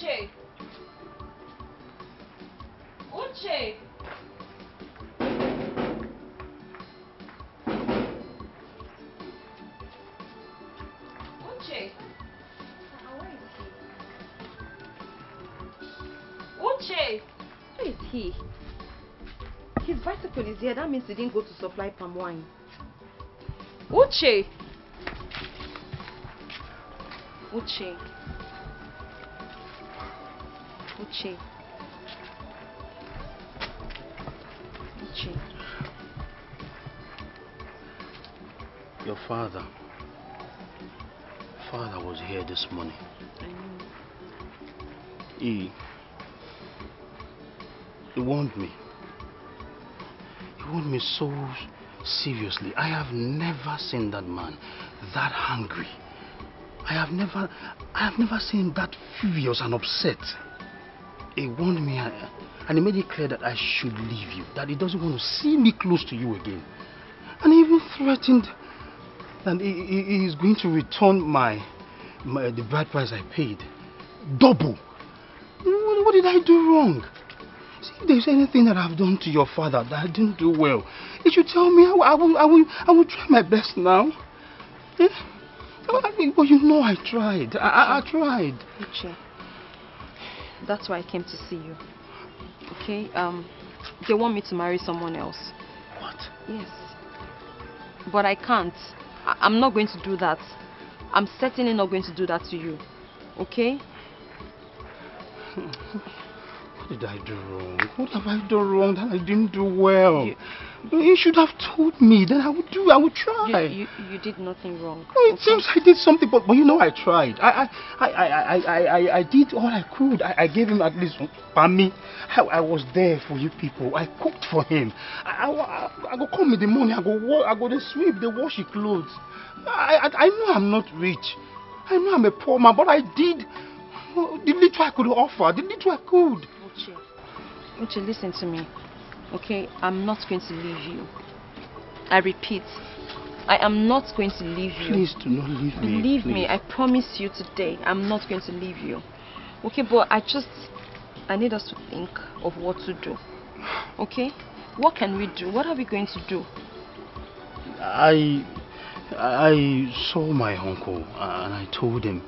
Uche! Uche! Uche! Uche! Where is he? His bicycle is here. That means he didn't go to supply palm wine. Uche! Uche! Uche! Uche! Your father was here this morning. I know. He warned me. He warned me so seriously. I have never seen that man that hungry. I have never seen that furious and upset. He warned me and he made it clear that I should leave you, that he doesn't want to see me close to you again. And he even threatened that he is going to return the bride price I paid. Double. What did I do wrong? See, if there's anything that I've done to your father that I didn't do well, you should tell me. I will try my best now. Yeah? Well, you know I tried. I tried. Uche, that's why I came to see you. Okay? They want me to marry someone else. What? Yes. But I can't. I'm not going to do that. I'm certainly not going to do that to you. Okay? What did I do wrong? What have I done wrong that I didn't do well? You should have told me, then I would try. You did nothing wrong. Well, it seems I did something, but you know I tried. I did all I could. I gave him at least Pami. I was there for you people. I cooked for him. I go come in the morning, I go to sweep, they wash his clothes. I know I'm not rich. I know I'm a poor man, but I did the little I could offer, the little I could. Uche, listen to me, okay? I'm not going to leave you. I repeat, I am not going to leave you. Please do not leave me. Leave me, I promise you today, I'm not going to leave you. Okay, but I need us to think of what to do, okay? What can we do? What are we going to do? I saw my uncle and I told him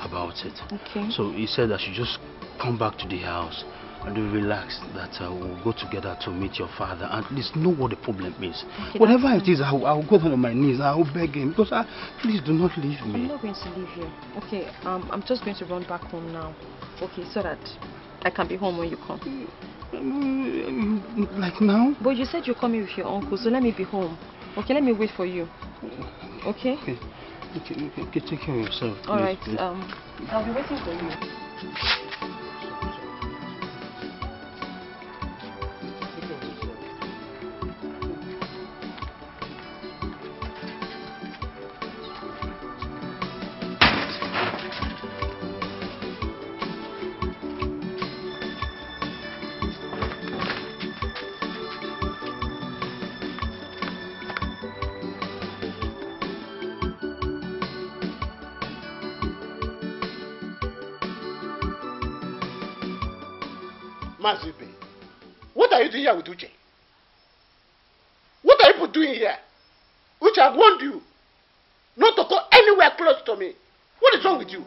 about it. Okay. So he said I should just come back to the house and be relaxed, that we'll go together to meet your father and at least know what the problem is. Okay, whatever it is, I'll go down on my knees, I'll beg him, because please do not leave me. I'm not going to leave you. Okay, I'm just going to run back home now. Okay, so that I can be home when you come. Like now? But you said you're coming with your uncle, so let me be home. Okay, let me wait for you. Okay? Okay. Okay, take care of yourself. Please. All right, I'll be waiting for you. Mazibe, what are you doing here with Uche? What are you doing here? Uche, I warned you not to go anywhere close to me. What is wrong with you?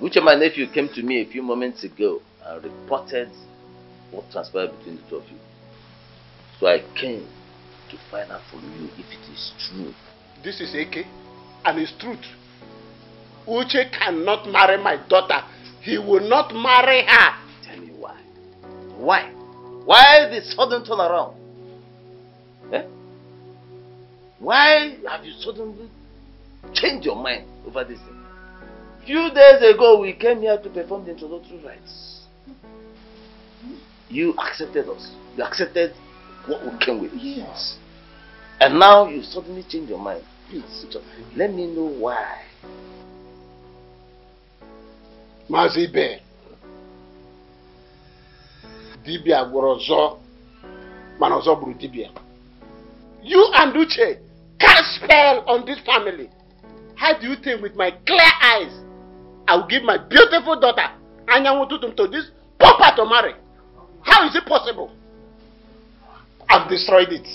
Uche, my nephew, came to me a few moments ago and reported what transpired between the two of you. So I came to find out from you if it is true. This is AK and it's truth. Uche cannot marry my daughter. He will not marry her. Tell me why. Why? Why the sudden turnaround? Eh? Why have you suddenly changed your mind over this thing? Few days ago, we came here to perform the introductory rites. You accepted us. You accepted what we came with. Yes. And now you suddenly change your mind. Please, let me know why. Mazibe Dibia Gorozo Manozo Buru Dibia. You and Uche cast spell on this family. How do you think with my clear eyes I will give my beautiful daughter Anyanwututum to this pauper to marry? How is it possible? I've destroyed it.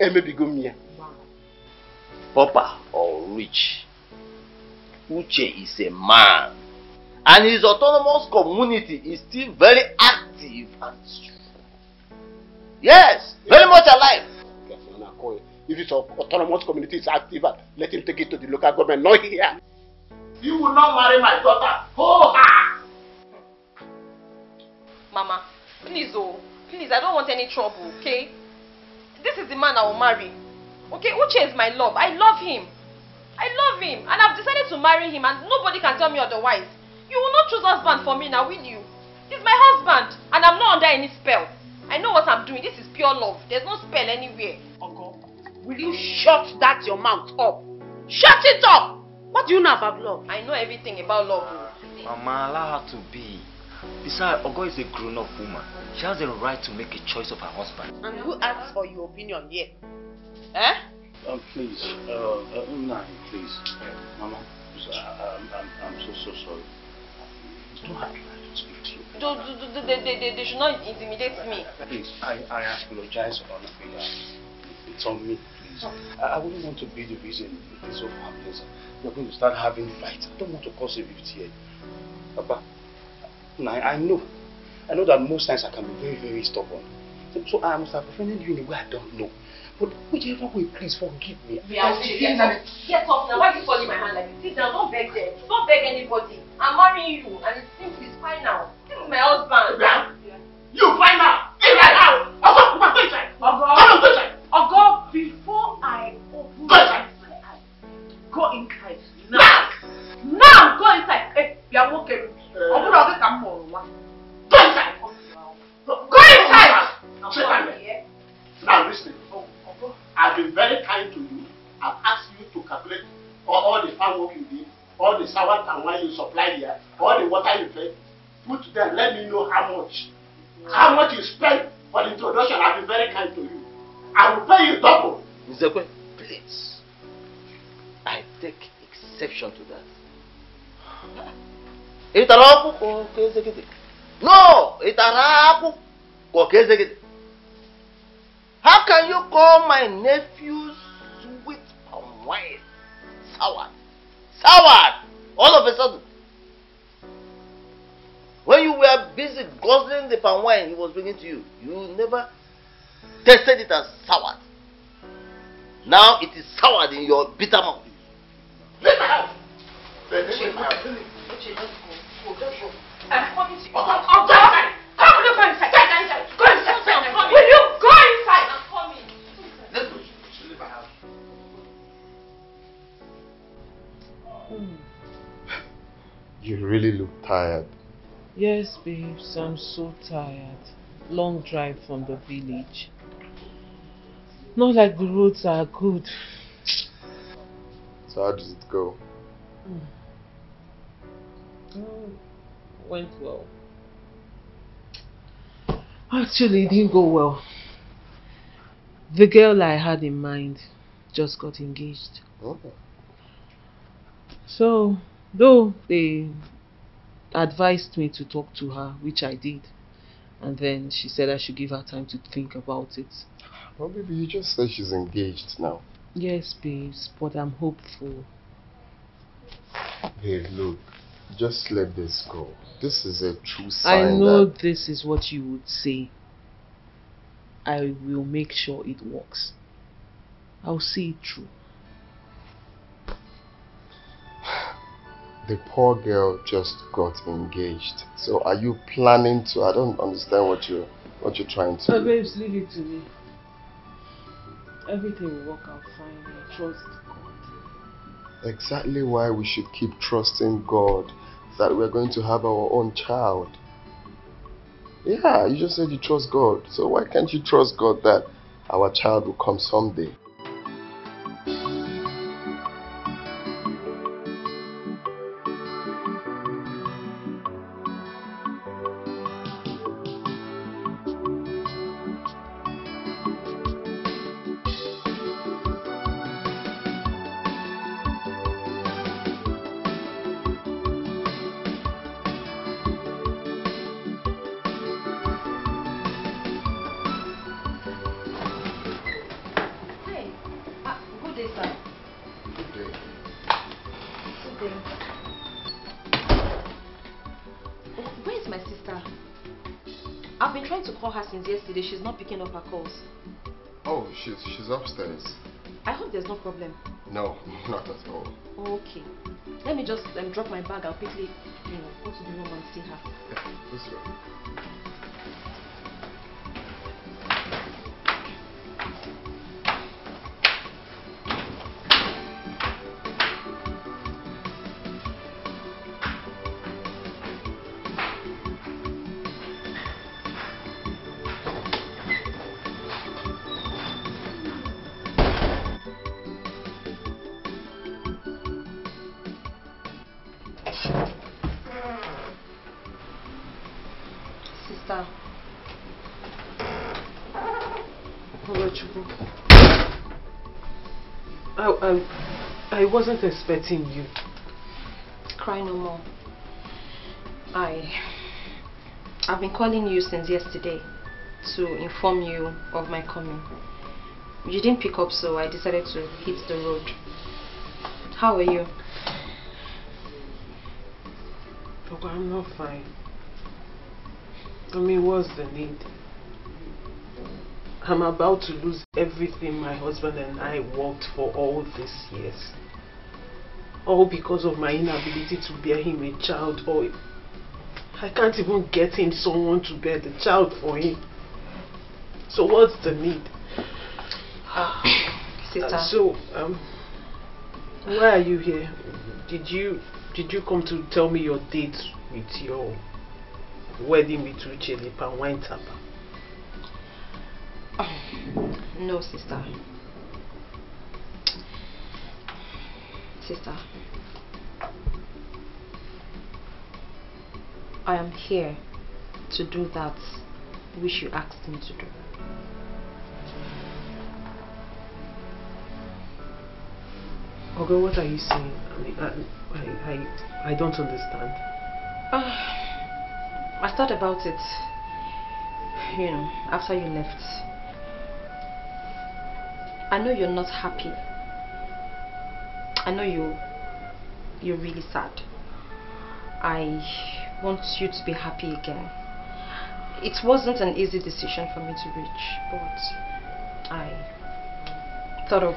Emebigumia. Pauper or rich, Uche is a man. And his autonomous community is still very active and strong. Yes, very much alive. If his autonomous community is active, let him take it to the local government, not here. You will not marry my daughter. Oh, ha! Mama, please, oh, please, I don't want any trouble, okay? This is the man I will marry. Okay, Uche is my love. I love him. I love him, and I've decided to marry him, and nobody can tell me otherwise. You will not choose husband for me now, will you? He's my husband, and I'm not under any spell. I know what I'm doing. This is pure love. There's no spell anywhere. Ogo, will you shut that your mouth up? Shut it up! What do you know about love? I know everything about love. Mama, allow her to be. Besides, Ogo is a grown-up woman. She has the right to make a choice of her husband. And who asks for your opinion here? Eh? Please, please. Mama, I'm so sorry. Don't have to speak to you. They should not intimidate me. Please, I apologize on behalf. It's on me, please. I wouldn't want to be the reason for this whole family. We're going to start having fights. I don't want to cause a rift here. Papa, I know that most times I can be very, very stubborn. So I must have offended you in a way I don't know. But whichever way, please forgive me. Get off now. Why are you holding my hand like this? Sit down. Don't beg them. Don't beg anybody. I'm marrying you, and it seems it's fine now. This is my husband. Yeah. You fine now. In my house. Ogo, before I open my eyes, go inside now. Now, go inside. Hey, you are okay. Go inside. Go inside. Sit down. Now listen. I've been very kind to you. I've asked you to calculate all the farm work you did, all the sour and wine you supplied here, all the water you fed. Put them, let me know how much. How much you spent for the introduction. I've been very kind to you. I will pay you double. Mr. Kwe, please. I take exception to that. Itarapu or Kezegiti? No! Itarapu or Kezegiti? How can you call my nephews sweet and wine sour? Sour! All of a sudden. When you were busy guzzling the palm wine he was bringing to you, you never tasted it as sour. Now it is sour in your bitter mouth. Leave my house! Don't go. I'm coming to you. Go inside. Will you go inside? I'm coming. Let's go. Leave my house. You really look tired. Yes, babes, I'm so tired. Long drive from the village. Not like the roads are good. So how does it go? Went well. Actually, it didn't go well. The girl I had in mind just got engaged. Okay. So, though they advised me to talk to her, which I did, and then she said I should give her time to think about it. Well, baby, you just said she's engaged now. Yes, babes, but I'm hopeful. Hey, look, just let this go. This is a true sign. I know this is what you would say. I will make sure it works. I'll see it through. The poor girl just got engaged. So are you planning to? I don't understand what you're trying to do. Babes, leave it to me. Everything will work out fine. I trust God. Exactly why we should keep trusting God that we're going to have our own child. Yeah, you just said you trust God. So why can't you trust God that our child will come someday? something. Where is my sister? I've been trying to call her since yesterday. She's not picking up her calls. Oh, she's upstairs. I hope there's no problem. No, not at all. Okay. Let me just drop my bag. I'll quickly go to the room and see her. Yeah, this way. I wasn't expecting you. Cry no more. I've been calling you since yesterday to inform you of my coming. You didn't pick up, so I decided to hit the road. How are you? Oh, I'm not fine. I mean, what's the need? I'm about to lose everything my husband and I worked for all these years. All because of my inability to bear him a child, or I can't even get him someone to bear the child for him. So what's the need? Why are you here? Did you come to tell me your date with your wedding with Uche and Wine Tapper? No, sister. Sister, I am here to do that which you asked me to do. Ogo, what are you saying? I don't understand. I thought about it, after you left. I know you're not happy. I know you're really sad. I want you to be happy again. It wasn't an easy decision for me to reach, but I thought of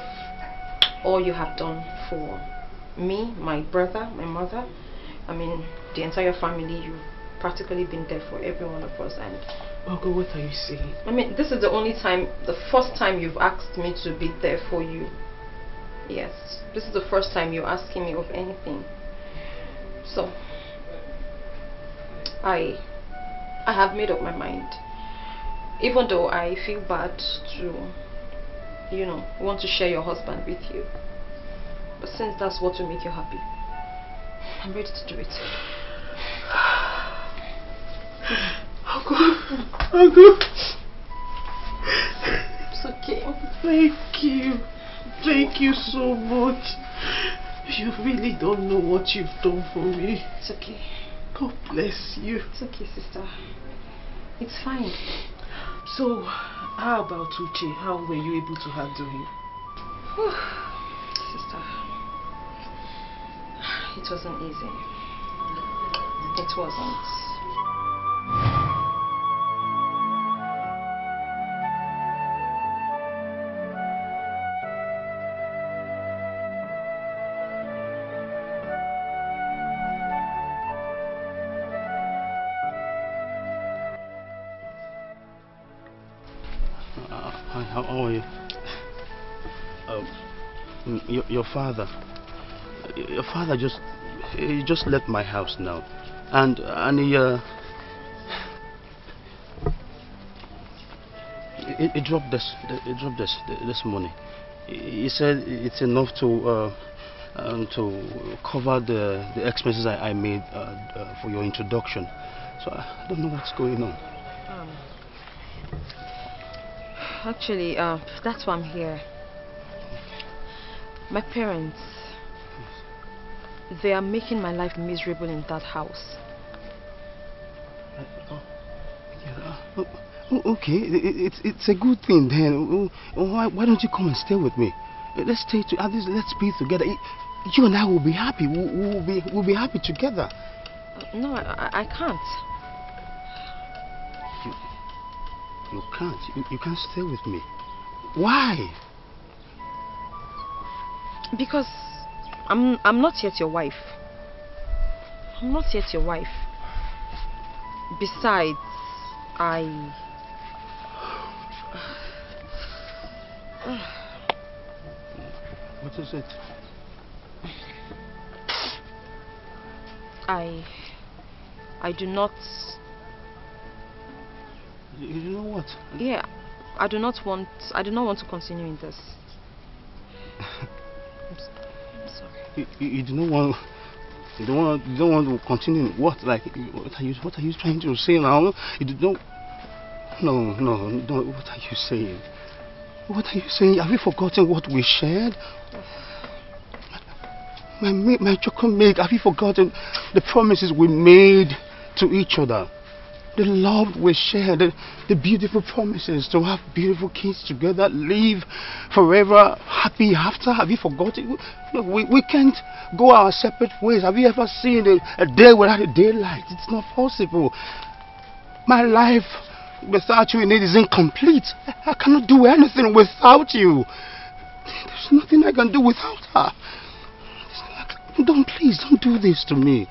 all you have done for me, my brother, my mother. I mean, the entire family. You've practically been there for every one of us, and Ogo, what are you saying? I mean, this is the first time you've asked me to be there for you. Yes, this is the first time you're asking me of anything. So, I have made up my mind. Even though I feel bad to, want to share your husband with you. But since that's what will make you happy, I'm ready to do it. Ogo, Ogo. It's okay. Thank you so much. You really don't know what you've done for me. It's okay. God bless you. It's okay, sister. It's fine. So, how about Uche? How were you able to handle him? Sister, it wasn't easy. It wasn't. How are you? Your father he just left my house now, and he dropped this. He dropped this money. He said it's enough to cover the expenses I made for your introduction. So I don't know what's going on. Actually, that's why I'm here. My parents, they are making my life miserable in that house. Okay, it's a good thing then. Why don't you come and stay with me? Let's stay together. Let's be together. You and I will be happy. We'll be happy together. No, I can't. You can't. You can't stay with me. Why? Because I'm not yet your wife. I'm not yet your wife. Besides, What is it? I do not... You do not what? Yeah, I do not want to continue in this. I'm sorry. You don't want to continue. What? Like, what are you trying to say now? You don't... No. What are you saying? What are you saying? Have you forgotten what we shared? My chocolate, have you forgotten the promises we made to each other? The love we shared, the beautiful promises to have beautiful kids together, live forever, happy after. Have you forgotten? Look, we can't go our separate ways. Have you ever seen a day without a daylight? It's not possible. My life without you in it is incomplete. I cannot do anything without you. There's nothing I can do without her. Please don't do this to me.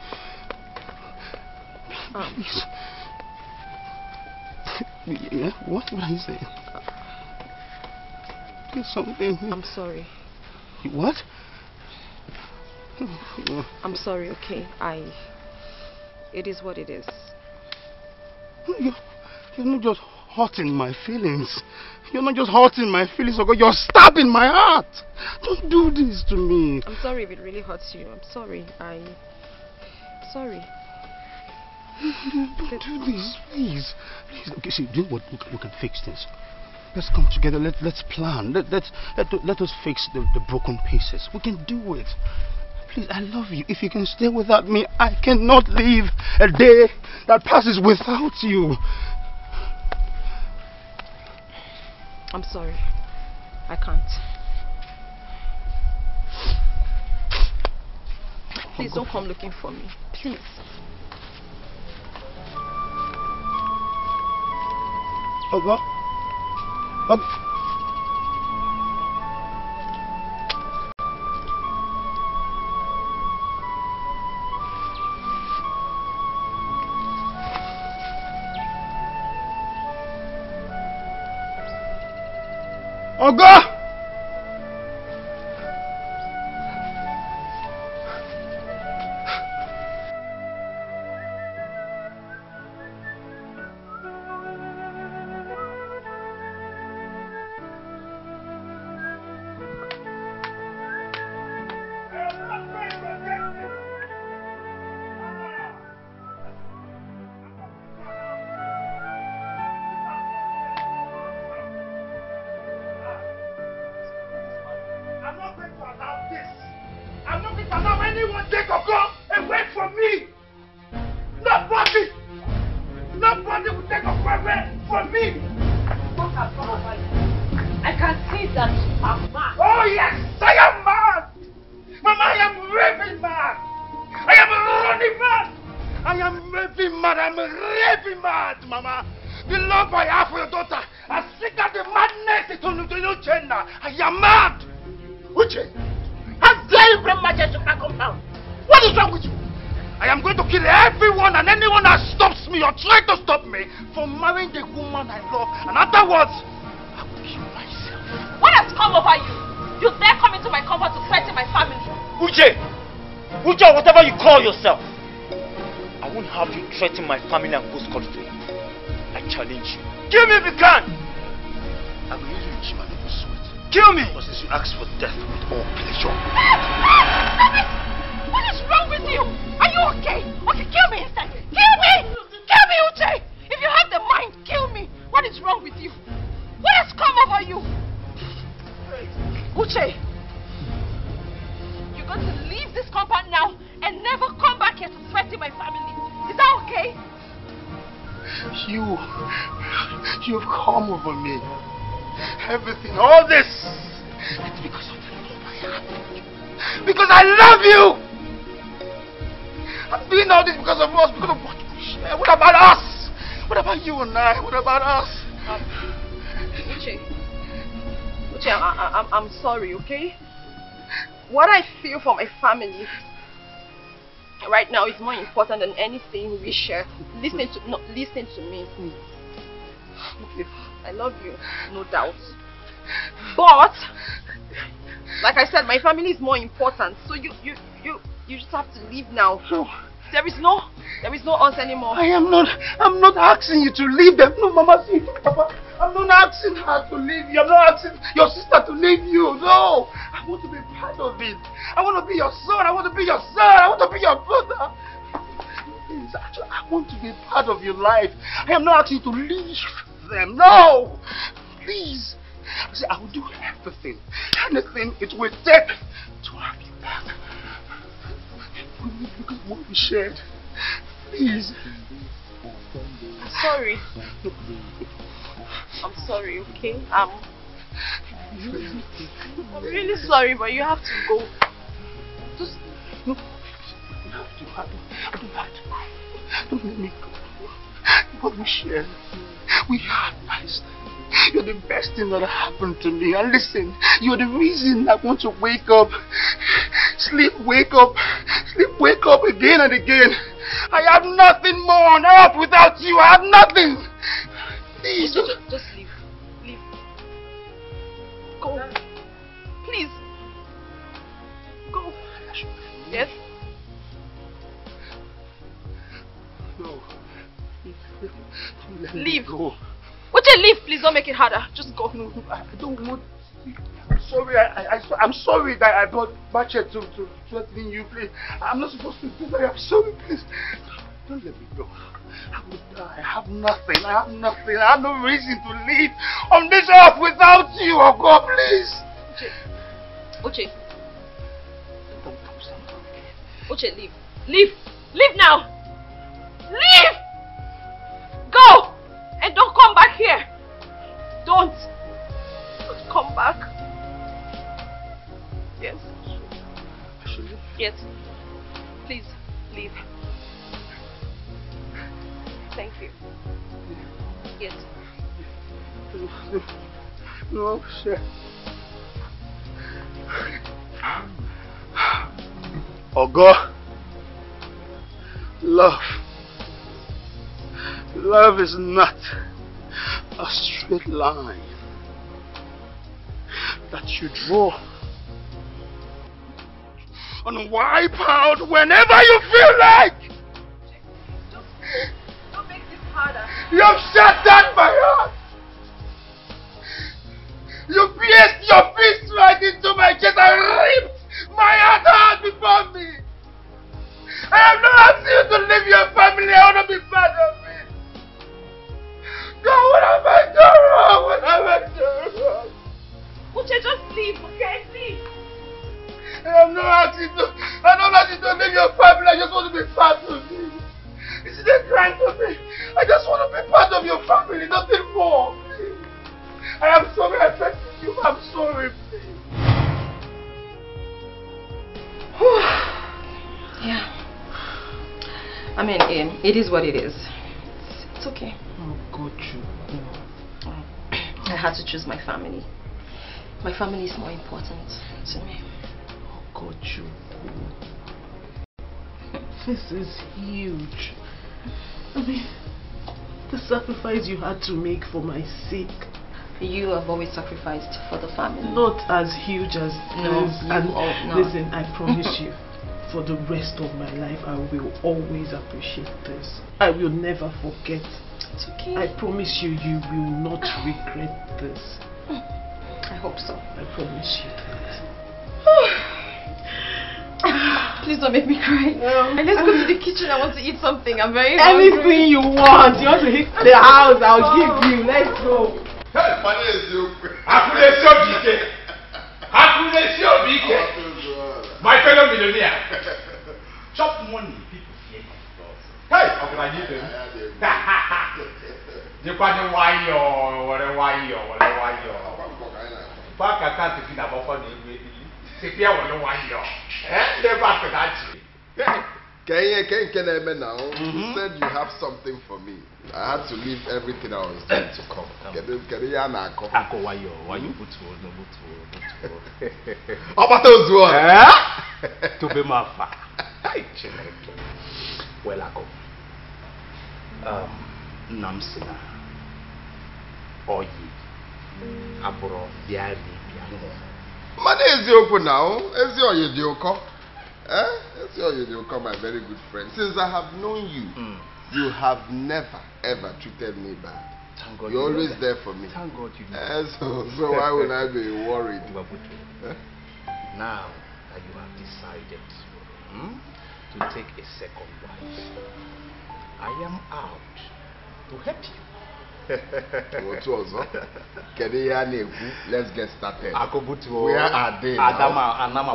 Please. Yeah, what are you saying? Do something. I'm sorry. What? I'm sorry, okay. It is what it is. You're not just hurting my feelings. You're not just hurting my feelings, Ogo. You're stabbing my heart. Don't do this to me. I'm sorry if it really hurts you. I'm sorry. I'm sorry. Don't do this, please. Please. Okay, see, do what we can fix this. Let's come together. Let's plan. Let us fix the broken pieces. We can do it. Please, I love you. If you can stay without me, I cannot live a day that passes without you. I'm sorry. I can't. Please don't come looking for me. Please. Ogo. Ogo. Ogo! because I love you. I'm doing all this because of us, because of what we share. What about us? What about you and I? What about us? Uche, I'm sorry, okay? What I feel for my family right now is more important than anything we share. Listen to me. Okay. I love you, no doubt. But like I said, my family is more important. So you just have to leave now. No. There is no us anymore. I'm not asking you to leave them. No, Mama, see, Papa. I'm not asking her to leave you. I'm not asking your sister to leave you. No. I want to be part of it. I want to be your son. I want to be your son. I want to be your brother. Please, actually, I want to be part of your life. I am not asking you to leave them. No. Please. See, I will do everything. Anything it will take to have you back. Because what we shared. Please. I'm sorry. I'm sorry, okay? I'm really sorry, but you have to go. Just... No, you have to. I don't have to go. Don't let me go. What we shared. We had nice things. You're the best thing that happened to me. And listen, you're the reason I want to wake up, sleep, wake up again and again. I have nothing more on earth without you. I have nothing. Please. Just leave. Leave. Go. Please. Go. Yes? No. Leave. Go. Would you leave? Please don't make it harder. Just go. No, I don't want. I'm sorry. I'm sorry that I brought Bache to threatening you. Please, I'm not supposed to do that. I'm sorry. Please, don't let me go. I will die. I have nothing. I have nothing. I have no reason to live on this earth without you. Oh God, please. Uche. Don't do something. Uche, leave. Leave. Leave now. Leave. Go. And don't come back here. Don't. Don't come back. Yes. Yes. Please, leave. Thank you. Yes. No, sir. Ogo. Love. Love is not a straight line that you draw and wipe out whenever you feel like. Don't make this harder. You have shut down my heart. You pierced your fist right into my chest and ripped my heart out before me. I have not asked you to leave your family. I want to be part of it. God, what have I done wrong? What have I done wrong? Uche, just leave, okay? Please. I'm not asking to leave your family. I just want to be part of you. This is a crime for me. I just want to be part of your family, nothing more. Please. I am sorry I affected you. I'm sorry, please. Yeah. I mean, it is what it is. It's okay. I had to choose my family. My family is more important to me. Ogochukwu, this is huge. I mean, the sacrifice you had to make for my sake. You have always sacrificed for the family. Not as huge as this. No. Listen, I promise you, for the rest of my life, I will always appreciate this. I will never forget. It's okay. I promise you, you will not regret this. I hope so. I promise you that. Please don't make me cry. Let's go to the kitchen. I want to eat something. I'm very hungry. Anything you want. You want to hit the house, I'll give you. Let's go. Hey, money is you. My fellow millionaire. Chop money, people fear my thoughts. Hey, how can I give them? You can't why or whatever. Back, I can't think about what they Tipia will know why you are. They're back with that. You said you have something for me. I had to leave everything I was doing to come. Why you put to be my well, I go. Namsina. Oye. Aburo. Biari. Money is open now. Is your idioko? Is your idioko, my very good friend. Since I have known you, you have never ever treated me bad. Thank God. You're always there for me. Thank God you know. So why would I be worried? Now that you have decided to take a second wife, I am out to help you. Let's get started. Where are they now?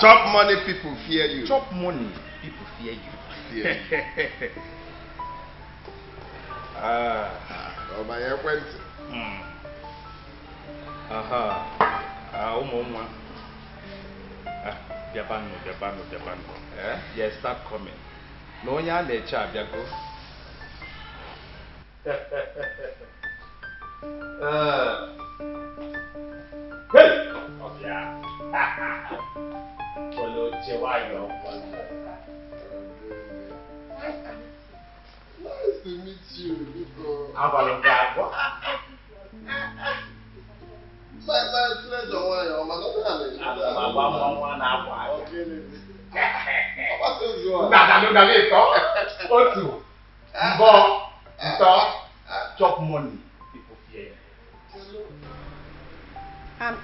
Chop money, people fear you. Chop money, people fear you. My friends. Japano. Yeah, start coming. No, yeah, they charge your go. Hey! Oh, yeah. Follow Chiwayo. Nice to meet you. I'm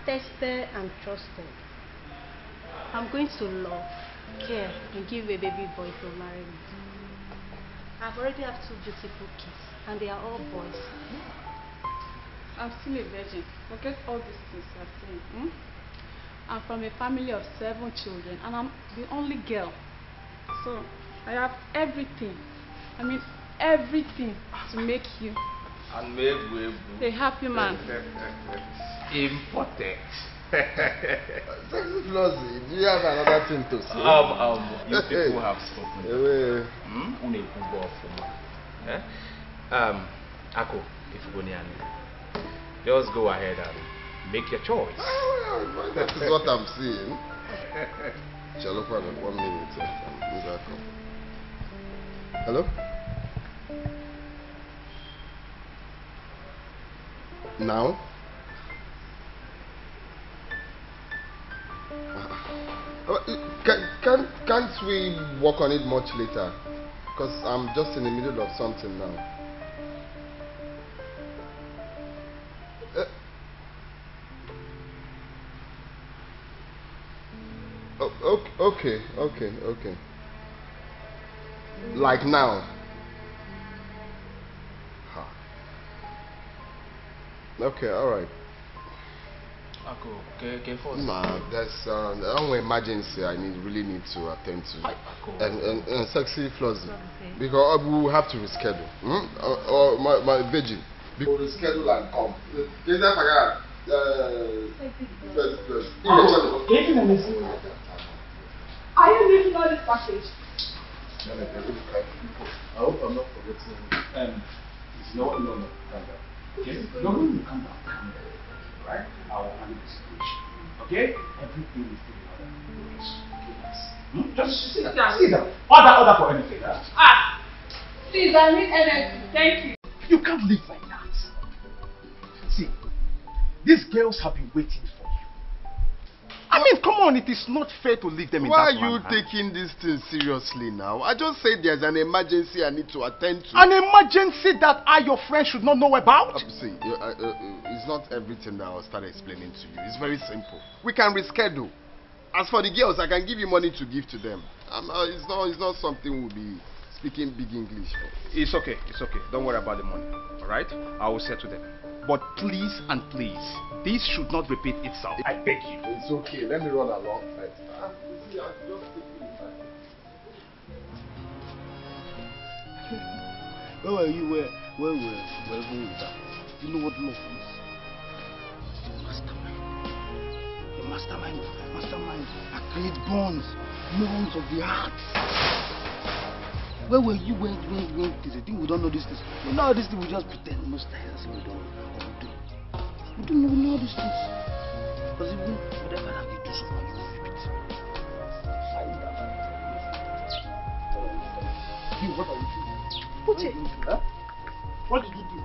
tested and trusted. I'm going to love, care, and give a baby boy to marry me. I've already have two beautiful kids, and they are all boys. I'm still a virgin. Forget all these things I'm saying. I'm from a family of 7 children, and I'm the only girl. So I have everything. I mean, everything to make you a happy man. Important. Do you have another thing to say? You people have spoken. Ako, if you go near me, just go ahead and make your choice. That is what I'm seeing. Shall I have 1 minute? Hello? Now? Can't we work on it much later? Because I'm just in the middle of something now. Okay. Like now. Okay, alright. Nah, there's an emergency I really need to attend to. And sexy Flossie. Because we will have to reschedule. Or my virgin. We'll reschedule and come. Get that forgot. Are you leaving all this package? I hope I'm not forgetting. No. Okay? No, come back. Right? Our administration. Okay? Everything is in order. Just sit down. Order for anything. Please, I need energy. Thank you. You can't live like that. See, these girls have been waiting for you. I mean, come on, it is not fair to leave them in that manner. Why are you taking this thing seriously now? I just said there's an emergency I need to attend to. An emergency that I, your friend, should not know about? See, it's not everything that I'll start explaining to you. It's very simple. We can reschedule. As for the girls, I can give you money to give to them. It's not something we'll be speaking big English. It's okay, don't worry about the money, alright? I will settle them. But please and please, this should not repeat itself. I beg you. It's okay, let me run along first. Where were you? Where were you with that? You know what love is? Mastermind. The mastermind. Masterminds that create bonds of the heart. Where were you when this? I think we don't know this thing. We know this thing, we just pretend most times we don't do. We don't even know these things. Because even whatever that you do, someone you will repeat. You, what are you doing? Uche. Huh? What did you do?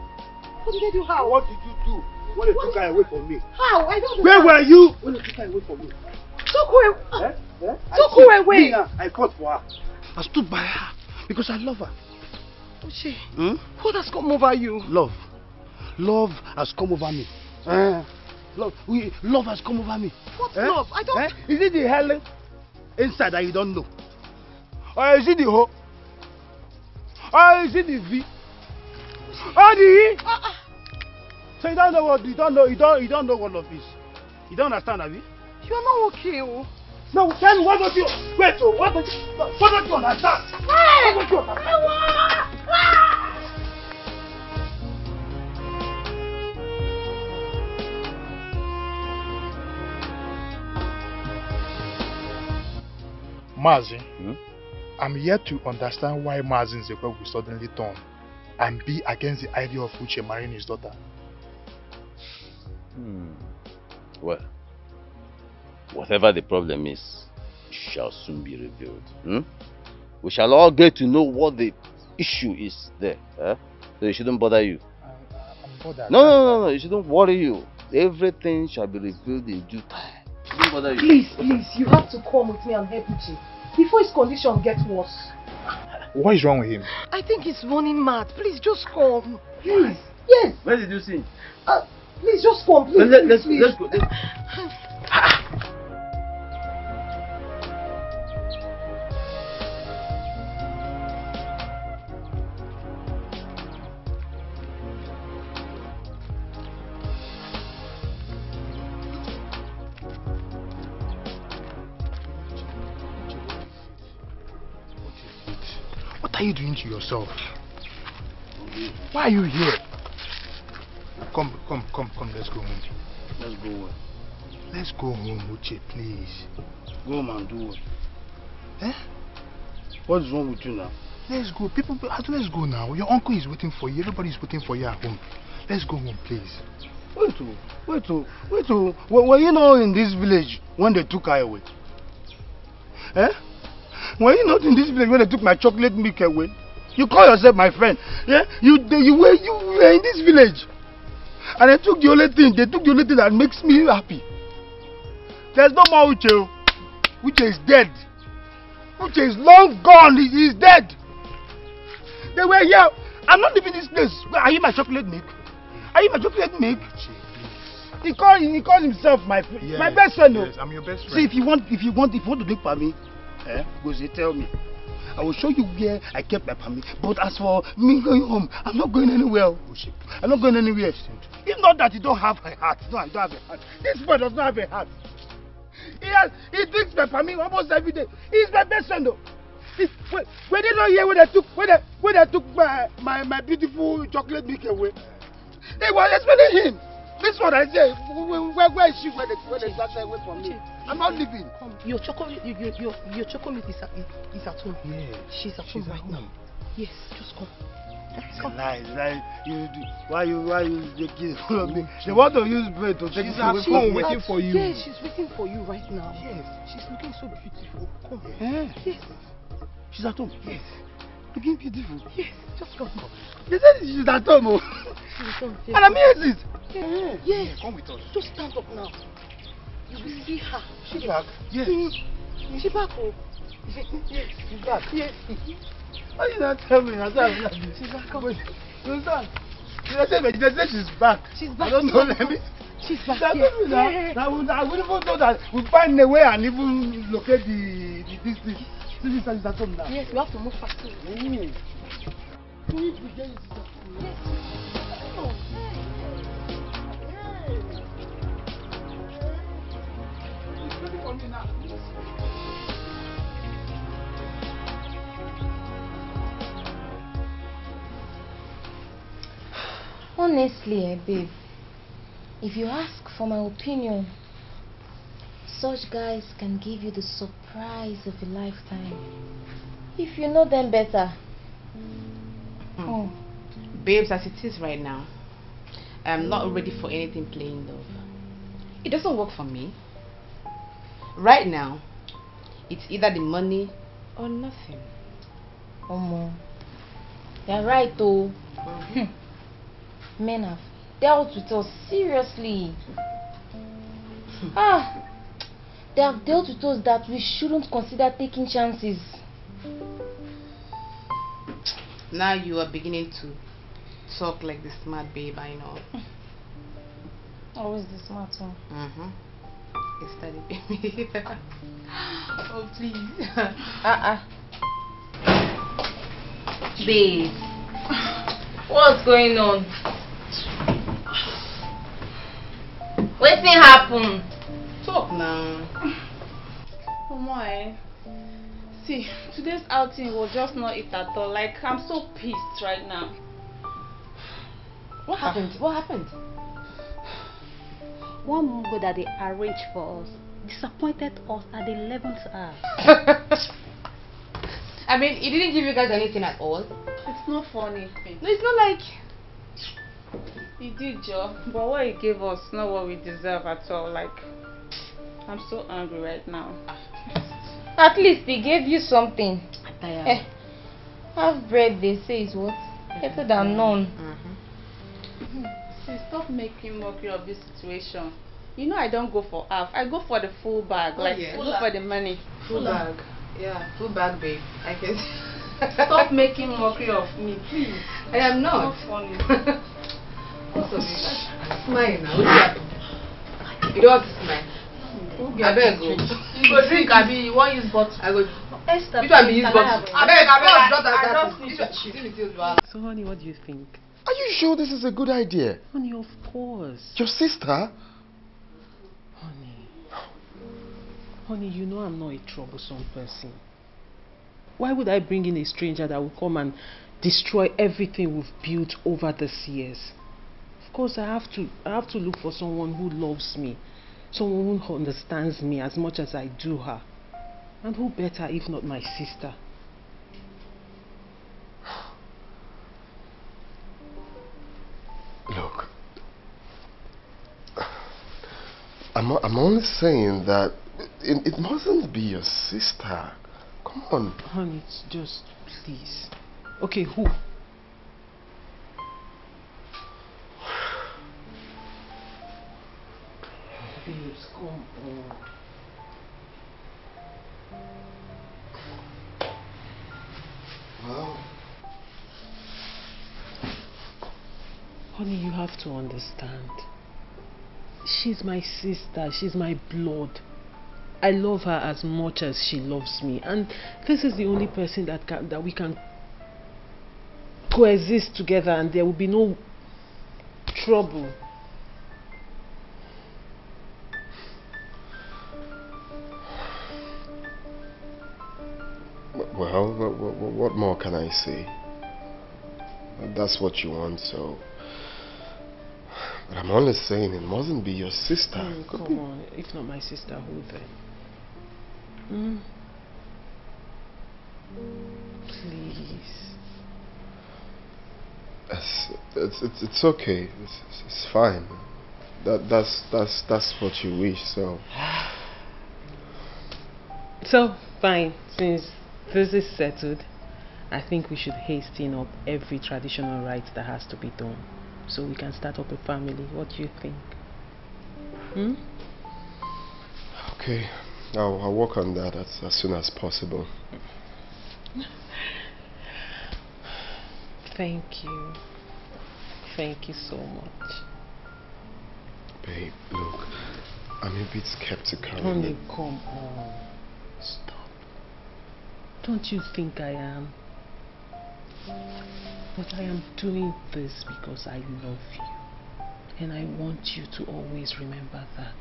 What did I do? How? What did you do? When you took her away from me? How? I don't know. Where were you? When you took her away from me? Took her away? Eh? Took her away? I fought for her. I stood by her because I love her. Uche, what has come over you? Love. Love has come over me. Love has come over me. What love? I don't... Is it the hell inside that you don't know? Or is it the hope? Oh, is it the V? Oh, the E? So you don't know what you don't know what love is. You don't understand, Abi? You are not okay, oh. No, tell me what don't you wait? Oh, what don't you understand? Hey! What don't you understand? Mazi. I'm yet to understand why Mazin Zekwe will suddenly turn and be against the idea of Uche marrying his daughter. Well, whatever the problem is, it shall soon be revealed. We shall all get to know what the issue is there. So it shouldn't bother you. I'm bothered. No, it shouldn't worry you. Everything shall be revealed in due time. It shouldn't bother you. Please, you have to come with me and help Uche before his condition gets worse. What is wrong with him? I think he's running mad. Please, just come. Please. Yes. Where did you see him? Please, just come. Please, let's go. What are you doing to yourself? Why are you here? Come, let's go home. Let's go home. Let's go home, Uche, please. Go home and do what? What's wrong with you now? Let's go. People, let's go now. Your uncle is waiting for you. Everybody's waiting for you at home. Let's go home, please. Wait. Were you not in this village when they took her away? Were you not in this village when they took my chocolate milk away? You call yourself my friend. Yeah? You were in this village. And they took the only thing. They took the only thing that makes me happy. There's no more Uche. Uche is dead. Uche is long gone. He is dead. They were here. I'm not leaving this place. Are you my chocolate milk? Are you my chocolate milk? He called himself my best friend. Yes, I'm your best friend. See, if you want to drink for me, Gozie, tell me. I will show you where I kept my permit. But as for me going home, I'm not going anywhere. I'm not going anywhere. It's not that you don't have a heart. No, I don't have a heart. This boy does not have a heart. He drinks my permit almost every day. He's my best friend though. Were they not here when they took my beautiful chocolate milk away? They were expecting him. This one I say, where is she when they got away from me? I'm not leaving. Your chocolate is at home. Yeah. She's at home right now. Yes, just come. It's a lie. Why you taking full of me? They want to use bread to take away from me. She's waiting for you. Yes, she's waiting for you right now. Yes, she's looking so beautiful. Come. Yeah. Yes. She's at home. Yes. Looking beautiful. Yes, just come. They said she's at home. And I'm here. Yes. Yes. Come with us. Just stand up now. You will see her. She's back. Yes. Is she back? Oh. Yes. She's back. Yes. Why did not tell me? She's back. They said she's back. She's back. I don't know. She's back. I wouldn't even know that we find a way and even locate the distance. This is at home now. Yes, we have to move faster. Yes. Honestly, babe, if you ask for my opinion, such guys can give you the surprise of a lifetime if you know them better. Oh. Babes, as it is right now, I'm not ready for anything plain love. It doesn't work for me. Right now, it's either the money or nothing. Omo, you're right though. Men have dealt with us seriously. They have dealt with us that we shouldn't consider taking chances. Now you are beginning to talk like the smart babe I know. Always the smart one. It's study baby. Oh please. Babe. What's going on? What's happened? Talk now. Come on. See, today's outing was just not it at all. Like, I'm so pissed right now. What happened? What happened? One mongo that they arranged for us disappointed us at the 11th hour. I mean, it didn't give you guys anything at all. It's not funny. No, it's not like... It did, Joe. But what it gave us, not what we deserve at all. Like, I'm so angry right now. At least they gave you something. I'm tired. Half bread, they say, is what? Better than none. See, stop making mockery of this situation. You know I don't go for half. I go for the full bag. Like, go for the money. Full bag. Yeah, full bag, babe. I guess. Stop making mockery of me, please. I am not. It's not funny. Smile now. You don't have to smile. I beg you. You go drink, I be one use bottle. I go. Esther, I beg. So honey, what do you think? Are you sure this is a good idea? Honey, of course. Your sister? Honey. Honey, you know I'm not a troublesome person. Why would I bring in a stranger that will come and destroy everything we've built over these years? Of course, I have to look for someone who loves me. Someone who understands me as much as I do her. And who better if not my sister? Look, I'm only saying that it mustn't be your sister. Come on. Honey, it's just, please. Okay, who? Babes, come on. Wow. Honey, you have to understand. She's my sister. She's my blood. I love her as much as she loves me. And this is the only person that we can coexist together and there will be no trouble. Well, what more can I say? That's what you want, so... But I'm only saying it mustn't be your sister. Mm, come on, if not my sister, who then? Please. It's okay. It's fine. That's what you wish, so... So, fine, since... This is settled. I think we should hasten up every traditional rite that has to be done so we can start up a family. What do you think? Okay, I'll work on that as soon as possible. Thank you so much, babe. Look, I'm a bit skeptical. Honey, come on, stop. Don't you think I am? But I am doing this because I love you. And I want you to always remember that.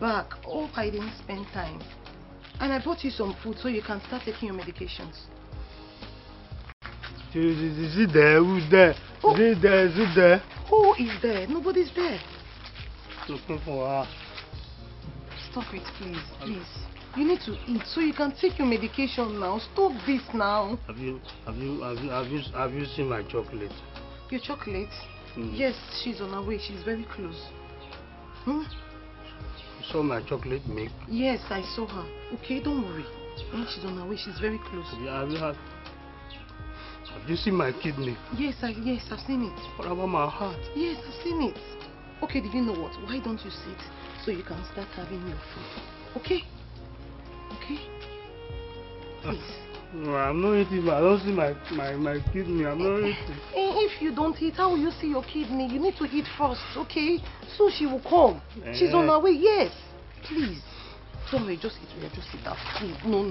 Back. Oh, I didn't spend time. And I bought you some food so you can start taking your medications. Is it there? Who's there? Oh. Is it there? Is it there? Who is there? Nobody's there. Stop it, please. Please. You need to eat so you can take your medication now. Stop this now. Have you seen my chocolate? Your chocolate? Mm. Yes, she's on her way. She's very close. Hmm? Saw my chocolate milk? Yes, I saw her. Okay, don't worry. She's on her way. She's very close. Yeah, have you seen my kidney? Yes, I've seen it. What about my heart? Yes, I've seen it. Okay, do you know what? Why don't you sit so you can start having your food? Okay? Okay? Please. No, I'm not eating. I don't see my kidney. I'm not eating. If you don't eat, how will you see your kidney? You need to eat first, okay? So she will come. She's on her way, yes. Please. Don't worry, just eat. We'll just sit down. Please. No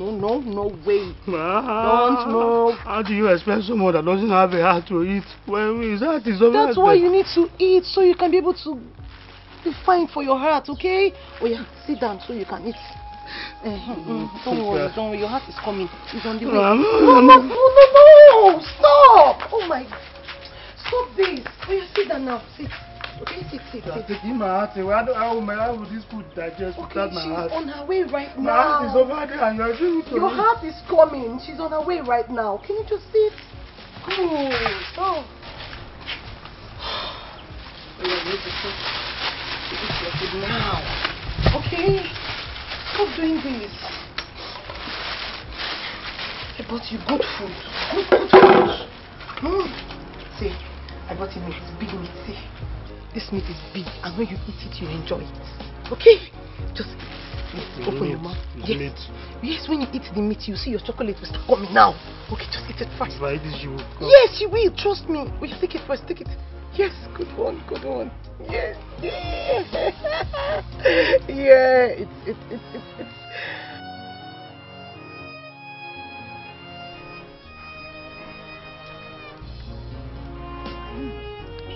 way. Don't, no. How do you expect someone that doesn't have a heart to eat? Well, his heart is over. That's why you need to eat, so you can be able to be fine for your heart, okay? Oh yeah, sit down so you can eat. Don't worry, your heart is coming. It's on the way. No, stop! Oh my, stop this. Oh, yeah, sit down now, sit. Okay, sit. I'm taking my heart away. How will this food digest without my heart? She's on her way right now. My heart is over there and you're doing it to me. Your heart is coming. She's on her way right now. Can you just sit? Oh, stop. Now. Okay. Stop doing this. I bought you good food. Good food. See, I bought you meat. It's big meat. See, this meat is big. And when you eat it, you enjoy it. Okay? Just open your mouth. Yes. Meat. Yes, when you eat the meat, you see your chocolate will start coming now. Okay, just eat it first. Why did you come? Yes, you will. Trust me. Will you take it first? Take it. Yes, good one. Yes. Yeah, it's.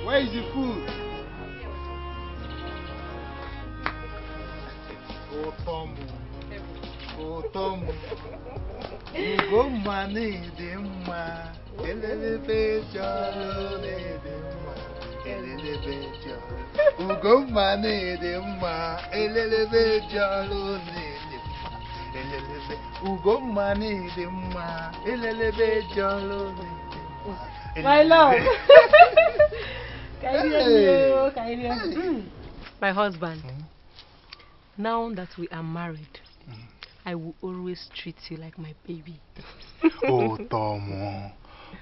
Where is the food? Oh, Tombo. You go money, Dimma. My love. My husband. Now that we are married, I will always treat you like my baby. Oh, Tom,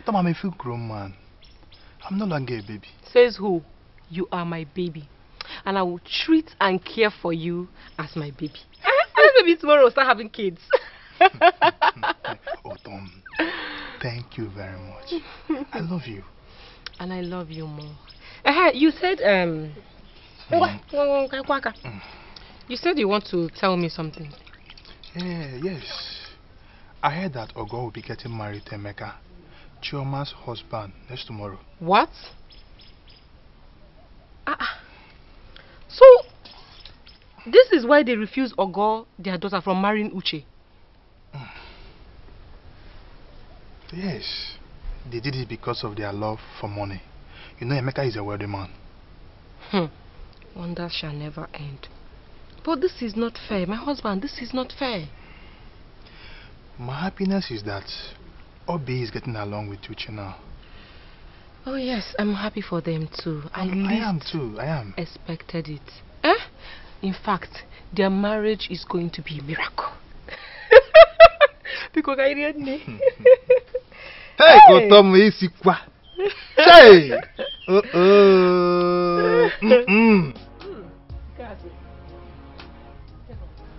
I'm a full grown man. I'm no longer a baby. Says who? You are my baby. And I will treat and care for you as my baby. Maybe tomorrow we'll start having kids. Oh, Tom, thank you very much. I love you. And I love you more. You said, you said you want to tell me something. Yes. I heard that Ogo will be getting married to Emeka, Chioma's husband, next tomorrow. What? So, this is why they refuse Ogo, their daughter, from marrying Uche? Yes. They did it because of their love for money. You know, Emeka is a wealthy man. Wonders shall never end. But this is not fair. My husband, this is not fair. My happiness is that Obi is getting along with Uche now. Oh yes, I'm happy for them too. I am too. Expected it. Eh? In fact, their marriage is going to be a miracle. Because I read me. Hey, Gotom is Sikwa. Hey.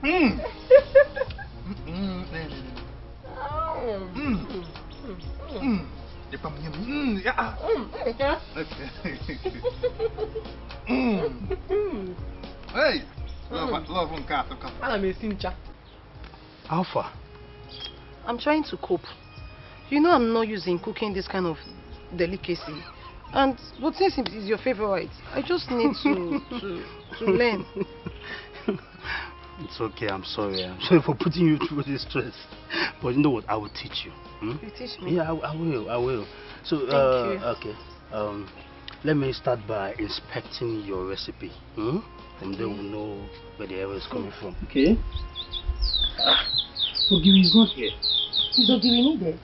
Hey, love on cat. I'm a sincha. Alpha. I'm trying to cope. You know I'm not using cooking this kind of delicacy. And what since it is your favorite, I just need to learn. It's okay, I'm sorry. I'm sorry for putting you through this stress. But you know what? I will teach you. Hmm? You teach me? Yeah, I will. So, Thank you. Okay. Let me start by inspecting your recipe. Hmm? And okay. Then we'll know where the error is coming from. Okay? Ogiri is not here. Is Ogiri needed?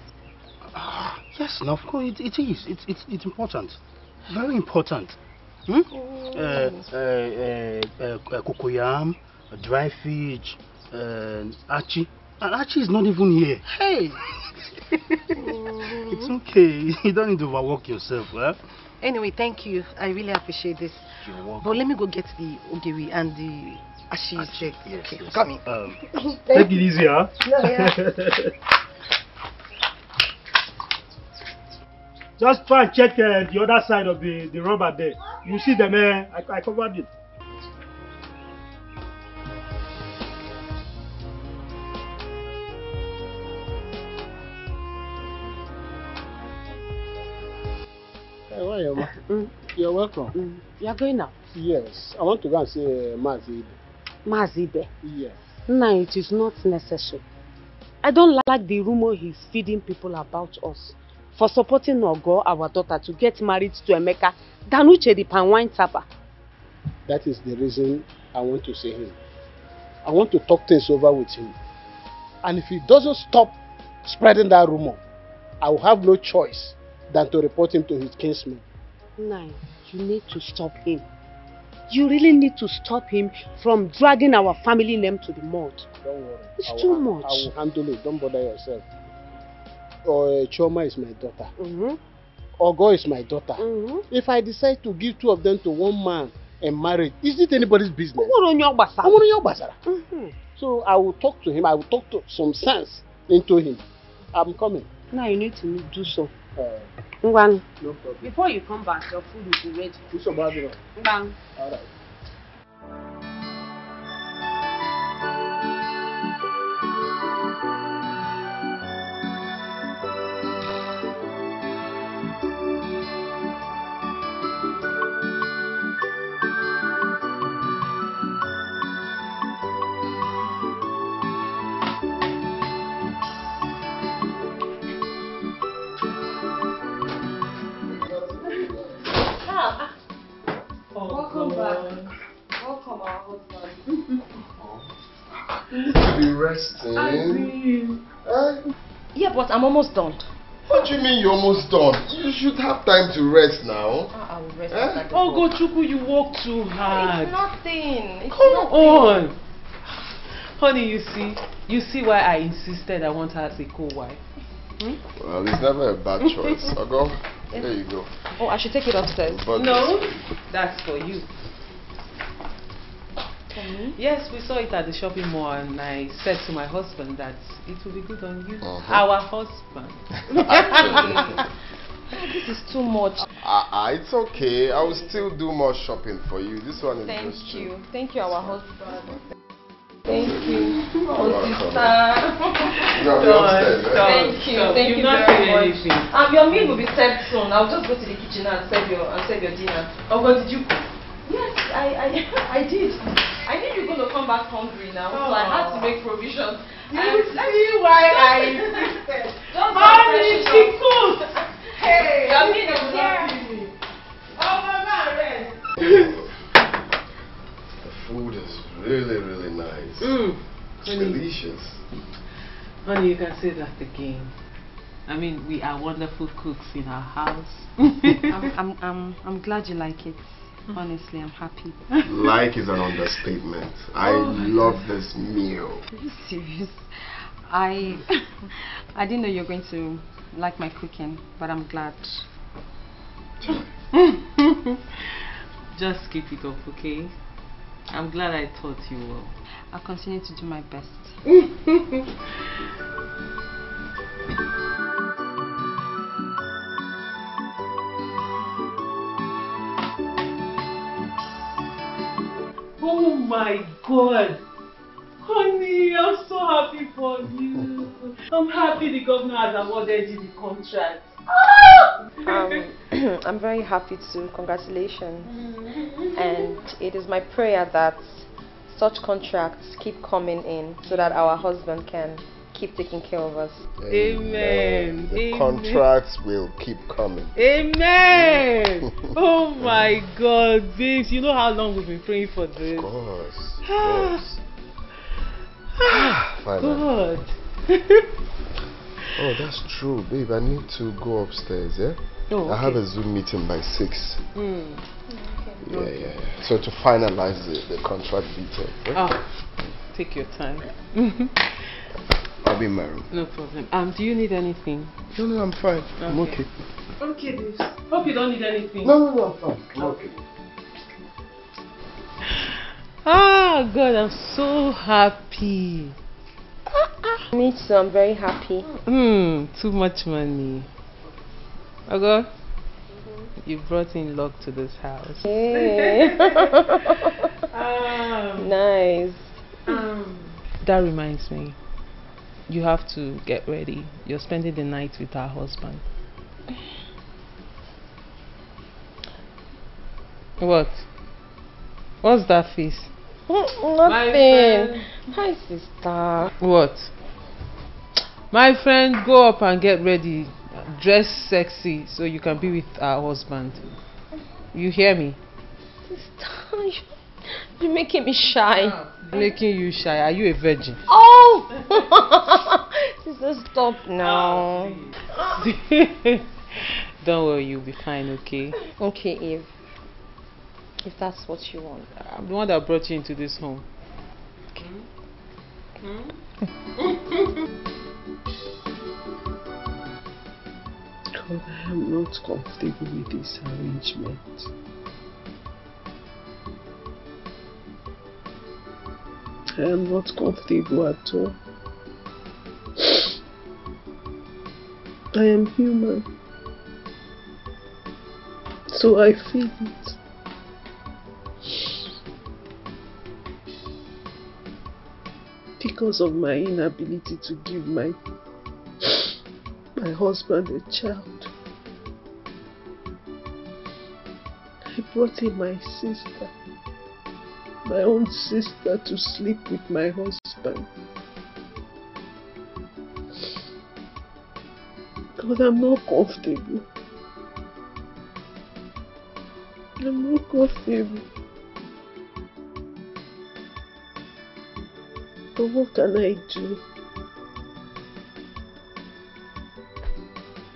Yes, no, of course it is. It's important. Very important. Hmm? Cocoyam, dry fish, achi. And achi is not even here. Hey! It's okay. You don't need to overwork yourself. Huh? Anyway, thank you. I really appreciate this. You're welcome. But let me go get the ogiri and the achi. Yes, okay. Yes. Come in. Take it easy, huh? Yeah. Just try and check the other side of the rubber there. You see them, I covered it. You're welcome. You're going now? Yes. I want to go and see Mazibe. Mazibe? Yes. No, it is not necessary. I don't like the rumor he's feeding people about us for supporting Ogo, our daughter, to get married to Emeka, than Uche the pan wine tapper. That is the reason I want to see him. I want to talk things over with him. And if he doesn't stop spreading that rumor, I will have no choice than to report him to his kinsman. No, you need to stop him. You really need to stop him from dragging our family name to the mud. Don't worry. It's too much. I will handle it. Don't bother yourself. Chioma is my daughter. Ogo is my daughter. If I decide to give two of them to one man and marriage, is it anybody's business? So I will talk to him. I will talk to some sense into him. I'm coming. Now you need to do so. No problem. Before you come back, your food will be ready. Do some barbecue. All right. Yeah, but I'm almost done. What do you mean you're almost done? You should have time to rest now. I will rest. Eh? Oh, Ogochukwu, you work too hard. It's nothing. Come on. Honey, you see why I insisted I want her as a co-wife. Well, it's never a bad choice. Ogo, there you go. Oh, I should take it upstairs. But no, that's for you. Yes, we saw it at the shopping mall, and I said to my husband that it will be good on you. Our husband. This is too much. It's okay. I will still do more shopping for you. This one is Thank you, our husband. Thank you. Thank you very much. Your meal will be served soon. I'll just go to the kitchen and serve your dinner. Ogo, did you cook? Yes, I did. I knew you were going to come back hungry now, so I had to make provisions. You see why I insisted. Mommy, she cooked. Hey, I mean, it's here. Oh, my rest. The food is really, really nice. Delicious. Honey, you can say that again. I mean, we are wonderful cooks in our house. I'm glad you like it. Honestly, I'm happy. Like is an understatement. I love this meal. Are you serious? I didn't know you were going to like my cooking, but I'm glad. Just keep it up, okay? I'm glad I taught you well. I'll continue to do my best. Oh my God! Honey, I'm so happy for you. I'm happy the governor has awarded you the contract. I'm very happy too. Congratulations. And it is my prayer that such contracts keep coming in so that our husband can keep taking care of us. Amen. The contracts will keep coming. Amen. Oh my God, babes, you know how long we've been praying for this. Of course. God. Oh, that's true, babe. I need to go upstairs, yeah? Oh, okay. I have a Zoom meeting by 6. Mm. Okay. Yeah. So to finalize the contract detail. Right? Oh, take your time. I'll be in my room. No problem. Do you need anything? No, I'm fine. Okay. I'm okay. Okay, babes. Hope you don't need anything. No, I'm fine. I'm okay. Ah, God, I'm so happy. Me too, I'm very happy. Too much money. Oh, God. You brought in luck to this house. Hey. Nice. That reminds me. You have to get ready. You're spending the night with our husband. What? What's that face? Nothing. Hi, sister. What? My friend, go up and get ready. Dress sexy so you can be with our husband. You hear me? Sister, you're making me shy. Making you shy? Are you a virgin? Oh! Sister, stop now. Don't worry, you'll be fine, okay? Okay, Eve. If that's what you want. I'm the one that brought you into this home. Okay. God, I am not comfortable with this arrangement. I am not comfortable at all. I am human. So I feel it. Because of my inability to give my husband a child. I brought in my sister. My own sister to sleep with my husband. God, I'm not comfortable. I'm not comfortable. But what can I do?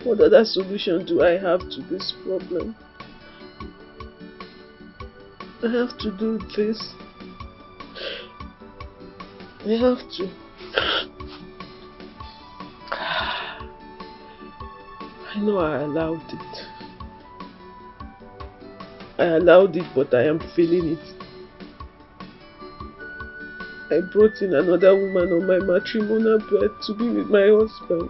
What other solution do I have to this problem? I have to do this. I have to. I know I allowed it. But I am feeling it. I brought in another woman on my matrimonial bed to be with my husband.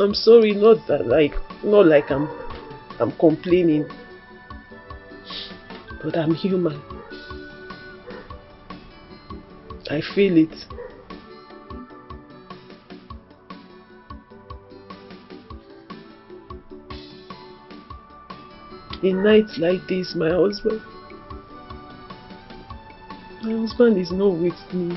I'm sorry, not like I'm complaining, but I'm human. I feel it. In nights like this, my husband is not with me.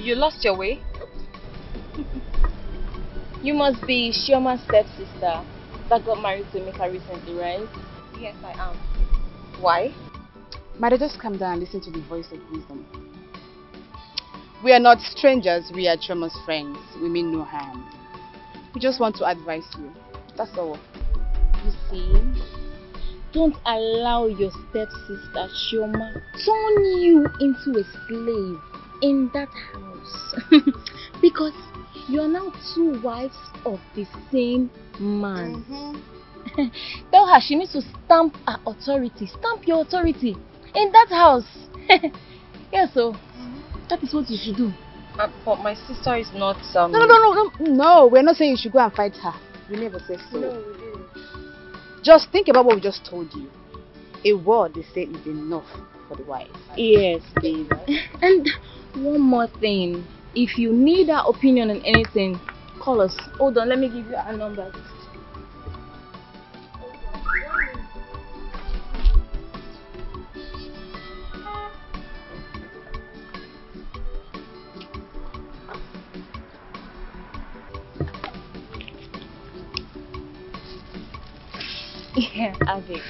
You lost your way? You must be Shioma's stepsister that got married to Emeka recently, right? Yes, I am. Why? Mother, just calm down and listen to the voice of wisdom. We are not strangers, we are Chioma's friends. We mean no harm. We just want to advise you. That's all. You see, don't allow your stepsister Chioma turn you into a slave in that house. Because you're now two wives of the same man. Tell her she needs to stamp her authority. Stamp your authority in that house. Yes, so that is what you should do. But my sister is not. No, we're not saying you should go and fight her. We never said so. No, we didn't. Just think about what we just told you. A word they say is enough for the wise. Yes, baby. And one more thing. If you need our opinion on anything, call us. Hold on, let me give you our number. Yeah, Abby.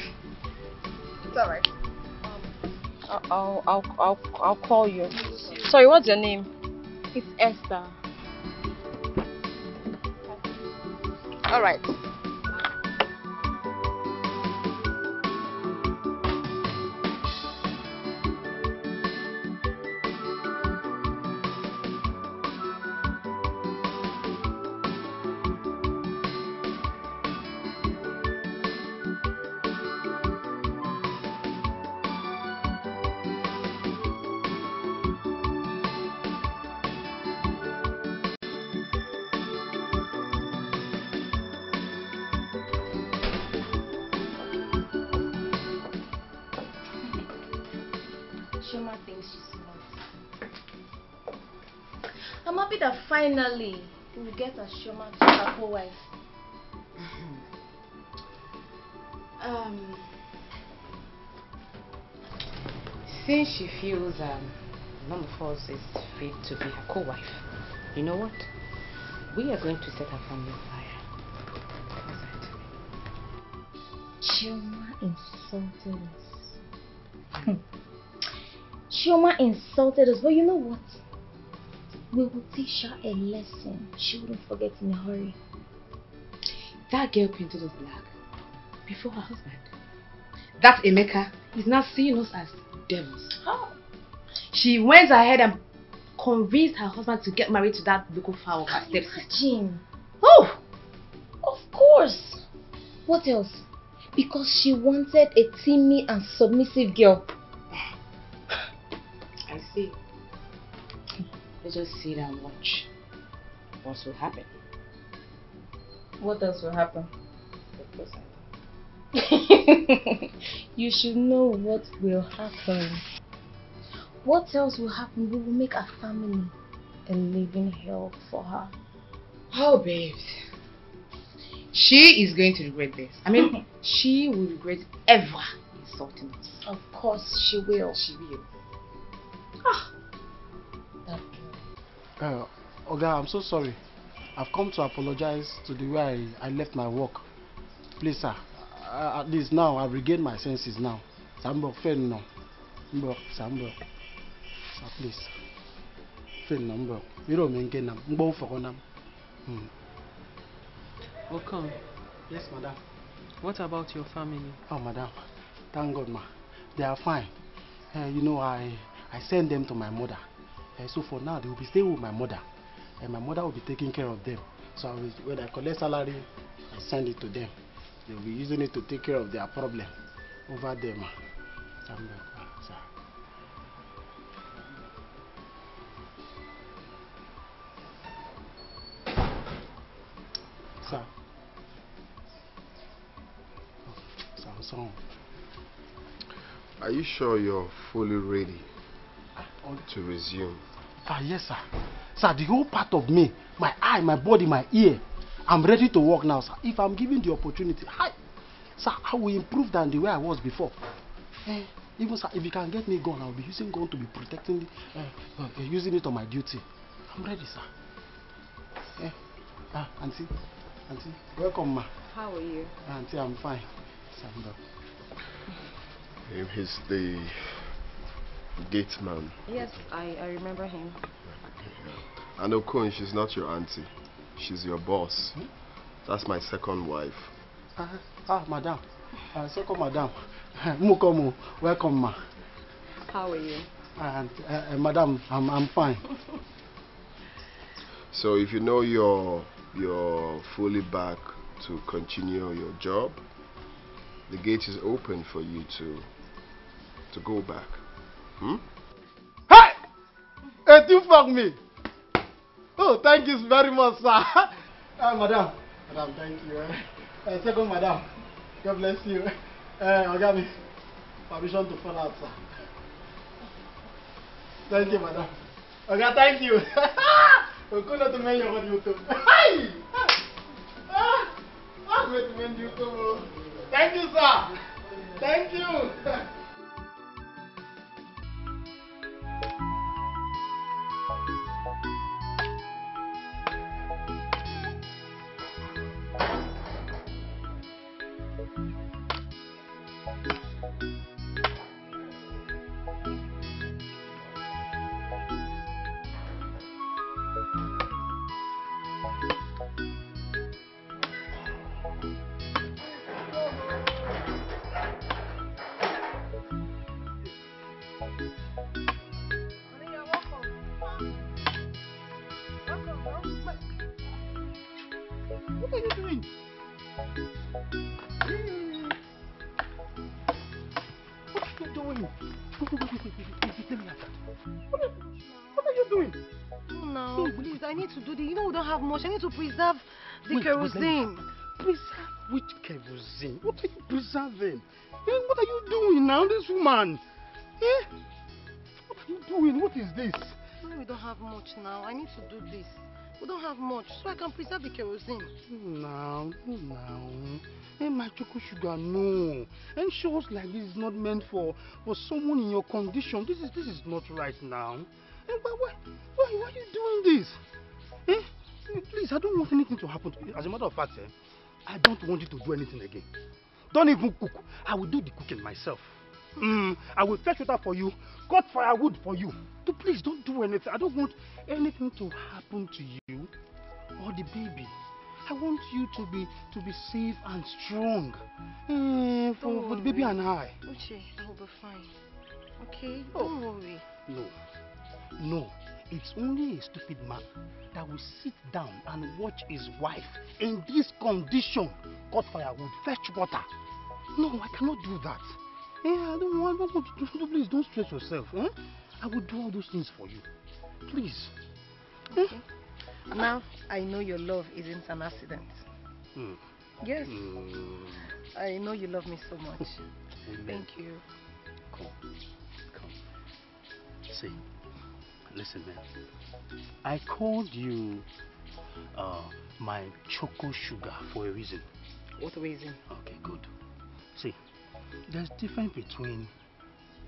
It's alright. I'll call you. Sorry, what's your name? It's Esther. Alright. Finally, we'll get a Chioma to her co-wife. Since she feels none of us is fit to be her co-wife, you know what? We are going to set her family on fire. How's that? Chioma insulted us. Chioma insulted us, but you know what? We will teach her a lesson. She wouldn't forget in a hurry. That girl painted us black before her husband. That Emeka is now seeing us as devils. How? She went ahead and convinced her husband to get married to that local fowl. Imagine. Oh! Of course! What else? Because she wanted a timid and submissive girl. I see. Let's just sit and watch what will happen. What else will happen? Of course I know. You should know what will happen. What else will happen? We will make our family a living hell for her. Oh, babes. She is going to regret this. I mean, she will regret ever insulting us. Of course she will. She will. Ah. Oga, I'm so sorry. I've come to apologize to the way I left my work. Please, sir. At least now, I've regained my senses now. Sambo, fail now. Sambo. Please. Fail now. You don't mean get now. Mbo for now. Okay. Yes, madam. What about your family? Oh, madam. Thank God, ma. They are fine. You know, I send them to my mother. So for now, they will be staying with my mother, and my mother will be taking care of them. So when I collect salary, I send it to them. They will be using it to take care of their problem over them. Sir. Samson. Are you sure you're fully ready to resume? Ah, yes, sir. Sir, the whole part of me, my eye, my body, my ear, I'm ready to work now, sir. If I'm given the opportunity, sir, I will improve than the way I was before. Even if you can get me a gun, I'll be using gun to be protecting, using it on my duty. I'm ready, sir. Eh? Ah, Auntie, welcome, ma. How are you? Auntie, I'm fine. Stand up. He's the gate man. Yes, I remember him. Yeah. And Okun, she's not your auntie. She's your boss. Hmm? That's my second wife. Madam. Second madam. Mukomu, welcome, ma. How are you? And, madam, I'm fine. So if you know you're fully back to continue your job, the gate is open for you to go back. Hmm? Hey! Hey, you fuck me! Oh, thank you very much, sir. Madam, thank you. Second madam, God bless you. I got me permission to fall out, sir. Thank you, madam. Okay, thank you. We could not mend you on YouTube. Hey! I'm going to mend YouTube. Thank you, sir. Thank you. I need to preserve the kerosene. Preserve which kerosene? What are you preserving? Eh, what are you doing now, this woman? Eh? What are you doing? What is this? No, we don't have much now. I need to do this. We don't have much, so I can preserve the kerosene. No. Eh, my choco sugar, no. And shows like this is not meant for someone in your condition. This is not right now. Eh, but why are you doing this? Eh? Please, I don't want anything to happen to you. As a matter of fact, I don't want you to do anything again. Don't even cook. I will do the cooking myself. I will fetch water for you, cut firewood for you. But please, don't do anything. I don't want anything to happen to you or the baby. I want you to be safe and strong for the baby and I. Uche, I will be fine. Okay? Don't worry. No. It's only a stupid man that will sit down and watch his wife in this condition cut firewood, fetch water. No, I cannot do that. Yeah, I don't want you to do. Please don't stress yourself. Eh? I will do all those things for you. Please. Okay. Now I know your love isn't an accident. Yes. I know you love me so much. Thank you. Come. See. Listen, man, I called you my choco sugar for a reason. What reason? Okay, good. See, there's a difference between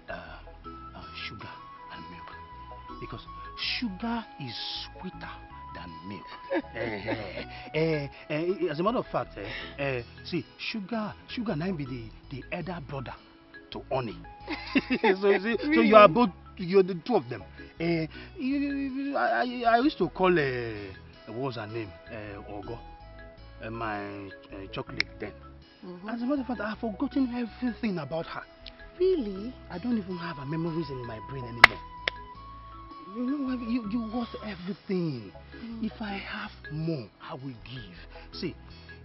sugar and milk. Because sugar is sweeter than milk. As a matter of fact, see, sugar now be the elder brother to honey. So you see, really? So you are both. You're the two of them. I used to call what was her name? Ogo. My chocolate then. As a matter of fact, I've forgotten everything about her. Really? I don't even have her memories in my brain anymore. You know, you worth everything. If I have more, I will give. See,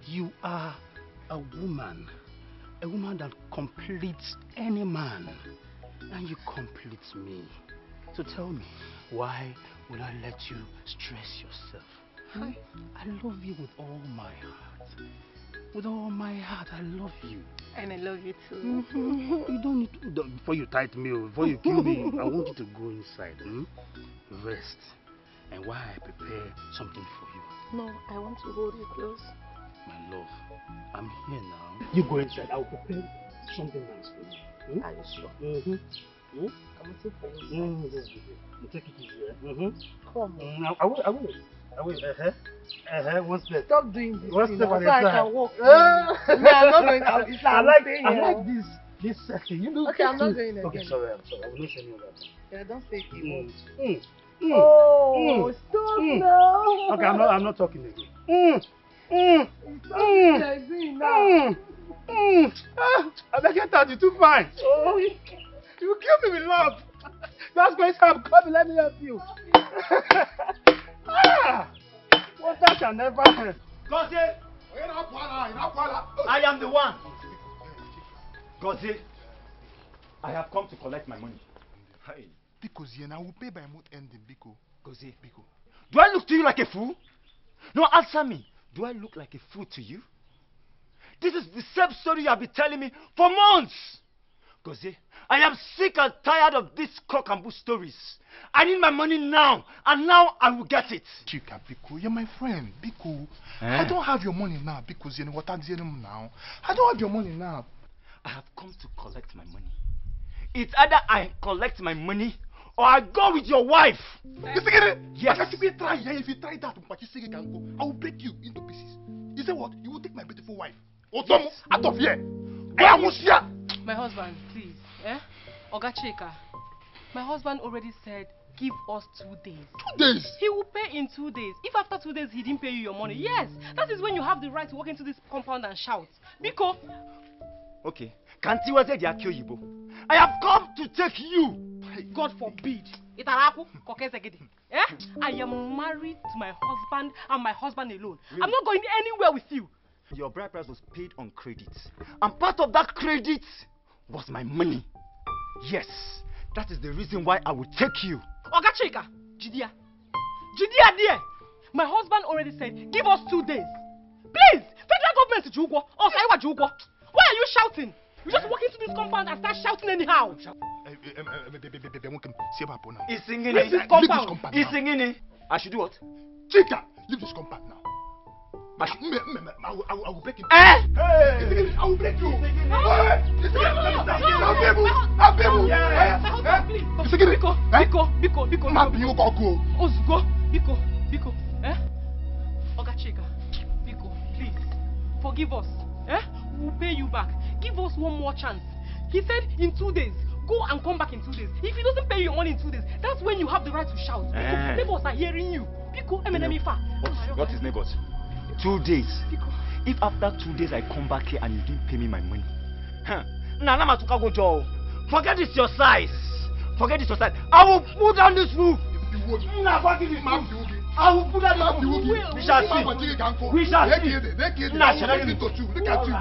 you are a woman that completes any man. And you complete me. So tell me, why will I let you stress yourself? I love you with all my heart. With all my heart, I love you. And I love you too. You don't need to. Before you tight me, before you kill me, I want you to go inside. Rest. And while I prepare something for you. No, I want to hold you close. My love, I'm here now. You go inside, I'll prepare something nice for you. Are you sure? I'm waiting for you. Take it easy. Come on. I will. What's that? Stop doing this. What's that? I can walk. I like this. This section, you look. Okay, I'm not doing it. Okay, sorry. I will not show you that. Yeah, don't say it. Oh, stop now. Okay, I'm not talking again. I beg you, you're too fine. Oh, you kill me with love. That's going to happen. Come, let me help you. What that shall never happen. Gozie, I am the one. Gozie, I have come to collect my money. Hey, because I will pay by month ending, Biko. Gozie, Biko. Do I look to you like a fool? No, answer me. Do I look like a fool to you? This is the same story you have been telling me for months. Gozie, I am sick and tired of these cock and bull stories. I need my money now, and now I will get it. Chika, Biko, you're my friend, Biko. I don't have your money now, because you know what I'm doing now. I don't have your money now. I have come to collect my money. It's either I collect my money or I go with your wife. Yes. If you try that, I will break you into pieces. You say what? You will take my beautiful wife. Yes. Out of here. My husband, please. Oga Chika, my husband already said, give us 2 days. 2 days? He will pay in 2 days. If after 2 days he didn't pay you your money, yes. That is when you have the right to walk into this compound and shout. Because... Okay. Kantiwa said Yakyoyibo. I have come to take you. God forbid. I am married to my husband and my husband alone. Really? I'm not going anywhere with you. Your bride price was paid on credit. And part of that credit was my money. Yes. That is the reason why I will take you. Oga Chika, Jidia. Jidia dear. My husband already said, give us 2 days. Please, take that government to Jugwa. Or Saiwa Jugwa. Why are you shouting? You just walk into this compound and start shouting anyhow. He's singing it. He's singing it. I should do what? Chika, leave this compound now. I will break it. I will break you. Please, forgive us. We'll pay you back. Give us one more chance. He said in 2 days. Go and come back in 2 days. If he doesn't pay you on in 2 days, that's when you have the right to shout. Because neighbors are hearing you. Because what is neighbors? 2 days. Because if after 2 days I come back here and you didn't pay me my money. Forget this your size. Forget this your size. I will put down this roof. I will put down this roof. We shall see. We shall see. Look at you.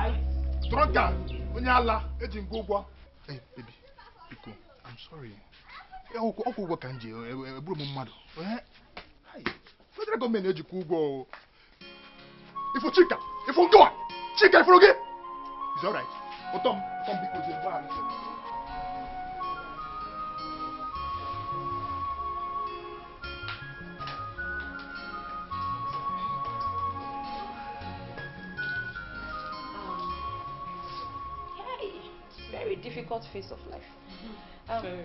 Drunker, Onyala, Ejingogwa. Hey, baby, Biko, I'm sorry. Oko go kanje, ebro mo mado. Hi. Fodra go manage Kugo. Ifo Chika, ifo Ndoa. Chika ifo Oge. It's all right. Otom Biko je ba. Difficult phase of life.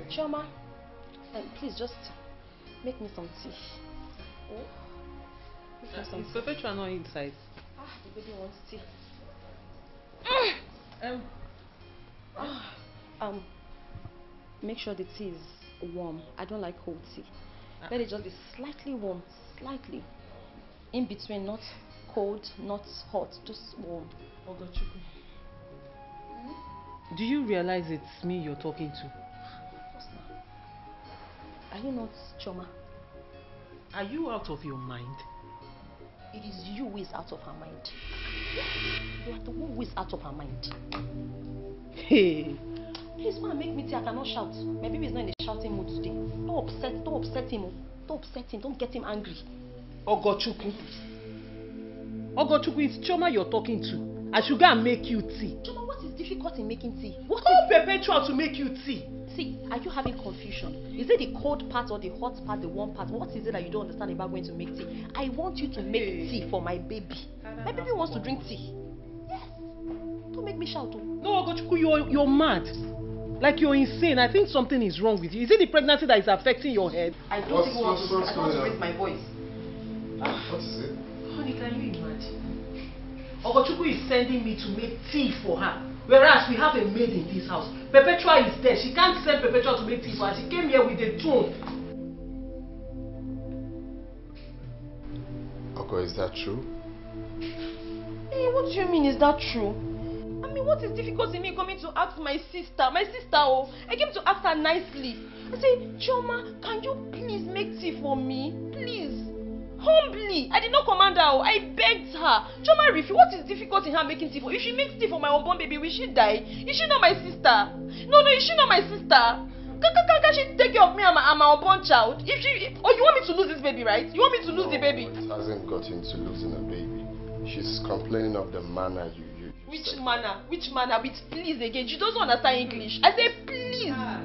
Chioma, please just make me some tea. Is Perpetua not inside? The baby wants tea. Make sure the tea is warm. I don't like cold tea. Let it just be slightly warm, slightly. In between, not cold, not hot, just warm. Ogochukwu. Do you realize it's me you're talking to? Of course not. Are you not Chioma? Are you out of your mind? It is you who is out of her mind. You are the one who is out of her mind. Hey. Please, man, make me tea. I cannot shout. My baby is not in a shouting mood today. Don't upset him. Don't get him angry. Ogochukwu. Ogochukwu, it's Chioma you're talking to. I should go and make you tea. Chioma, what is difficult in making tea? What is Perpetua to make you tea? See, are you having confusion? Is it the cold part or the hot part, the warm part? What is it that you don't understand about going to make tea? I want you to make tea for my baby. My baby wants to drink tea. Yes. Don't make me shout. No, Ogochukwu, you're mad. Like you're insane. I think something is wrong with you. Is it the pregnancy that is affecting your head? I don't think I want to raise my voice. What is it? Honey, can you imagine? Ogochukwu is sending me to make tea for her. Whereas we have a maid in this house. Perpetua is there. She can't send Perpetua to make tea for her. She came here with a tone. Ogo, is that true? Hey, what do you mean, is that true? I mean, what is difficult in me coming to ask my sister? My sister, oh, I came to ask her nicely. I said, Chioma, can you please make tea for me? Please. Humbly. I did not command her. I begged her. Chioma refused. What is difficult in her making tea for? If she makes tea for my unborn baby, will she die? Is she not my sister? No, is she not my sister? Can she take care of me and my unborn child? If she, oh, you want me to lose this baby, right? You want me to lose the baby? It hasn't gotten to losing a baby. She's complaining of the manner you use. Which said. Manner? Which manner? With please again. She doesn't understand English. I say please. Ah,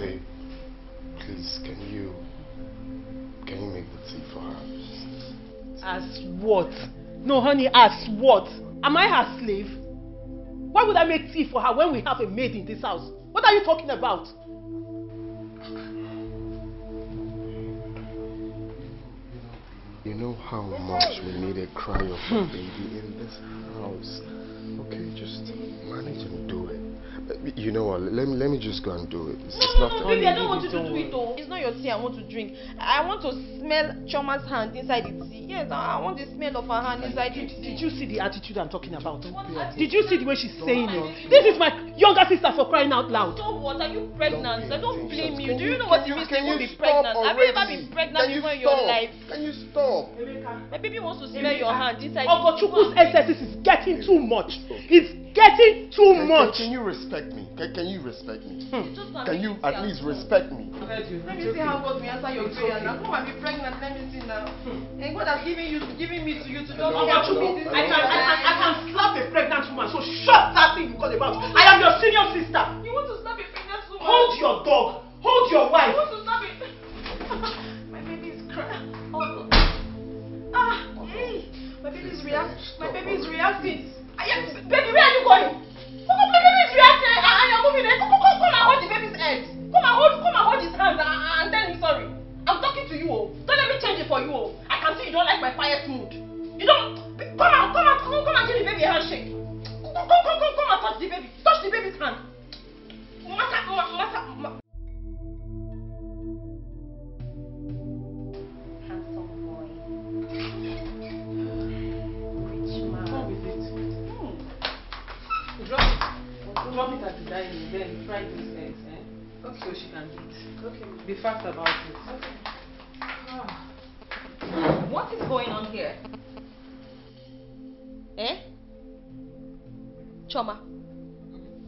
babe, please, can you make the tea for her? As what? No, honey, as what? Am I her slave? Why would I make tea for her when we have a maid in this house? What are you talking about? You know how much we need a cry of a baby in this house. Okay, just manage and do it. You know what? Let me just go and do it. No, baby, I don't want you to do it though. It's not your tea I want to drink. I want to smell Choma's hand inside the tea. Yes, I want the smell of her hand inside the tea. Did you see the attitude I'm talking about? Did you see the way she's saying it? This is my younger sister for crying out loud. So what? Are you pregnant? I don't blame you. Do you know what it means to be pregnant? Have you ever been pregnant before in your life? Can you stop? My baby wants to smell your hand inside the tea. Ogochukwu's excesses is getting too much. It's getting too much. Can you respect me? Can you respect me? Can you at least respect me? Let me see how God will answer your prayer. Now, come and be pregnant. Let me see now. And God has given me to you to don't care to me. I can slap a pregnant woman. So shut that thing you got about. I am your senior sister. You want to slap a pregnant woman? Hold your dog. Hold your wife. You want to slap it? My baby is crying. My baby is reacting. My baby is reacting. Baby, where are you going? My baby is reacting and you're moving there. Come and hold the baby's head. Come and hold his hands and tell him sorry. I'm talking to you. Don't let me change it for you. I can see you don't like my pious mood. You don't. Come and give the baby a handshake. Come and touch the baby. Touch the baby's hand. Massa. Drop it at the dining, then fry these eggs, eh? Okay. So she can eat. Okay. Be fast about it. Okay. Ah. What is going on here? Eh? Chioma,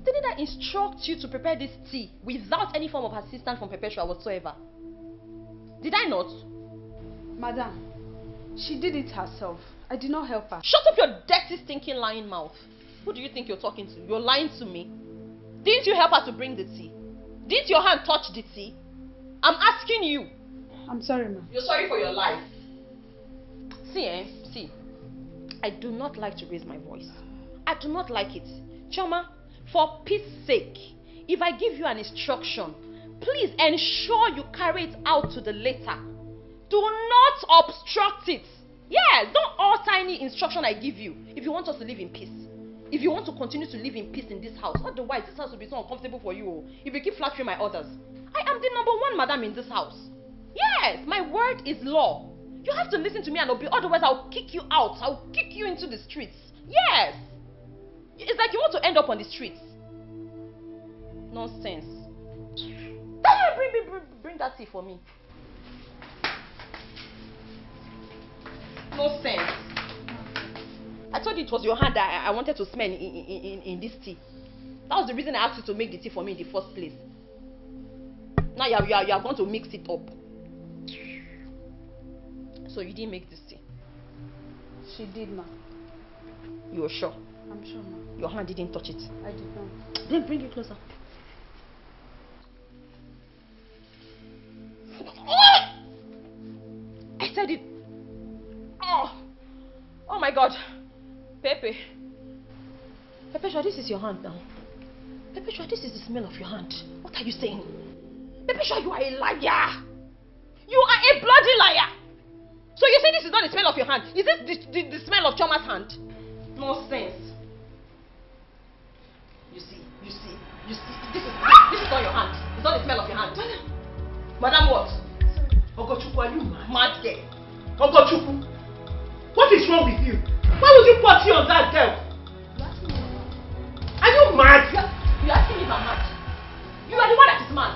didn't I instruct you to prepare this tea without any form of assistance from Perpetua whatsoever? Did I not? Madam, she did it herself. I did not help her. Shut up your dirty, stinking, lying mouth. Who do you think you're talking to? You're lying to me. Didn't you help her to bring the tea? Didn't your hand touch the tea? I'm asking you. I'm sorry, ma'am. You're sorry for your life. See, See. I do not like to raise my voice. I do not like it. Chioma, for peace sake, if I give you an instruction, please ensure you carry it out to the letter. Do not obstruct it. Yes, don't alter any instruction I give you if you want us to live in peace. If you want to continue to live in peace in this house, otherwise this house will be so uncomfortable for you if you keep flattering my orders. I am the number one madam in this house. Yes, my word is law. You have to listen to me and obey, otherwise I'll kick you out. I'll kick you into the streets. Yes. It's like you want to end up on the streets. Nonsense. Bring that tea for me. Nonsense. I told you it was your hand that I wanted to smell in this tea. That was the reason I asked you to make the tea for me in the first place. Now you are going to mix it up. So you didn't make this tea? She did, ma'am. You're sure? I'm sure, ma'am. Your hand didn't touch it? I did not. Bring it closer. Oh! I said it. Oh my God. Pepe, this is your hand now. Perpetua, this is the smell of your hand. What are you saying? Perpetua, you are a liar. You are a bloody liar. So you say this is not the smell of your hand. Is this the smell of Choma's hand? Nonsense. You see. This is not your hand. It's not the smell of your hand. Madam what? Ogochukwu, are you mad there? Ogochukwu, what is wrong with you? Why would you party on that girl? Are you mad? You are asking me if I'm mad. You are the one that is mad.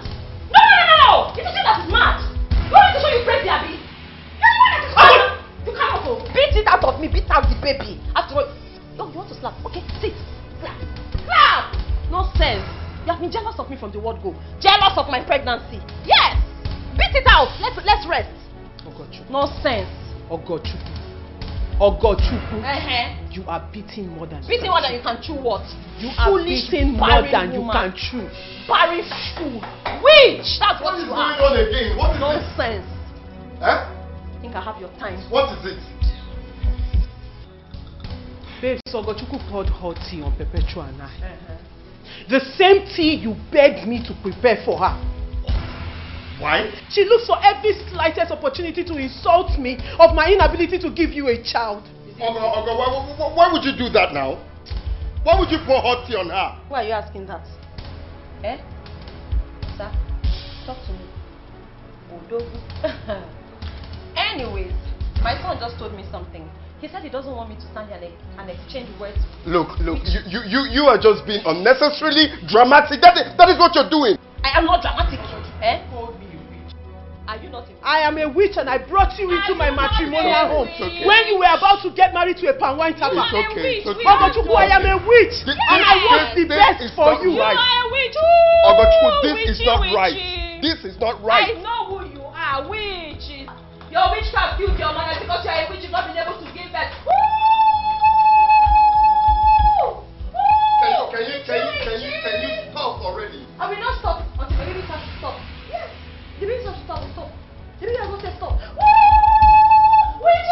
No! It is you that is mad. You want me to show you crazy, Abby? You are the one that is mad. You cannot go. Beat it out of me. Beat out the baby. After all, you want to slap? Okay, sit. Slap! Nonsense. You have been jealous of me from the word go. Jealous of my pregnancy. Yes! Beat it out. Let's rest. Ogochukwu. Nonsense. Ogochukwu. You are beating more than you can chew. Beating more than you can chew what? You are beating more than you can chew. Barren fool. Witch! That's what you are. What is going on again? What is nonsense. It? Eh? I think I have your time. What is it? Babe, so Ogochukwu poured hot tea on Perpetua and I. The same tea you begged me to prepare for her. Why? She looks for every slightest opportunity to insult me of my inability to give you a child. Ogo, why would you do that now? Why would you pour hot tea on her? Why are you asking that? Eh? Sir, talk to me. Anyways, my son just told me something. He said he doesn't want me to stand here and exchange words. Look, you are just being unnecessarily dramatic. That is what you're doing. I am not dramatic. Eh? Are you not a witch? I am a witch and I brought you into my matrimonial home. Okay. When you were about to get married to a panwine tapa. It's okay. Ogochukwu, I am a witch and I want the best for you. You are a witch. Ogochukwu, this is not right. This is not right. I know who you are, witch. Your witchcraft killed your mother because you are a witch. You've not been able to give birth. Can you stop already? I will not stop until the baby starts to stop. Yes, the baby starts to stop. The baby has not said stop. Witch!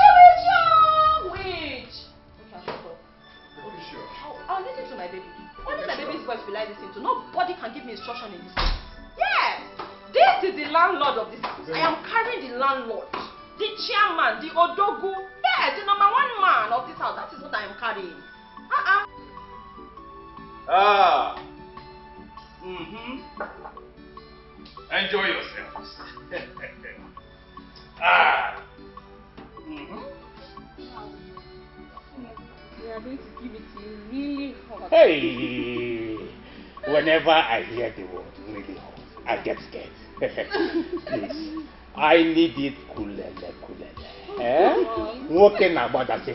Okay, stop. Are you sure? I'll listen to my baby. Only my baby's voice will I listen to. Nobody can give me instruction in this way. Yes, this is the landlord of this house. I am carrying the landlord, the chairman, the odogu. Yes, the #1 man of this house. That is what I am carrying. Enjoy yourselves. We are going to give it to you really hot. Hey! Whenever I hear the word really hot, I get scared. Please, I need it coolele. Walking about that,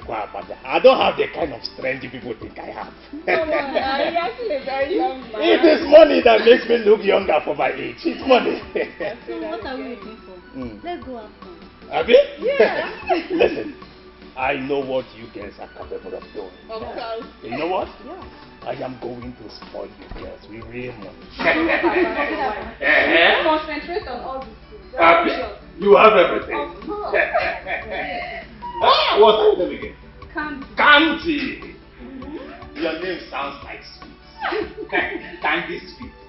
I don't have the kind of strength people think I have. I'm actually very young man. It is money that makes me look younger for my age. It's money. So what are we waiting for? Let's go after. Abi? Yeah. Listen, I know what you guys are capable of doing. Of course. You know what? Yeah. I am going to spoil you girls with real money. Concentrate on all these things. Abi, you have everything. Of course. What are you doing again? Candy. Your name sounds like sweet. Candy sweet. Sweet.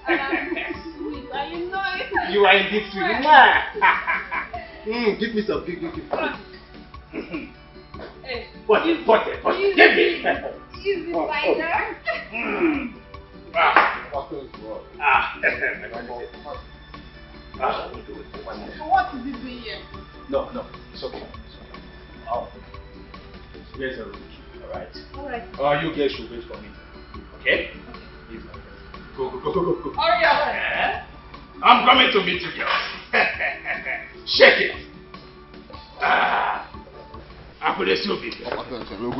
Are you not? You are indeed sweet. Give me some. Give. Hey, what? Give me. Easy fighter. What is he doing here? No, it's okay. Oh, here's a room. All right. You guys should wait for me. Okay? Please, go. Oh, yeah. I'm coming to meet you girls. Shake it. I could assume it.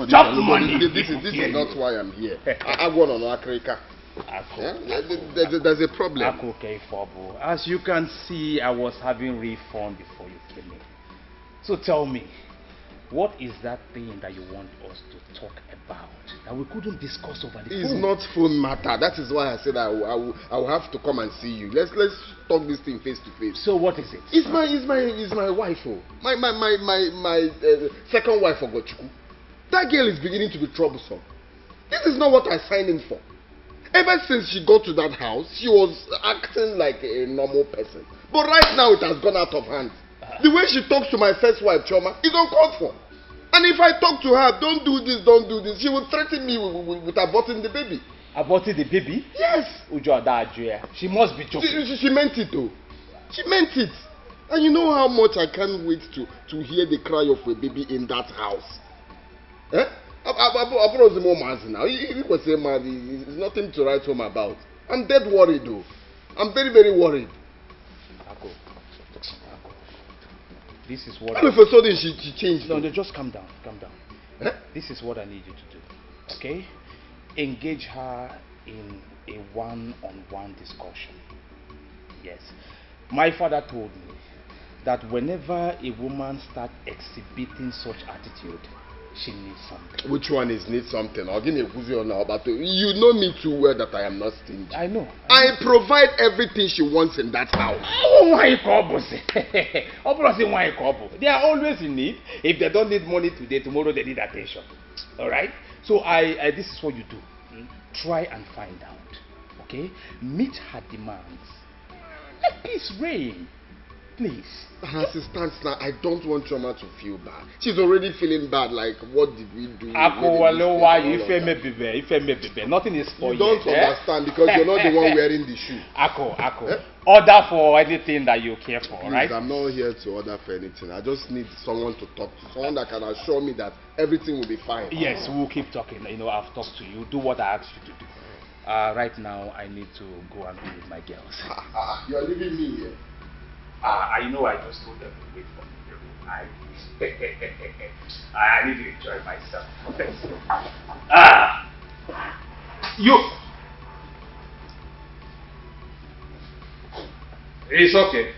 Drop money. This is not why I'm here. I want on Africa. There's a problem. Okay, Fabo. As you can see, I was having refund before you came in. So tell me, what is that thing that you want us to talk about that we couldn't discuss over the phone? It's not phone matter. That is why I said I will have to come and see you. Let's talk this thing face to face. So what is it? It's my wife. My second wife, Ogochukwu. That girl is beginning to be troublesome. This is not what I signed in for. Ever since she got to that house, she was acting like a normal person. But right now, it has gone out of hand. The way she talks to my first wife, Chioma, is uncalled for. And if I talk to her, don't do this, she will threaten me with aborting the baby. Aborting the baby? Yes. She must be joking. She meant it though. She meant it. And you know how much I can't wait to hear the cry of a baby in that house. Eh? It's nothing to write home about. I'm dead worried though. I'm very, very worried. This is what. All of a sudden she changed. No, just calm down. Calm down. Huh? This is what I need you to do. Okay? Engage her in a one-on-one discussion. Yes. My father told me that whenever a woman starts exhibiting such attitude, she needs something. Which one is need something? I'll give you a question now, but you know me too well that I am not stingy. I know. I provide everything she wants in that house. Oh, my God. They are always in need. If they don't need money today, tomorrow they need attention. All right? So this is what you do. Try and find out. Okay? Meet her demands. Let peace reign. Please. As it stands now, I don't want Chioma to feel bad. She's already feeling bad, like, what did we do? Nothing is for you. You don't understand because you're not the one wearing the shoe. Order for anything that you care for, right? I'm not here to order for anything. I just need someone to talk to. Someone that can assure me that everything will be fine. Yes, we'll keep talking. You know, I've talked to you. Do what I asked you to do. Right now, I need to go and be with my girls. You're leaving me here. I know I just told them to wait for me. I need to enjoy myself. Thanks. You. It's okay.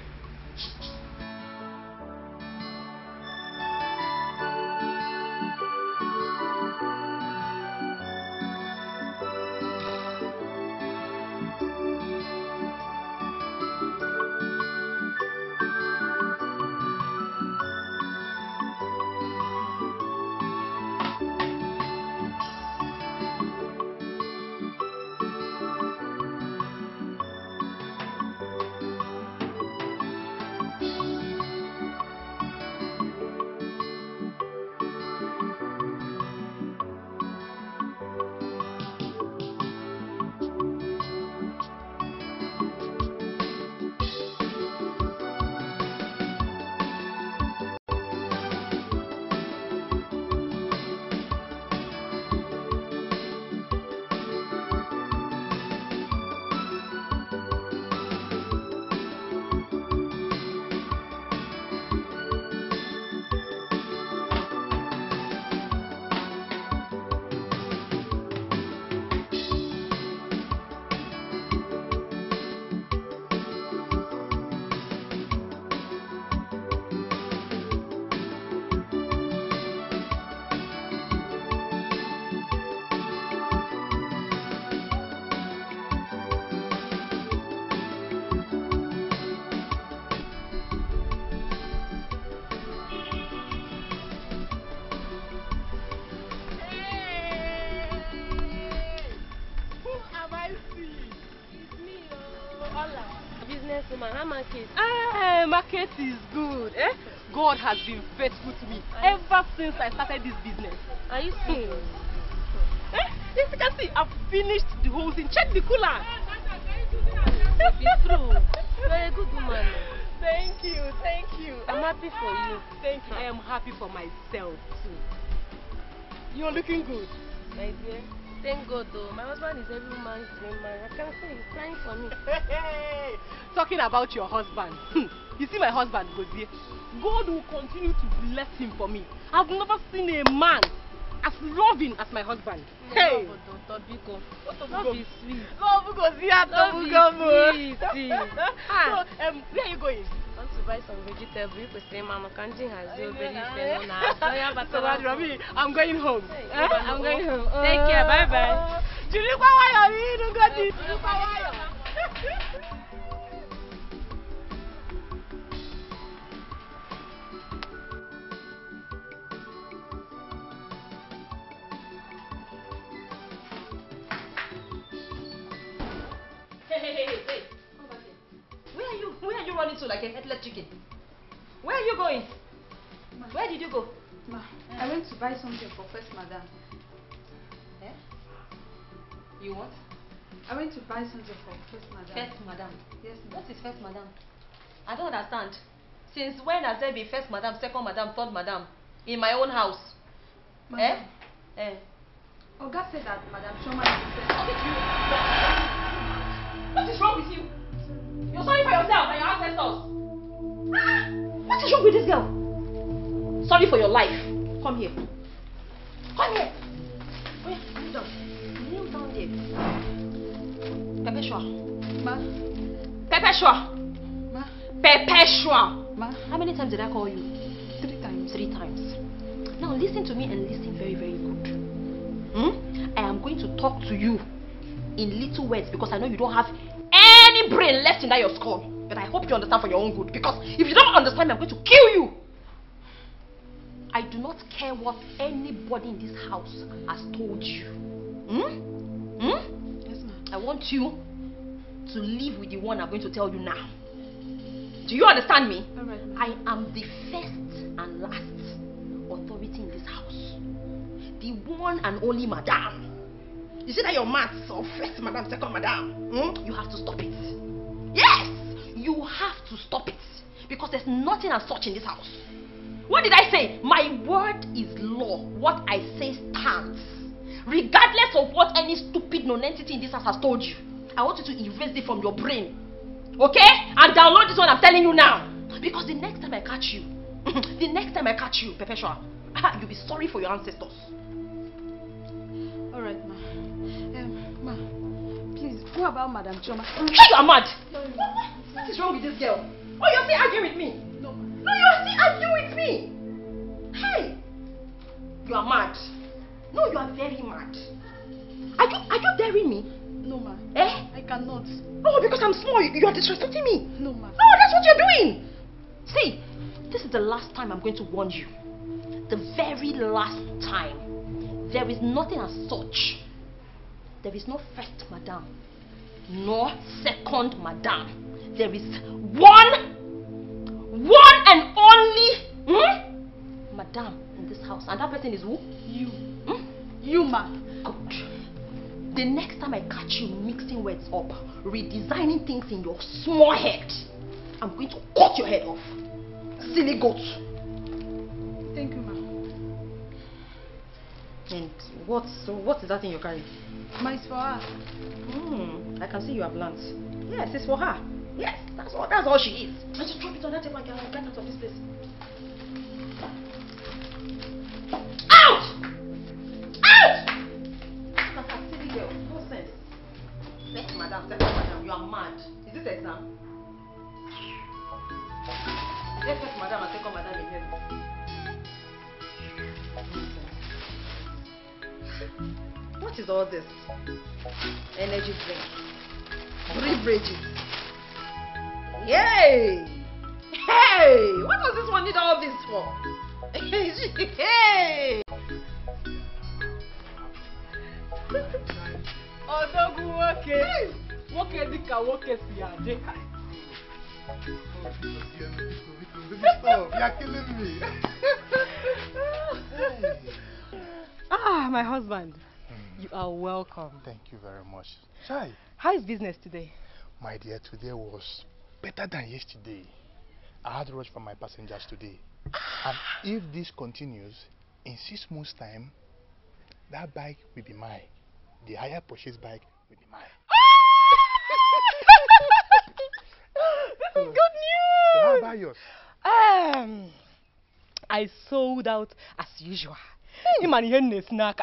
Market is good, eh? God has been faithful to me ever since I started this business. Are you serious? Eh? As you can see, I've finished the whole thing. Check the cooler. It's true. Very good woman. Thank you, thank you. I'm happy for you. Thank you. I am happy for myself too. You're looking good, my dear. Thank God though, my husband is every man's dream man. I can say he's crying for me. Hey, talking about your husband. You see my husband, Gozie? God will continue to bless him for me. I've never seen a man as loving as my husband. Hey! Love is sweet. Love is sweet. Where are you going? I want to buy some vegetables. I'm going home. I'm going home. Take care. Bye-bye. Hey, wait. Come back here. Where are you running to like a headless chicken? Where are you going? Ma. Where did you go? Ma, I went to buy something for first madam. Eh? You what? I went to buy something for first madam. First madam? Yes, ma'am. What is first madam? I don't understand. Since when has there been first madam, second madam, third madam? In my own house? Madam. Eh? Eh? Oga said that Madam Chioma is the first. What is wrong with you? You're sorry for yourself and your ancestors. Ah, what is wrong with this girl? Sorry for your life. Come here. Come here. Wait, sit down. Kneel down there. Perpetua. Ma. Perpetua. Ma. Perpetua. Ma. How many times did I call you? 3 times. 3 times. Now listen to me and listen very, very good. I am going to talk to you in little words because I know you don't have any brain left in that your skull. But I hope you understand for your own good, because if you don't understand, I'm going to kill you. I do not care what anybody in this house has told you. Yes, ma'am. I want you to live with the one I'm going to tell you now. Do you understand me? All right, ma'am. I am the first and last authority in this house. The one and only madam. You see that your maths of first madam, second madam? You have to stop it. Yes! You have to stop it. Because there's nothing as such in this house. What did I say? My word is law. What I say stands. Regardless of what any stupid non-entity in this house has told you. I want you to erase it from your brain. Okay? And download this one I'm telling you now. Because the next time I catch you, Perpetua, you'll be sorry for your ancestors. All right, ma. Ma, please, what about Madam Chioma? You are mad! No, what is wrong with this girl? Oh, you're still arguing with me? No, no, you're still arguing with me! Hey! You are mad. No, you are very mad. Are you daring me? No, ma. Eh? I cannot. No, because I'm small. You are disrespecting me. No, ma. No, that's what you're doing! See, this is the last time I'm going to warn you. The very last time. There is nothing as such. There is no first madam, nor second madam. There is one and only madam in this house. And that person is who? You. You, ma. Good. The next time I catch you mixing words up, redesigning things in your small head, I'm going to cut your head off. Silly goat. Thank you, ma. And what is that thing you're carrying? It's for her. I can see you have learnt. Yes, it's for her. Yes, that's all she is. I just drop it on that table and get out of this place. Out! That's a silly girl. No sense. Second madam, you are mad. Is this the exam? Let first madam and second madam in here. What is all this? Energy drink. 3 bridges. Yay! Hey! What does this one need all this for? Hey! Oh, no good workers. You're killing me. Ah, my husband. You are welcome. Thank you very much. Chai. How is business today? My dear, today was better than yesterday. I had to rush for my passengers today. And if this continues, in 6 months' time, that bike will be mine. The higher purchase bike will be mine. This is good news! So how about yours? I sold out as usual. You man, you need snack.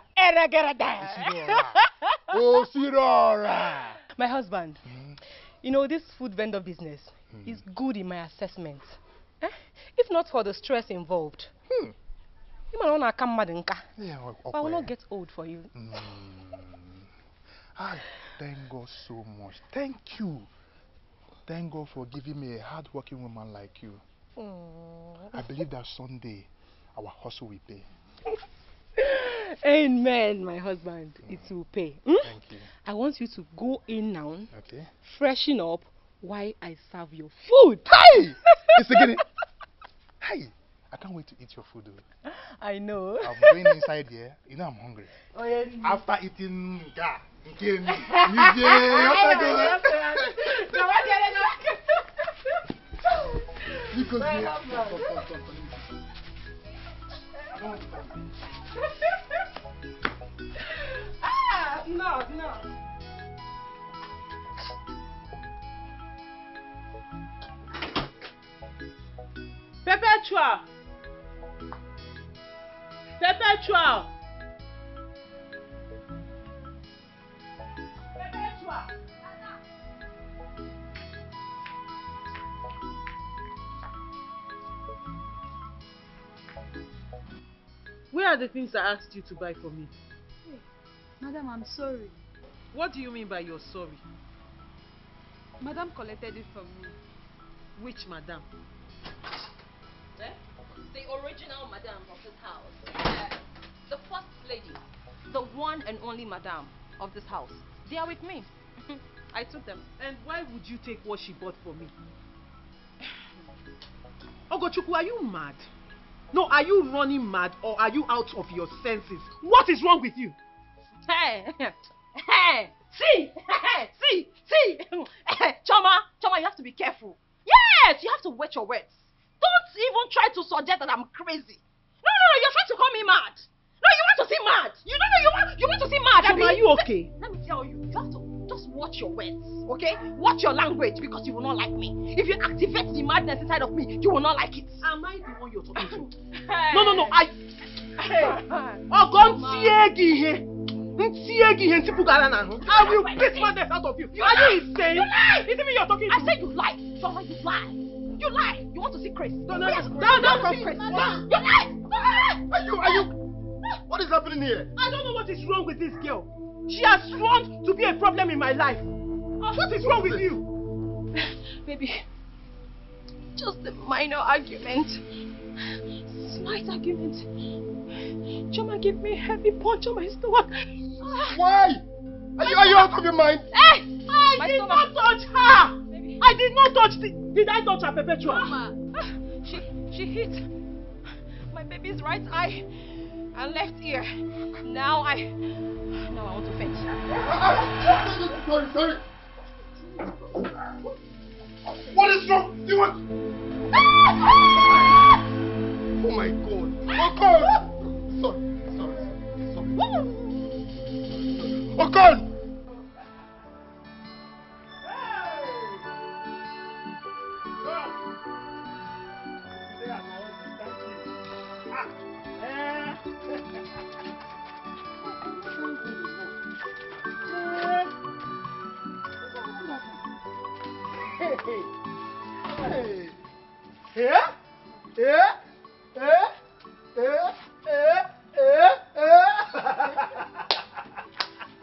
Oh, Sirora! My husband, you know this food vendor business is good in my assessment. Eh? If not for the stress involved, you man wanna come mad nka. I will not get old for you. I thank God so much. Thank you. Thank God for giving me a hard-working woman like you. I believe that someday our hustle will pay. Amen, my husband. It will pay. Hmm? Thank you. I want you to go in now. Okay. Freshen up while I serve your food. Hi! It's again. Hi! I can't wait to eat your food. I know. I'm going inside here. You know I'm hungry. Oh, yes. After eating ga, ah, no. Perpetua. Perpetua. Perpetua. Where are the things I asked you to buy for me? Hey, madam, I'm sorry. What do you mean by you're sorry? Madam collected it from me. Which madam? Eh? The original madam of this house. The first lady. The one and only madam of this house. They are with me. I took them. And why would you take what she bought for me? Ogochukwu, are you mad? No, are you running mad or are you out of your senses? What is wrong with you? Hey! Hey! See! Hey! See! See! Chioma, you have to be careful. Yes! You have to watch your words. Don't even try to suggest that I'm crazy. No, you're trying to call me mad. No, you want to see mad. You don't know you want to see mad. Chioma, are you okay? Let me tell you, you have to just watch your words, okay? Watch your language because you will not like me. If you activate the madness inside of me, you will not like it. Am I the one you're talking to? Hey. No, I... I will piss madness out of you. Are you insane? You lie! Isn't me you're talking to? I said you lie. Chioma, you lie. You lie. You want to see Chris. No, you lie! Are you... What is happening here? I don't know what is wrong with this girl. She has sworn to be a problem in my life. What is wrong with you? Baby, just a minor argument. Slight argument. Chioma gave me a heavy punch on my stomach. Why? Are you out of your mind? Hey, I did not touch her. Baby. I did not touch Did I touch her, Perpetua? Mama, she hit my baby's right eye and left ear. Now I want to faint. Sorry. What is wrong? Do you want? Oh my God! Oh God! Sorry. Oh God!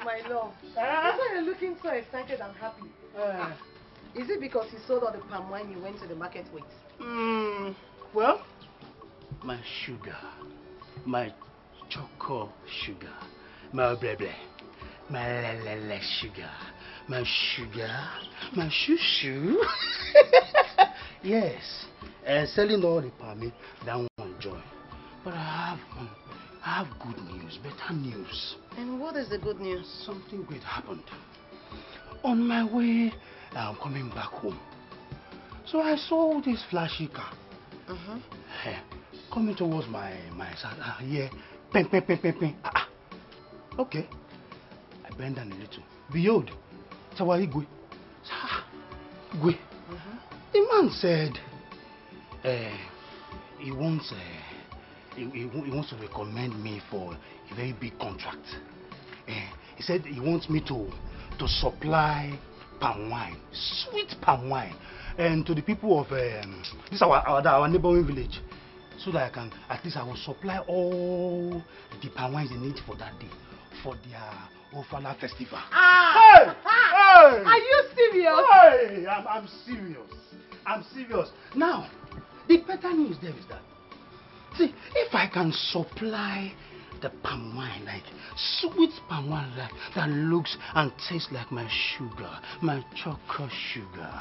My love, that's why you're looking so excited and happy. Is it because you sold all the palm wine you went to the market with? Well, my sugar, my choco sugar, my bleble, my lelele sugar, my shushu. Yes, and selling all the palm, that one joy. But I have good news, better news. And what is the good news? Something great happened. On my way, I'm coming back home. So I saw this flashy car coming towards my side. Ping. Okay. I bend down a little. Behold, Sawari Gwe. Gwe. The man said, he wants to recommend me for a very big contract. He said he wants me to supply palm wine, sweet palm wine, and to the people of this our neighboring village, so that I will supply all the palm wine they need for that day, for their Ofala festival. Hey! Are you serious? Hey, I'm serious. Now, the better news there is that, see, if I can supply the palm wine, like sweet palm wine, like that looks and tastes like my sugar, my chocolate sugar.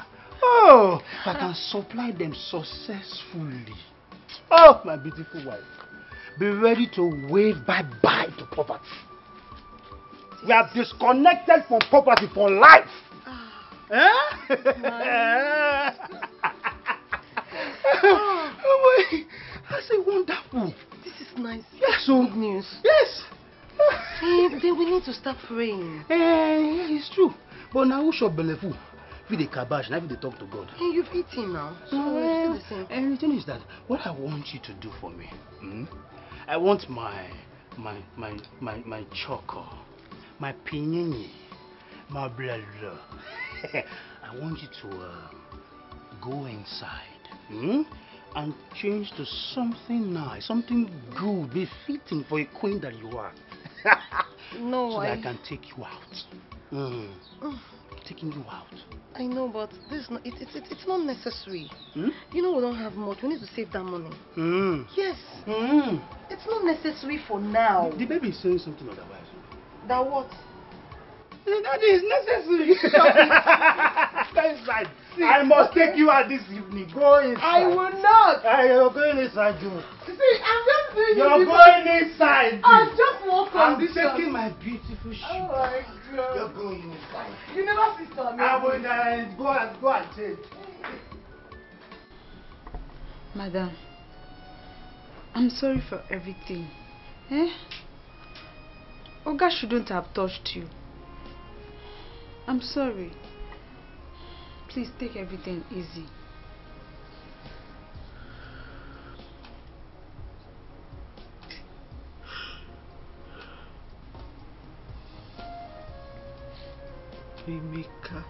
Oh, I can supply them successfully. Oh, my beautiful wife, be ready to wave bye-bye to poverty. We are disconnected from poverty for life. Eh? Oh boy, that's a wonderful. This is nice. Yes, so good news. Yes. Then we need to start praying. Yeah, it's true. But now who should believe who? With the kabash, now with the talk to God. And you've eaten now. So well, it's still the same. And the thing is that what I want you to do for me, I want my choco, my pinini, my blah blah. I want you to go inside and change to something nice, something good, befitting for a queen that you are. No, so that I can take you out. Taking you out. I know, but this no, it's not necessary. You know we don't have much. We need to save that money. Yes. It's not necessary for now. The baby is saying something otherwise. That what? That is necessary. Go inside. See, I must take you out this evening. Go inside. I will not. You're going inside, Joe. See, I'm just doing. You're going inside. I just walk on this. I'm taking my beautiful shoes. Oh my God. You're going inside. You never see something. I will go and change. Madam, I'm sorry for everything. Eh? Oga shouldn't have touched you. I'm sorry. Please take everything easy. Emeka,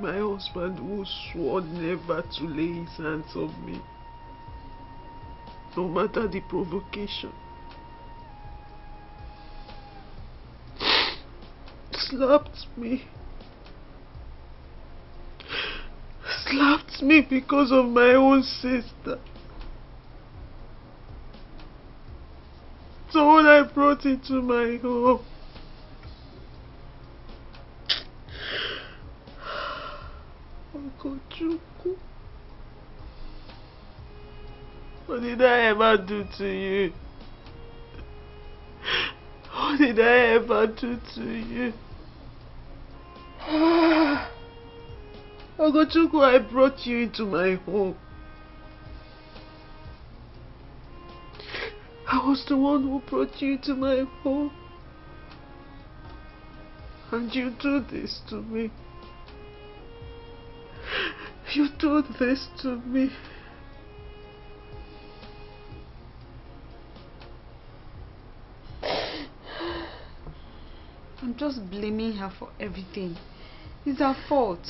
my husband who swore never to lay his hands on me, no matter the provocation, slapped me because of my own sister. So when I brought it to my home, Ogochukwu, what did I ever do to you? What did I ever do to you? Ogochukwu, I brought you into my home. I was the one who brought you into my home. And you do this to me. You do this to me. I'm just blaming her for everything. It's her fault.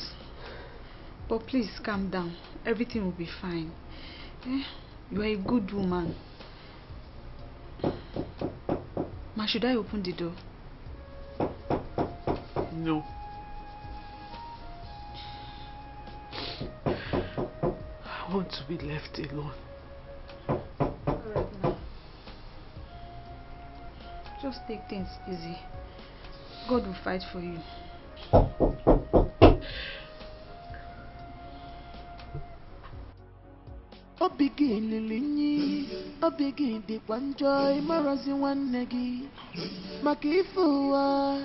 But please calm down. Everything will be fine. Eh? You are a good woman. Ma, should I open the door? No. I want to be left alone. All right, now. Just take things easy. God will fight for you. Obigin lilinyi, obigin di kwanjoy marazi wanegi, makifuwa.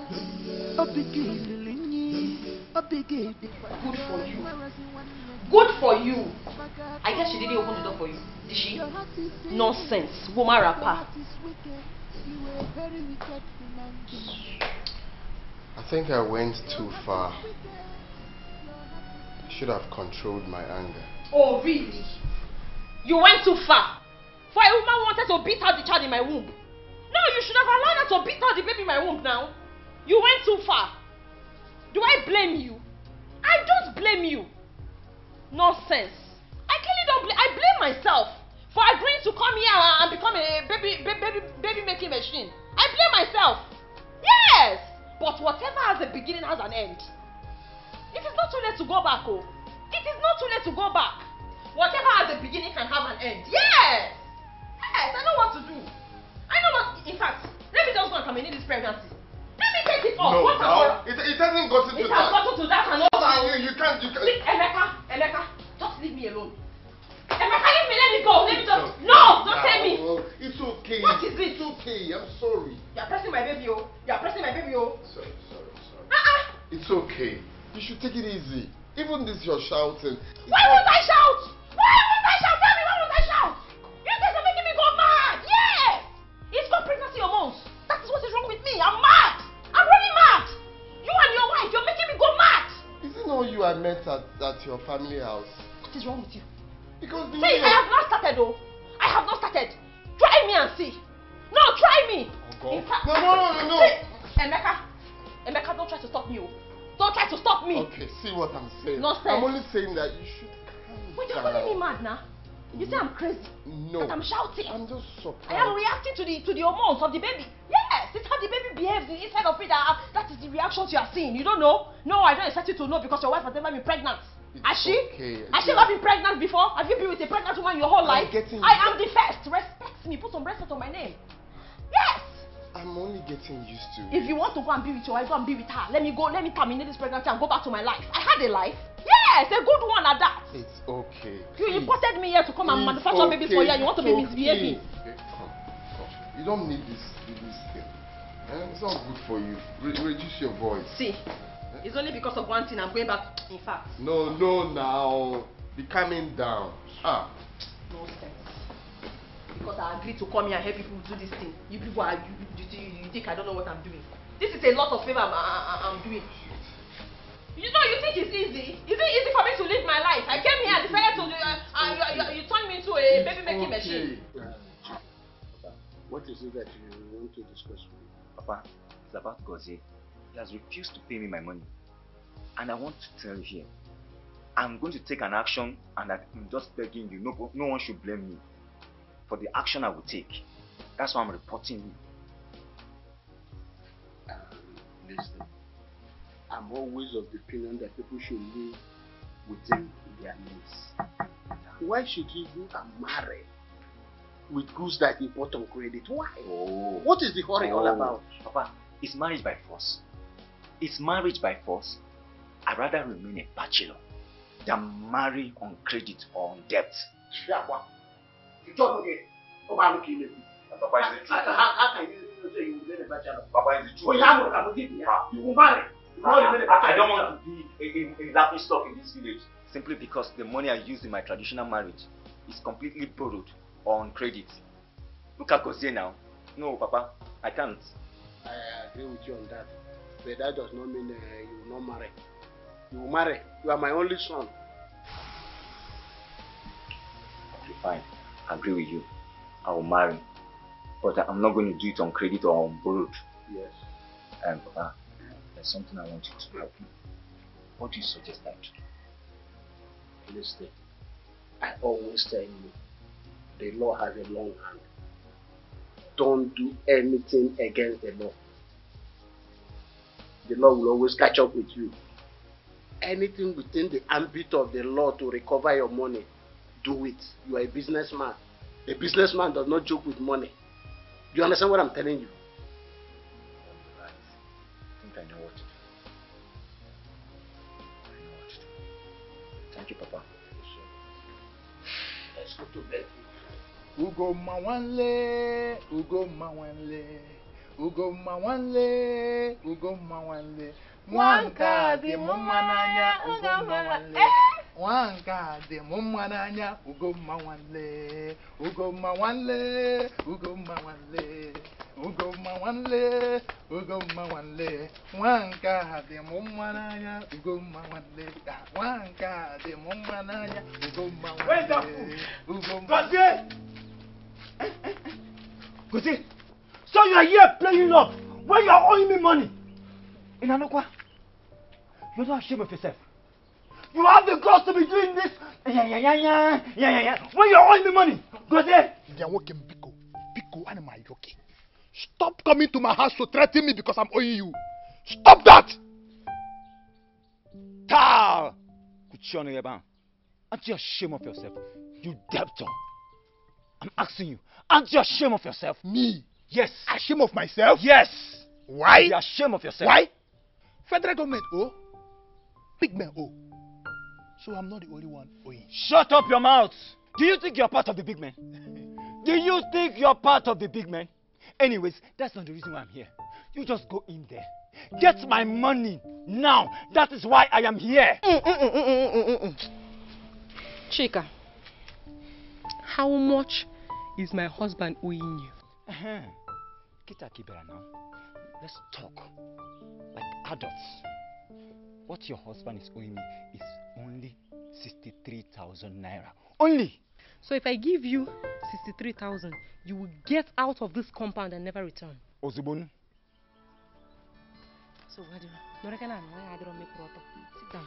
Obigin lilinyi, obigin di kwanjoy. Good for you. Good for you. I guess she didn't open the door for you, did she? Nonsense, woman rapper. You were very wicked. I think I went too far. I should have controlled my anger. Oh, really? You went too far? For a woman wanted to beat out the child in my womb. No, you should have allowed her to beat out the baby in my womb now. You went too far. Do I blame you? I don't blame you. Nonsense. I clearly don't blame. I blame myself for agreeing to come here and become a baby making machine. I blame myself. Yes! But whatever has a beginning has an end. It is not too late to go back, oh. It is not too late to go back. Whatever has a beginning can have an end. Yes! Yes, I know what to do. I know what. In fact, let me just go and terminate this pregnancy. Let me take it off. No, no. It hasn't gotten to that. It has gotten to that. What are you? You can't. You can't. See, Emeka, just leave me alone. Emeka, leave me. Let me go. Let me just. No, don't tell me. Well, it's okay. What is it? It's okay. I'm sorry. You're pressing my baby, oh. You're pressing my baby, oh. Sorry. It's okay. You should take it easy. Even this, you're shouting. Why won't I shout? Why won't I shout? Tell me, why won't I shout? You guys are making me go mad. Yes! It's called pregnancy hormones. That is what is wrong with me. I'm mad. I'm really mad. You and your wife, you're making me go mad. Isn't all you are met at your family house? What is wrong with you? Because the see, I have not started, though. I have not started. Try me and see. No, try me. Oh, God. No. Emeka, don't try to stop me. Don't try to stop me. Okay, see what I'm saying. Nonsense. I'm only saying that you should calm down. You're calling me mad now. You say I'm crazy. No. That I'm shouting. I'm just surprised. I am reacting to the hormones of the baby. Yes, it's how the baby behaves inside of it. That is the reactions you are seeing. You don't know? No, I don't expect you to know because your wife has never been pregnant. Has she? Okay. Has she not been pregnant before? Have you been with a pregnant woman your whole life? I am the first. Respect me. Put some respect on my name. Yes. I'm only getting used to it. If you want to go and be with your wife, go and be with her. Let me terminate this pregnancy and go back to my life. I had a life. Yes, a good one at that. It's okay. You imported me here to come and manufacture babies for you and you want to be misbehaving. Okay. Come. You don't need this thing. It's not good for you. Reduce your voice. See, it's only because of one thing I'm going back, in fact. No, now. Be calming down. No sense. Because I agreed to come here and help people do this thing. You people are, you think I don't know what I'm doing. This is a lot of favor I'm doing. You know, you think it's easy? Is it easy for me to live my life? I came here and decided to, you turned me into a baby-making machine. What is it that you want to discuss with me? Papa, it's about Gozie. He has refused to pay me my money. And I want to tell you here, I'm going to take an action and I'm just begging you, no one should blame me for the action I will take. That's why I'm reporting you. Listen, I'm always of the opinion that people should live within their means. Why should you go and marry with goods that you bought on credit? Why? Oh. What is the hurry all about? Papa, it's marriage by force. It's marriage by force. I'd rather remain a bachelor than marry on credit or on debt. You talk again. Papa, is it true? How can you say you will be a bachelor? Papa, is it true? You will marry. I don't want to be a laughing stock in this village. Simply because the money I used in my traditional marriage is completely borrowed or on credit. Look at Gozie now. No, Papa, I can't. I agree with you on that. But that does not mean you will not marry. You will marry. You are my only son. Okay, fine. I agree with you. I will marry, but I'm not going to do it on credit or on borrowed. Yes. And Papa, there's something I want you to help me. What do you suggest I do? Listen, I always tell you, the law has a long hand. Don't do anything against the law. The law will always catch up with you. Anything within the ambit of the law to recover your money, do it. You are a businessman. A businessman does not joke with money. Do you understand what I'm telling you? Right. I think I know what to do. Thank you, Papa. Let's go to bed. Ugo Mawanle, Ugo Mawanle, Ugo Mawanle, Ugo Mawanle. Wanka de Mumananya, Ugo Mawanle. One God, the Mumananya, Ugo Mawanle, Ugo Mawanle, Ugo Mawanle, Ugo Mawanle, Ugo Mawanle, one God, the Mumananya, Ugo Mawanle, one God, the Mumananya, Ugo Mawanle, Ugo Mawanle. Gozie, so you are here playing up when you are owing me money. In Anokwa, you're not ashamed of yourself. You have the guts to be doing this. When you're owing me money, Gozie. They are working Pico and my yoke. Stop coming to my house to threaten me because I'm owing you. Stop that. Tal. Kuchiono Yeban. Aren't you ashamed of yourself? You debtor. I'm asking you. Aren't you ashamed of yourself? Me? Yes. Ashamed of myself? Yes. Why? You're ashamed of yourself. Why? Federal government, oh. Big men, oh. So I'm not the only one. Oh, yeah. Shut up your mouth. Do you think you're part of the big men? Do you think you're part of the big men? Anyways, that's not the reason why I'm here. You just go in there. Get my money now. That is why I am here. Chika, how much is my husband owing you? Kita Kibera now. Let's talk like adults. What your husband is owing me is only 63,000 naira. Only! So if I give you 63,000, you will get out of this compound and never return. Ozubun. So what do you do? Sit down.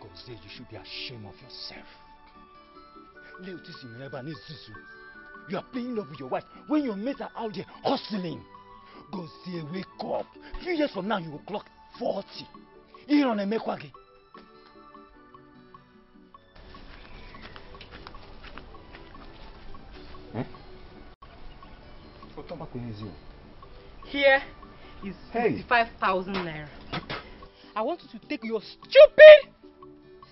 Gozie, you should be ashamed of yourself. You are playing love with your wife when you met her out there hustling. Gozie, wake up. A few years from now, you will clock 40. You don't make work. Here is 65,000 naira. I want you to take your stupid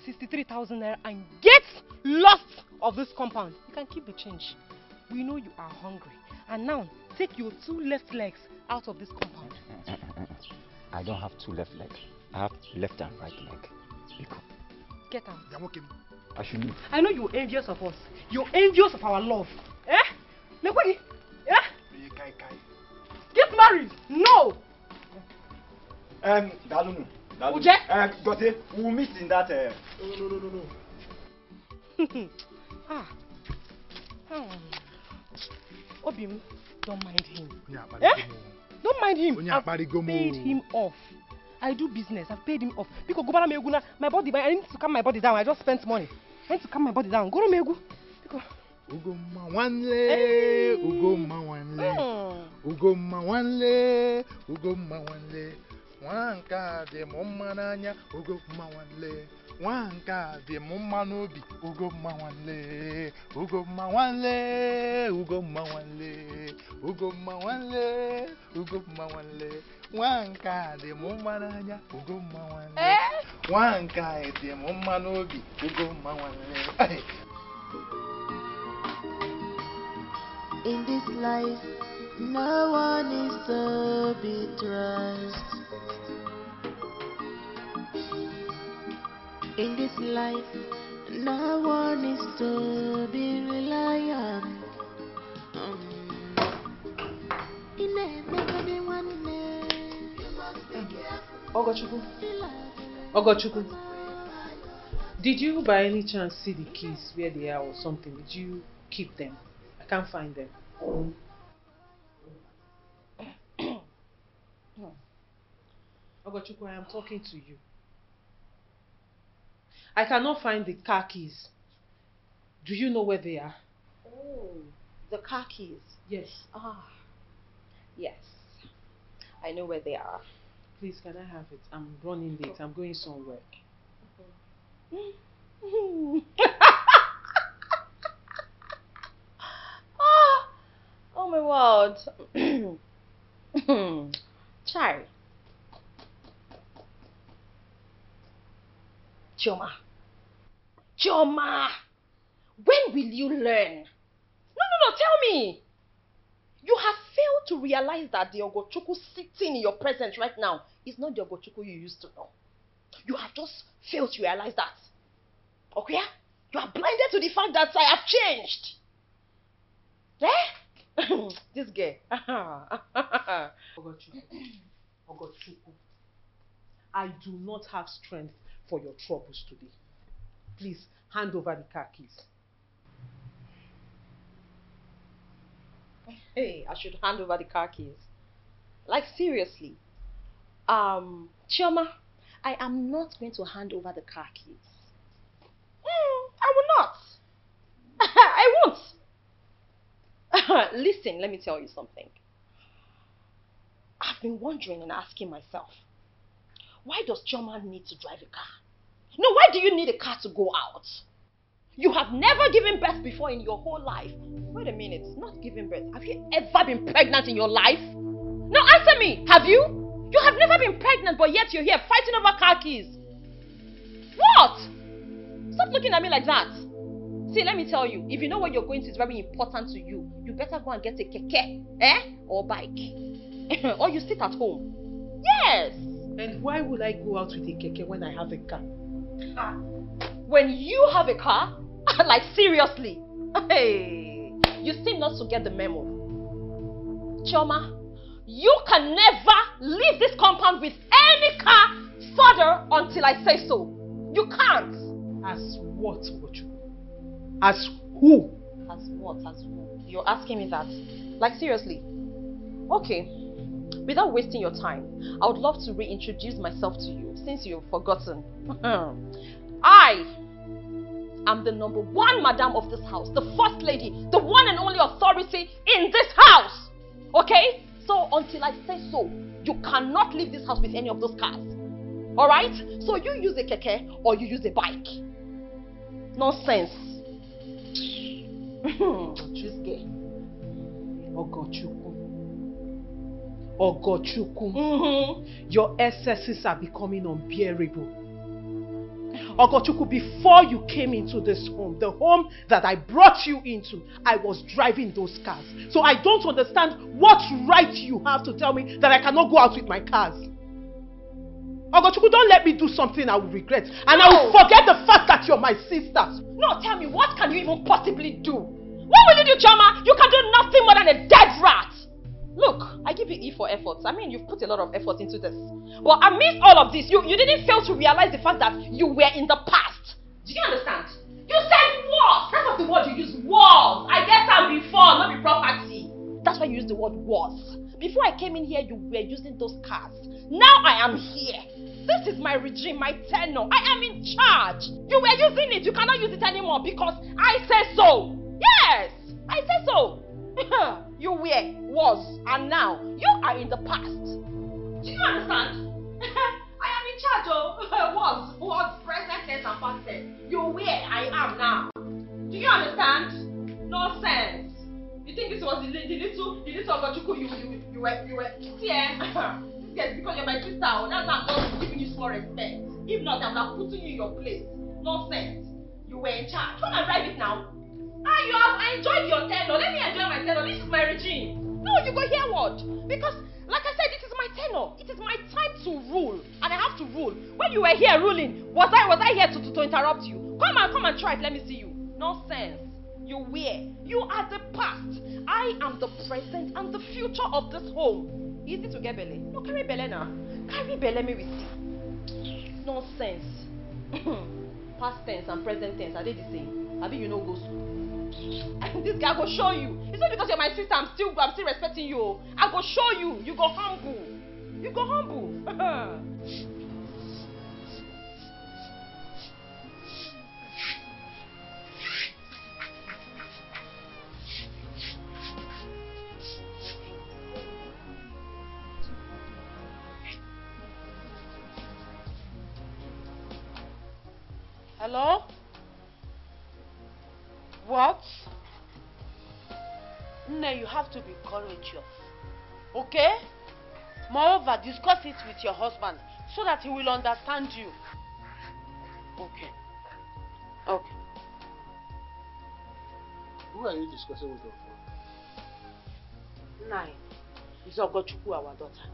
63,000 naira and get lost of this compound. You can keep the change. We know you are hungry. And now, take your two left legs out of this compound. I don't have two left legs. I have left and right leg. Pick up. Get out. I should move. I know you're envious of us. You're envious of our love. Eh? Nobody. Eh? Get married! No! Dalun. Uche? Gozie, we'll meet in that... No. Obim, don't mind him. Eh? Don't mind him. I've paid him off. I do business. I've paid him off. Because my body, I need to calm my body down. I just spent money. I need to calm my body down. Go to Megu. Because... Ugo ma wanle wanka de mumma nanya ugo ma wanle wanka de mumma nobi ugo ma wanle wanka de mumma nanya ugo ma wanle wanka de mumma nobi ugo ma wanle. In this life, no one is to be trusted. In this life, no one is to be reliant. Ogochukwu, did you by any chance see the keys where they are or something? Did you keep them? I can't find them. Ogochukwu, I am talking to you. I cannot find the car keys. Do you know where they are? Oh, the car keys? Yes. Yes. I know where they are. Please, can I have it? I'm running late. I'm going somewhere. Okay. Oh my world. Chari. Chioma, when will you learn? No, tell me. You have failed to realize that the Ogochukwu sitting in your presence right now is not the Ogochukwu you used to know. You have just failed to realize that. Okay? You are blinded to the fact that I have changed. Eh? This girl. Ogochukwu, I do not have strength for your troubles today. Please, hand over the car keys. Hey, I should hand over the car keys. Like, seriously. Chioma, I am not going to hand over the car keys. I will not. I won't. Listen, let me tell you something. I've been wondering and asking myself, why does Chioma need to drive a car? No, why do you need a car to go out? You have never given birth before in your whole life. Wait a minute, not giving birth. Have you ever been pregnant in your life? No, answer me. Have you? You have never been pregnant, but yet you're here fighting over car keys. What? Stop looking at me like that. See, let me tell you, if you know what you're going to is very important to you, you better go and get a keke, or bike. Or you sit at home. Yes. And why would I go out with a keke when I have a car? Ah. When you have a car? Like, seriously? Hey, you seem not to get the memo. Chioma, you can never leave this compound with any car further until I say so. You can't. As what, Ogochukwu? As who? As what? As who? You're asking me that? Like, seriously? Okay. Without wasting your time, I would love to reintroduce myself to you since you've forgotten. I am the number one madam of this house, the first lady, the one and only authority in this house. Okay? So until I say so, you cannot leave this house with any of those cars. Alright? So you use a keke or you use a bike. Nonsense. Ogochukwu, your excesses are becoming unbearable. Ogochukwu, before you came into this home, the home that I brought you into, I was driving those cars. So I don't understand what right you have to tell me that I cannot go out with my cars. Ogochukwu, don't let me do something I will regret. And no. I will forget the fact that you're my sister. No, tell me, what can you even possibly do? What will you do, Chioma? You can do nothing more than a dead rat. Look, I give you E for efforts. I mean, you've put a lot of effort into this. Well, amidst all of this, you didn't fail to realize the fact that you were in the past. Do you understand? You said was. That's not the word you used. Was. I guess I'm before, not be property. That's why you used the word was. Before I came in here, you were using those cars. Now I am here. This is my regime, my tenure. I am in charge. You were using it. You cannot use it anymore because I said so. Yes, I said so. You were, was, and now you are in the past. Do you understand? I am in charge of was, present tense, and past tense. You were, I am now. Do you understand? Nonsense. You think this was the little Ogochukwu you were? See, yes, because you're my sister. That's why I'm giving you small respect. If not, I'm not putting you in your place. Nonsense. You were in charge. Come and drive it now. Ah, you have enjoyed your tenure. Let me enjoy my tenure. This is my regime. No, you go hear what? Because, like I said, it is my tenure. It is my time to rule, and I have to rule. When you were here ruling, was I here to interrupt you? Come and try it. Let me see you. Nonsense. You were. You are the past. I am the present and the future of this home. Easy to get belle. No, carry belle now. Carry belle me with you. Nonsense. Past tense and present tense, are they the same? I mean, you know, go soon. This guy will show you. It's not because you're my sister, I'm still respecting you. I go show you. You go humble. You go humble. Hello? What? No, you have to be courageous. Okay? Moreover, discuss it with your husband so that he will understand you. Okay. Okay. Who are you discussing with your phone? Nine. It's Ogochukwu, our daughter.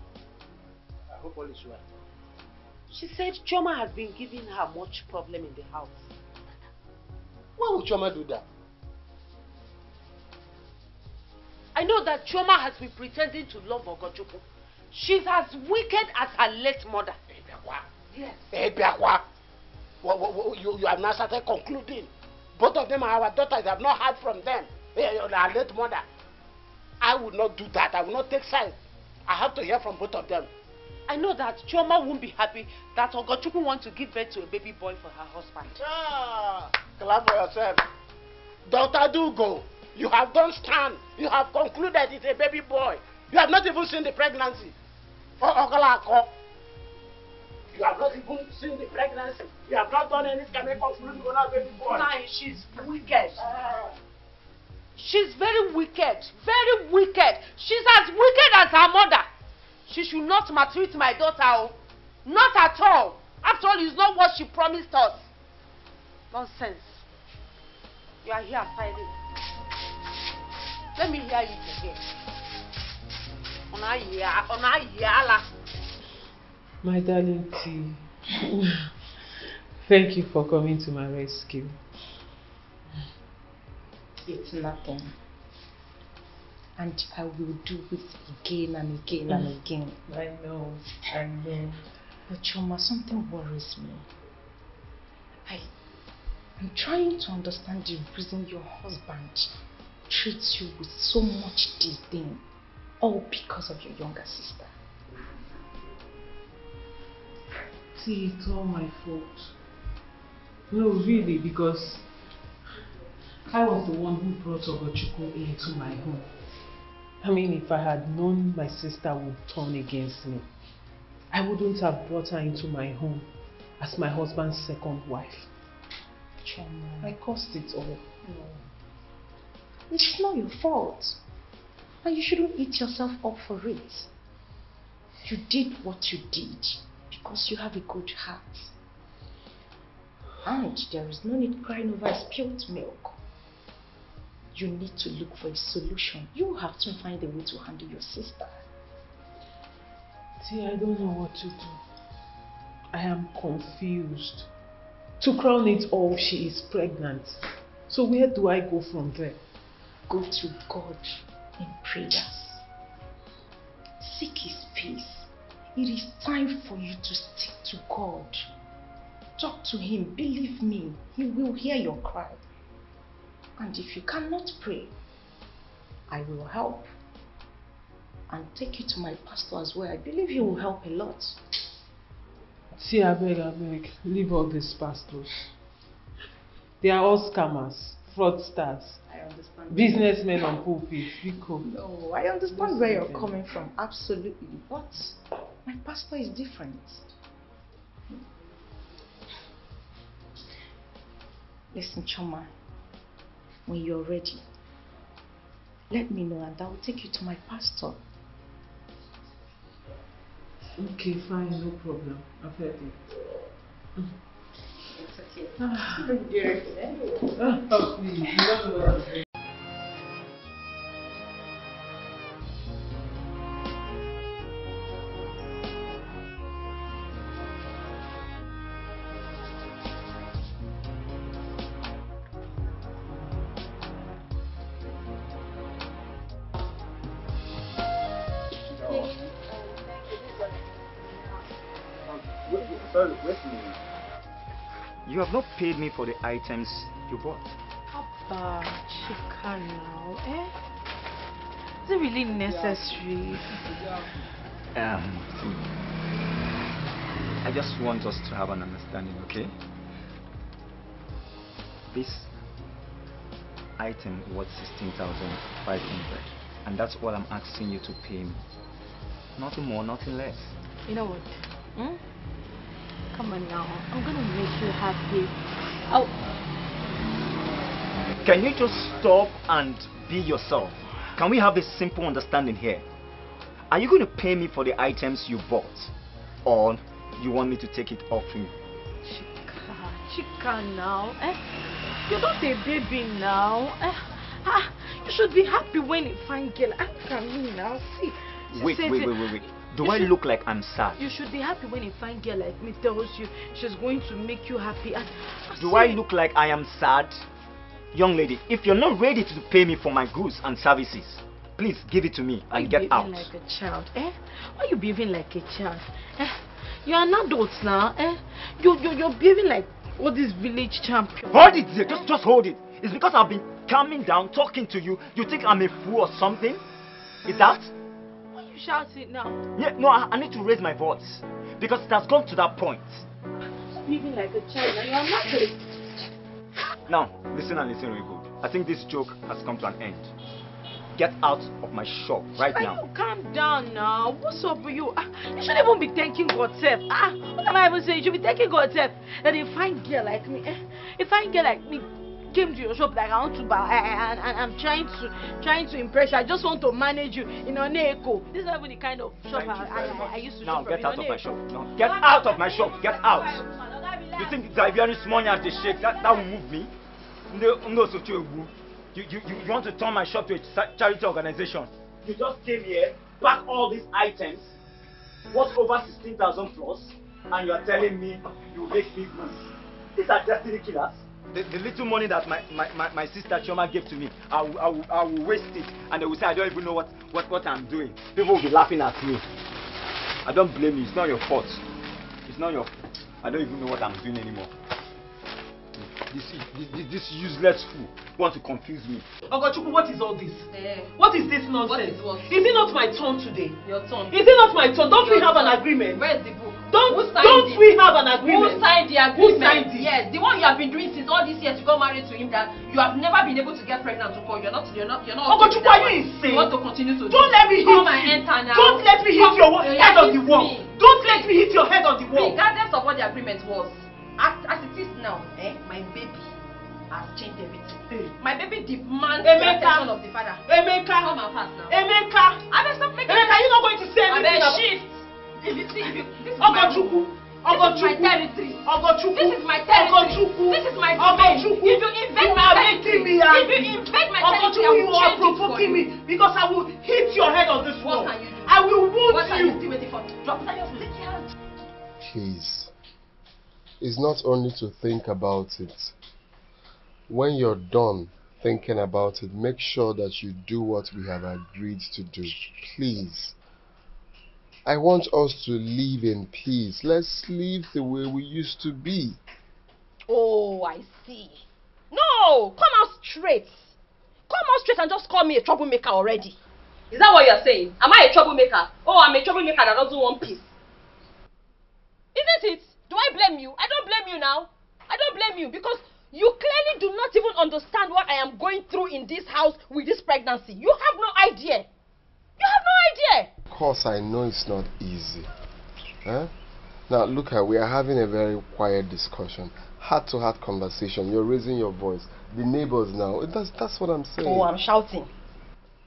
I hope all is well. She said Chioma has been giving her much problem in the house. Why would Chioma do that? I know that Chioma has been pretending to love Ogochukwu. She's as wicked as her late mother. Yes. You have now started concluding. Both of them are our daughters. I have not heard from them. Our late mother. I would not do that. I will not take sides. I have to hear from both of them. I know that Chioma won't be happy that Ogochukwu wants to give birth to a baby boy for her husband. Ah, clap for yourself. Daughter, do go. You have done stand. You have concluded it's a baby boy. You have not even seen the pregnancy. You have not even seen the pregnancy. You have not done any chemical fluid on our baby boy. No, she's wicked. She's very wicked. Very wicked. She's as wicked as her mother. She should not maltreat my daughter. Not at all. After all, it's not what she promised us. Nonsense. You are here fighting. Let me hear you today. My darling T, thank you for coming to my rescue. It's nothing. And I will do it again and again and again. I know. But Chioma, something worries me. I'm trying to understand the reason your husband treats you with so much disdain, all because of your younger sister. See, it's all my fault. No, really, because I was the one who brought Ogochukwu into my home. I mean, if I had known my sister would turn against me, I wouldn't have brought her into my home as my husband's second wife. Chioma, I caused it all. No. It's not your fault. And you shouldn't eat yourself up for it. You did what you did because you have a good heart. And there is no need crying over spilled milk. You need to look for a solution. You have to find a way to handle your sister. See, I don't know what to do. I am confused. To crown it all, she is pregnant. So where do I go from there? Go to God in prayers. Seek His face. It is time for you to stick to God. Talk to Him. Believe me, He will hear your cry. And if you cannot pray, I will help. And take you to my pastor as well. I believe he will help a lot. See, I beg, leave all these pastors. They are all scammers, fraudsters. I understand. Businessmen on pulpit. No, I understand where you're coming from, absolutely. But my pastor is different. Listen, Chioma, when you're ready, let me know and I will take you to my pastor. Okay, fine, no problem. I've heard it. It's okay. Don't do it anyway. Oh, please. No. You have not paid me for the items you bought. Papa, Chika now, eh? Is it really necessary? I just want us to have an understanding, okay? This item was 16,500, and that's all I'm asking you to pay me. Nothing more, nothing less. You know what? Hmm? Come on now, I'm going to make you happy. Oh. Can you just stop and be yourself? Can we have this simple understanding here? Are you going to pay me for the items you bought? Or you want me to take it off you? Chika now, eh? You're not a baby now. You should be happy when you find girl. Look at me now, see. Wait. Do I look like I'm sad? You should be happy when a fine girl like me tells you she's going to make you happy. I look like I am sad? Young lady, if you're not ready to pay me for my goods and services, please give it to me and get out. Why you behaving like a child, eh? Why you behaving like a child? Eh? You're an adult now, eh? You're behaving like all these village champions. Hold it, eh? Just hold it. It's because I've been calming down, talking to you. You think I'm a fool or something? Is that? Shout it now. Yeah, no, I need to raise my voice because it has gone to that point. Speaking like a child, and you are not a... Now, listen and listen real good. I think this joke has come to an end. Get out of my shop right now. You calm down now. What's up with you? You shouldn't even be thanking God's help. What am I even saying? You should be thanking God's help that a fine girl like me, came to your shop like I want to buy, and I'm trying to impress you. I just want to manage you in Oneko. This is not even the kind of shop I used to shop. Now get out of my shop. Now get out of my shop. Get out. You think that if you're small at the shake, that will move me? No, so you want to turn my shop to a charity organization? You just came here, pack all these items, worth over 16,000 plus, and you are telling me you make big money. These are destiny killers. The little money that my sister Chioma gave to me, I will waste it, and they will say I don't even know what I'm doing. People will be laughing at me. I don't blame you. It's not your fault. It's not your fault. I don't even know what I'm doing anymore. This useless fool wants to confuse me. Ogochukwu, what is all this? What is this nonsense? What is what? Is it not my turn today? Your turn. Is it not my turn? Don't we have an agreement? Where's the book? Don't we have an agreement? Who signed the agreement? Who signed it? Yes, the one you have been doing since all these years you got married to him, that you have never been able to get pregnant to call. You're not. Ogochukwu, are you insane? You want to continue to don't let me hit you. Don't let me hit your head on the wall. Don't let me hit your head on the wall. Regardless of what the agreement was. As it is now, my baby has changed everything. My baby demands the attention of the father. Emeka! Come and pass now. Emeka! Emeka, you're not going to say anything. Shift! If you see, this is my territory. This is my territory. This is my domain. If you invade my territory, I will change it for you. Because I will hit your head on this wall. What can you do? I will wound you. What are you waiting for? Drop down your sticky hand. Please. Is not only to think about it. When you're done thinking about it, make sure that you do what we have agreed to do. Please. I want us to live in peace. Let's live the way we used to be. Oh, I see. No! Come out straight. Come out straight and just call me a troublemaker already. Is that what you're saying? Am I a troublemaker? Oh, I'm a troublemaker that doesn't want peace. Isn't it? Do I blame you? I don't blame you now. I don't blame you because you clearly do not even understand what I am going through in this house with this pregnancy. You have no idea. You have no idea. Of course, I know it's not easy. Huh? Now, look, we are having a very quiet discussion. Heart-to-heart conversation. You're raising your voice. The neighbors now. That's what I'm saying. Oh, I'm shouting.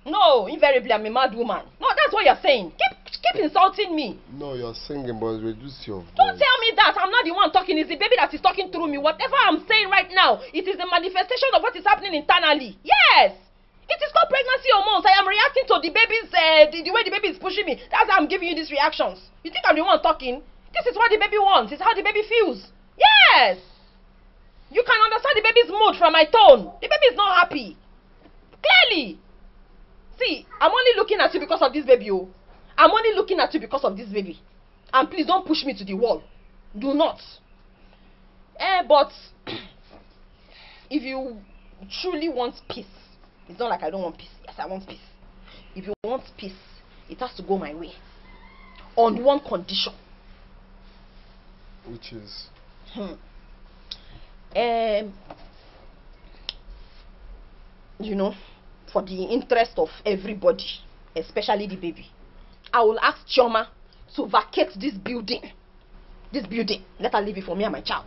No, invariably, I'm a mad woman. No, that's what you're saying. Keep insulting me. No, you're singing, but reduce your voice. Don't tell me that. I'm not the one talking. It's the baby that is talking through me. Whatever I'm saying right now, it is the manifestation of what is happening internally. Yes. It is called pregnancy hormones. I am reacting to the baby's, the way the baby is pushing me. That's how I'm giving you these reactions. You think I'm the one talking? This is what the baby wants. It's how the baby feels. Yes. You can understand the baby's mood from my tone. The baby is not happy. Clearly. See, I'm only looking at you because of this baby. Oh. I'm only looking at you because of this baby. And please don't push me to the wall. Do not. But if you truly want peace, it's not like I don't want peace. Yes, I want peace. If you want peace, it has to go my way. On one condition. Which is? You know, for the interest of everybody, especially the baby, I will ask Chioma to vacate this building. This building. Let her leave it for me and my child.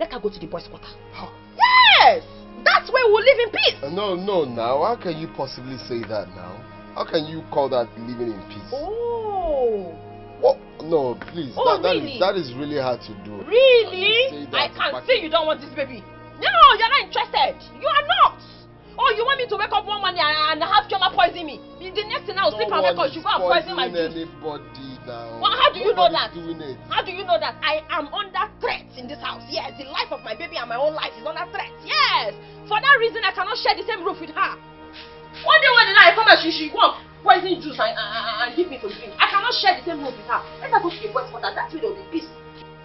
Let her go to the boys' quarter. Huh. Yes! That's where we'll live in peace. No, now. How can you possibly say that now? How can you call that living in peace? Oh. What? No, please. Oh, really? That is really hard to do. Really? I can't say you don't want this baby. No, you're not interested. You are not. Oh, you want me to wake up one morning and have Chioma poison me? The next thing I'll sleep and wake up, she go and poison my juice. Well, how do you know that? How do you know that? I am under threat in this house. Yes, the life of my baby and my own life is under threat. Yes. For that reason, I cannot share the same roof with her. One day when I come and she wants poison juice and give me to drink. I cannot share the same roof with her. Let her go to the boys' quarter. That way there will be peace.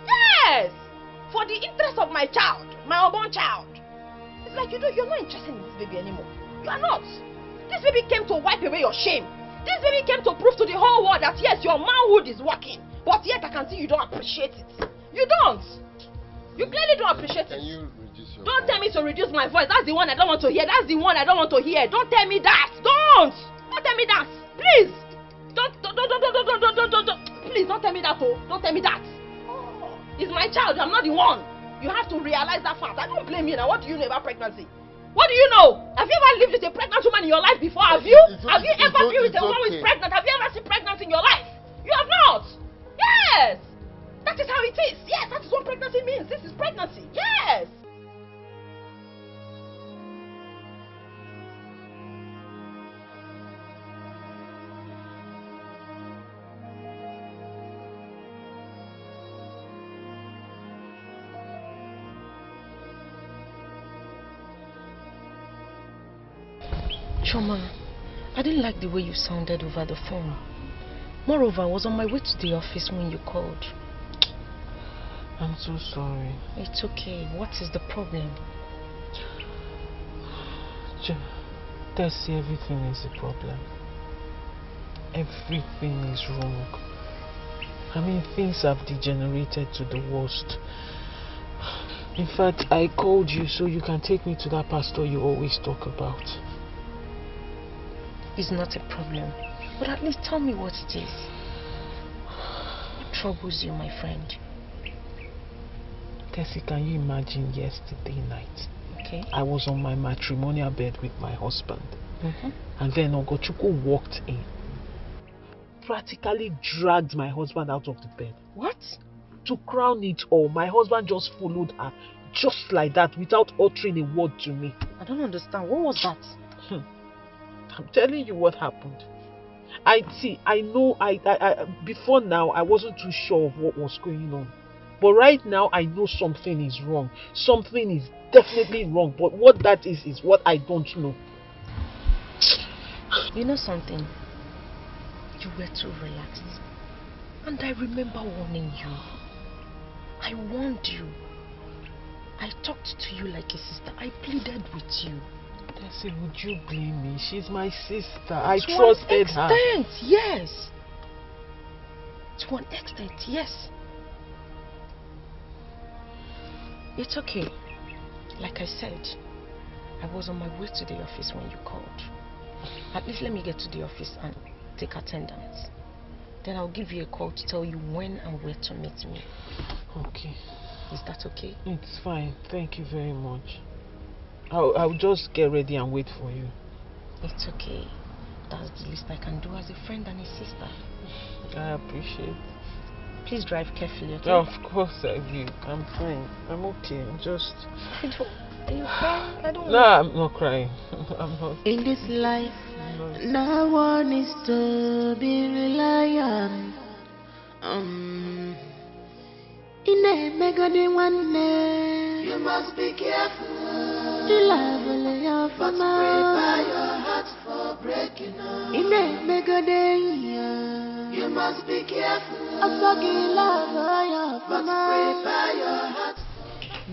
Yes. For the interest of my child, my unborn child. It's like you're not interested in this baby anymore. You are not. This baby came to wipe away your shame. This baby came to prove to the whole world that yes, your manhood is working. But yet I can see you don't appreciate it. You don't. You clearly don't appreciate it. Can you reduce your voice? Don't tell me to reduce my voice. That's the one I don't want to hear. Don't tell me that. Don't. Don't! Don't tell me that! Please! Don't. Please, don't tell me that, oh! Don't tell me that! Oh, it's my child, I'm not the one! You have to realize that fact. I don't blame you now. What do you know about pregnancy? What do you know? Have you ever lived with a pregnant woman in your life before? Have you? Have you ever been with a woman who is pregnant? Have you ever seen pregnancy in your life? You have not! Yes! That is how it is! Yes, that is what pregnancy means! This is pregnancy! Yes! Chioma, I didn't like the way you sounded over the phone. Moreover, I was on my way to the office when you called. I'm so sorry. It's okay. What is the problem? Tessie, everything is a problem. Everything is wrong. I mean, things have degenerated to the worst. In fact, I called you so you can take me to that pastor you always talk about. It's not a problem. But at least tell me what it is. What troubles you, my friend? Tessie, can you imagine yesterday night? Okay. I was on my matrimonial bed with my husband. Mm-hmm. And then Ogochukwu walked in. Practically dragged my husband out of the bed. What? To crown it all, my husband just followed her. Just like that, without uttering a word to me. I don't understand. What was that? I'm telling you what happened. I know, before now, I wasn't too sure of what was going on. But right now, I know something is wrong. Something is definitely wrong. But what that is what I don't know. You know something? You were too relaxed. And I remember warning you. I warned you. I talked to you like a sister. I pleaded with you. Tessie, would you blame me? She's my sister. I trusted her. To an extent, yes. To an extent, yes. It's okay. Like I said, I was on my way to the office when you called. At least let me get to the office and take attendance. Then I'll give you a call to tell you when and where to meet me. Okay. Is that okay? It's fine. Thank you very much. I'll just get ready and wait for you. It's okay. That's the least I can do as a friend and a sister. I appreciate it. Please drive carefully, okay? Oh, of course I will. I'm fine. I'm okay. I'm just... Are you crying? I don't... No, I'm not crying. I'm not... In this life, no one is to be reliant. In a mega day one day, you must be careful. You love only your family. But prepare your heart for breaking up. In a mega day, you must be careful. I'm talking love your family. But prepare your heart.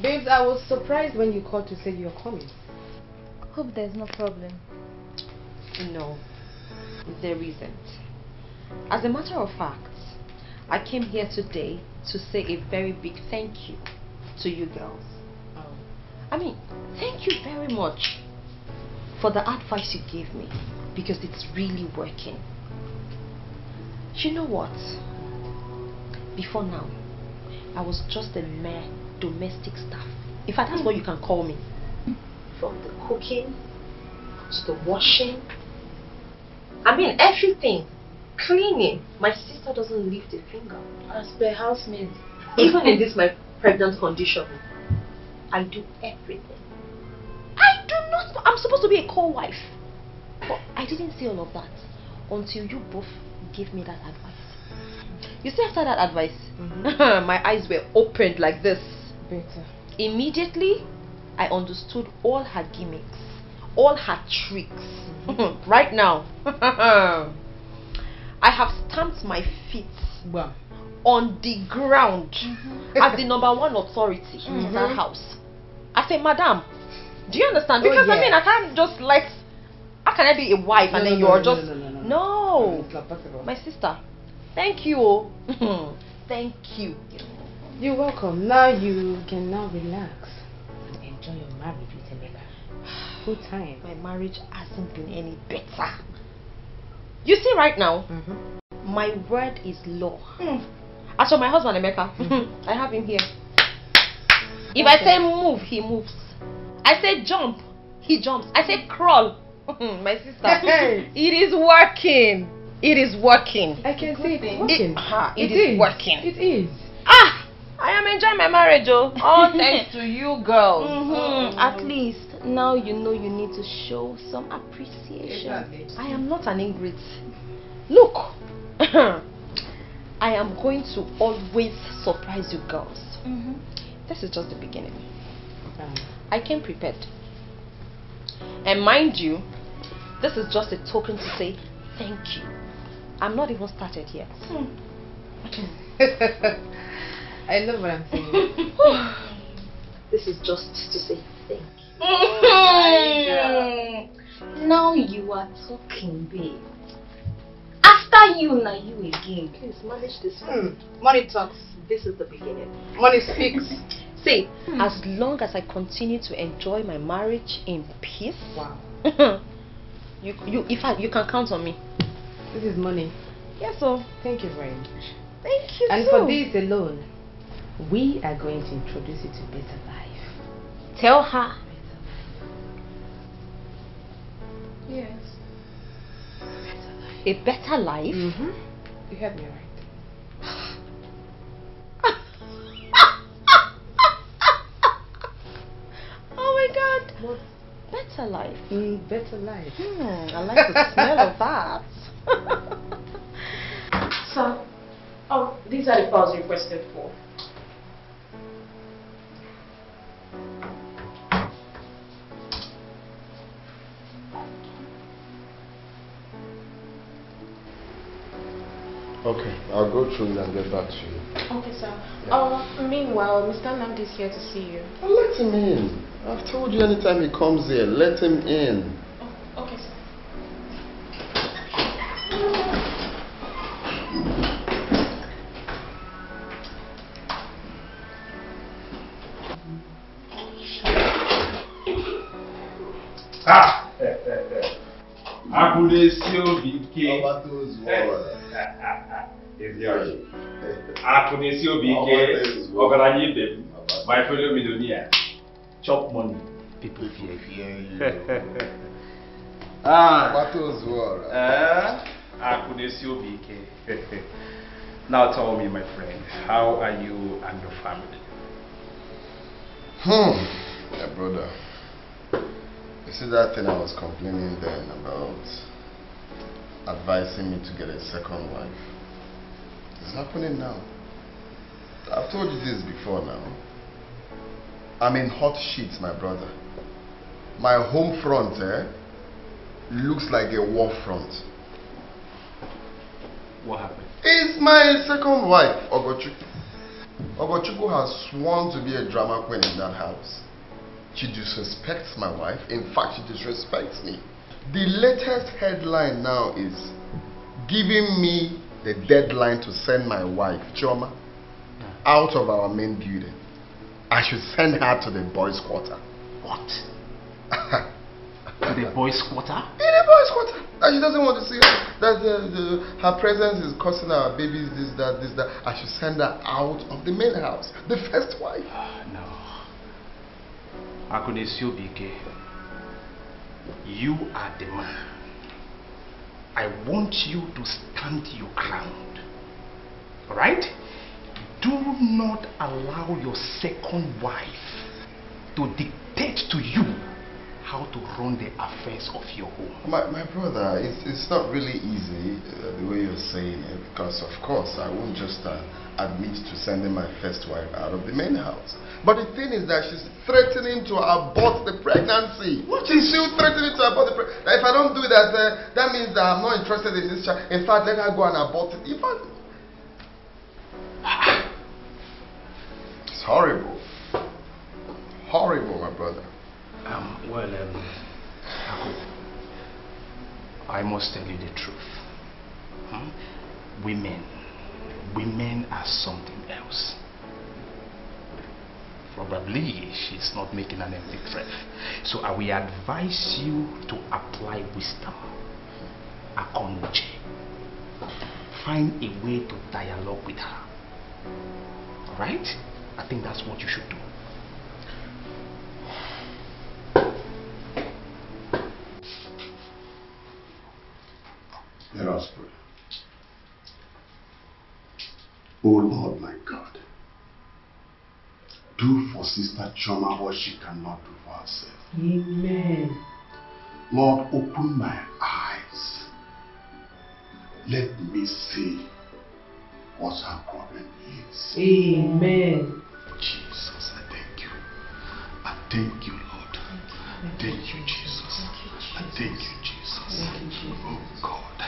Babes, I was surprised when you called to say you're coming. Hope there's no problem. No, there isn't. As a matter of fact, I came here today to say a very big thank you to you girls. I mean, thank you very much for the advice you gave me, because it's really working. You know what? Before now, I was just a mere domestic staff. In fact, that's what you can call me. From the cooking to the washing. I mean, everything. Cleaning. My sister doesn't lift a finger. As per housemaid. Even in this, my pregnant condition. I do everything. I do not know. I'm supposed to be a co-wife. But I didn't see all of that until you both gave me that advice. You see, after that advice, my eyes were opened like this. Better. Immediately, I understood all her gimmicks, all her tricks. Right now, I have stamped my feet. Wow. On the ground as the #1 authority in that house. I say, madam, do you understand? Because I mean, I can't just like, how can I be a wife and then you're just... No. My sister, thank you. Thank you. You're welcome. Now you can now relax and enjoy your marriage with Emeka. Full time. My marriage hasn't been any better. You see right now, my word is law. As for my husband Emeka, I have him here. If I say move, he moves. I say jump, he jumps. I say crawl, my sister. Hey. It is working. It is working. I can see it working. It is working. It is. Ah! I am enjoying my marriage, oh. All thanks to you girls. At least now you know you need to show some appreciation. Exactly. I am not an ingrate. Look, I am going to always surprise you girls. This is just the beginning. I came prepared. And mind you, this is just a token to say thank you. I'm not even started yet. I love what I'm saying. This is just to say thank you. Now you are talking, babe. After you, now you again. Please manage this. Money talks. This is the beginning. Money speaks. See, as long as I continue to enjoy my marriage in peace, wow. you can count on me. This is money. Yes, so thank you very much. Thank you. And too. For this alone, we are going to introduce you to better life. Tell her. Yes. A better life? You heard me right. Oh my God. What? Better life. Better life. I like the smell of that. Sir, oh, these are the files requested for. Okay, I'll go through it and get back to you. Okay, sir. Meanwhile, Mr. Namdi is here to see you. Well, let him in. I've told you anytime he comes here, let him in. Oh, okay, sir. Ah! I could still be king. My fellow millionaire. Chop money. People fear you. Now tell me, my friend, how are you and your family? Yeah, brother. You see that thing I was complaining then about? Advising me to get a second wife. It's happening now. I've told you this before now. I'm in hot sheets, my brother. My home front looks like a war front. What happened? It's my second wife, Ogochukwu. Ogochukwu has sworn to be a drama queen in that house. She disrespects my wife. In fact, she disrespects me. The latest headline now is giving me the deadline to send my wife, Chioma, out of our main building. I should send her to the boys' quarter. What? To the boys' quarter? In the boys' quarter. And she doesn't want to see her. Her presence is causing our babies this, that. I should send her out of the main house. The first wife. No. I could still be gay. You are the man. I want you to stand your ground. Alright? Do not allow your second wife to dictate to you how to run the affairs of your home. My brother, it's not really easy the way you're saying it, because of course I won't just admit to sending my first wife out of the main house. But the thing is that she's threatening to abort the pregnancy. What is she threatening to abort the pregnancy? If I don't do that, that means that I'm not interested in this child. In fact, let her go and abort it. It's horrible. Horrible, my brother. I must tell you the truth. Women are something else. Probably she's not making an empty threat. So I will advise you to apply wisdom. Akonuche. Find a way to dialogue with her. Alright? I think that's what you should do. Let us pray. Oh Lord, my God, do for Sister Chioma what she cannot do for herself. Amen. Lord, open my eyes. Let me see what her problem is. Amen. Jesus, I thank you. I thank you, Lord. Thank you, Jesus. I thank you, Jesus. Oh God.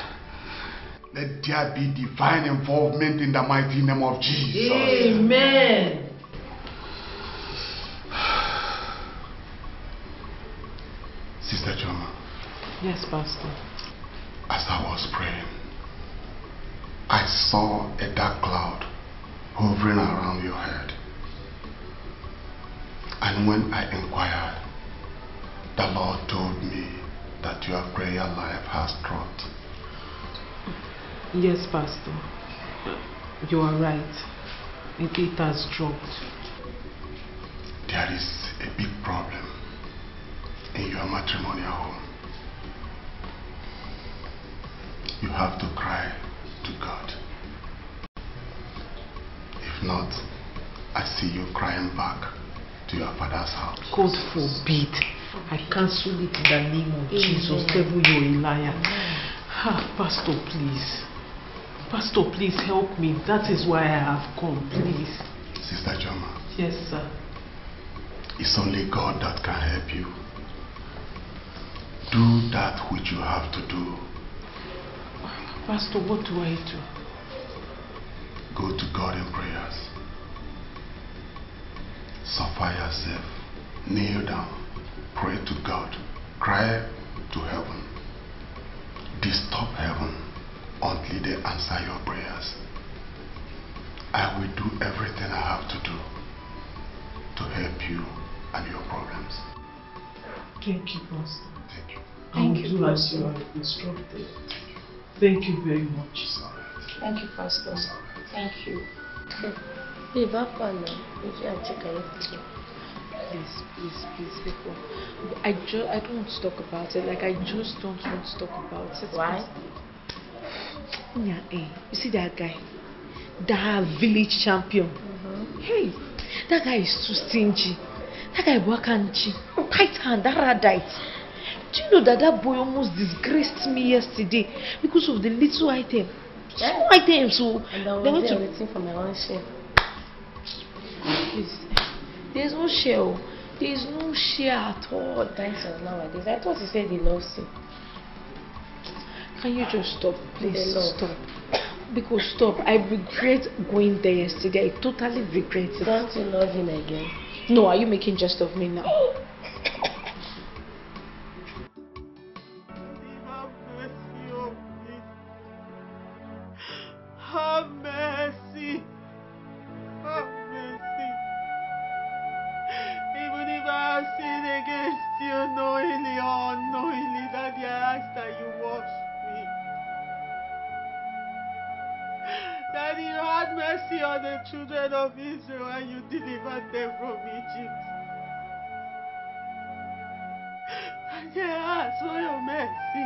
Let there be divine involvement in the mighty name of Jesus. Amen. Sister Chioma. Yes, Pastor. As I was praying, I saw a dark cloud hovering around your head. And when I inquired, the Lord told me that your prayer life has dropped. Yes, Pastor. You are right. It has dropped. There is a big problem in your matrimonial home. You have to cry to God. If not, I see you crying back to your father's house. God forbid. I cancel it in the name of Jesus. Devil, you're a liar. Ah, Pastor, please. Pastor, please help me. That is why I have come, please. Sister Chioma. Yes, sir. It's only God that can help you. Do that which you have to do. Pastor, what do I do? Go to God in prayers. Suffer yourself. Kneel down. Pray to God. Cry to heaven. Disturb heaven until they answer your prayers. I will do everything I have to do to help you and your problems. Thank you, Pastor. Thank you. I will do as you are instructed. Thank you very much. Thank you, Pastor. Thank you. Please, people. I don't want to talk about it. Like, I just don't want to talk about it. Why? You see that guy? That village champion. Hey, that guy is too stingy. That guy wakanchi, tight hand, that radite. Do you know that that boy almost disgraced me yesterday because of the little item? Small item, so. And I was there waiting for my own share. Please. There's no share. There's no share at all. Thanks for nowadays. I thought you said he loves you. Can you just stop, please? Stop. Because stop. I regret going there yesterday. I totally regret it. Don't you love him again? No, are you making jest of me now? Have mercy. Have mercy. Even if I have sinned against you knowingly or unknowingly, Daddy, I ask that you wash me. Daddy, you had mercy on the children of Israel and you delivered them from Egypt. Daddy, I ask for your mercy.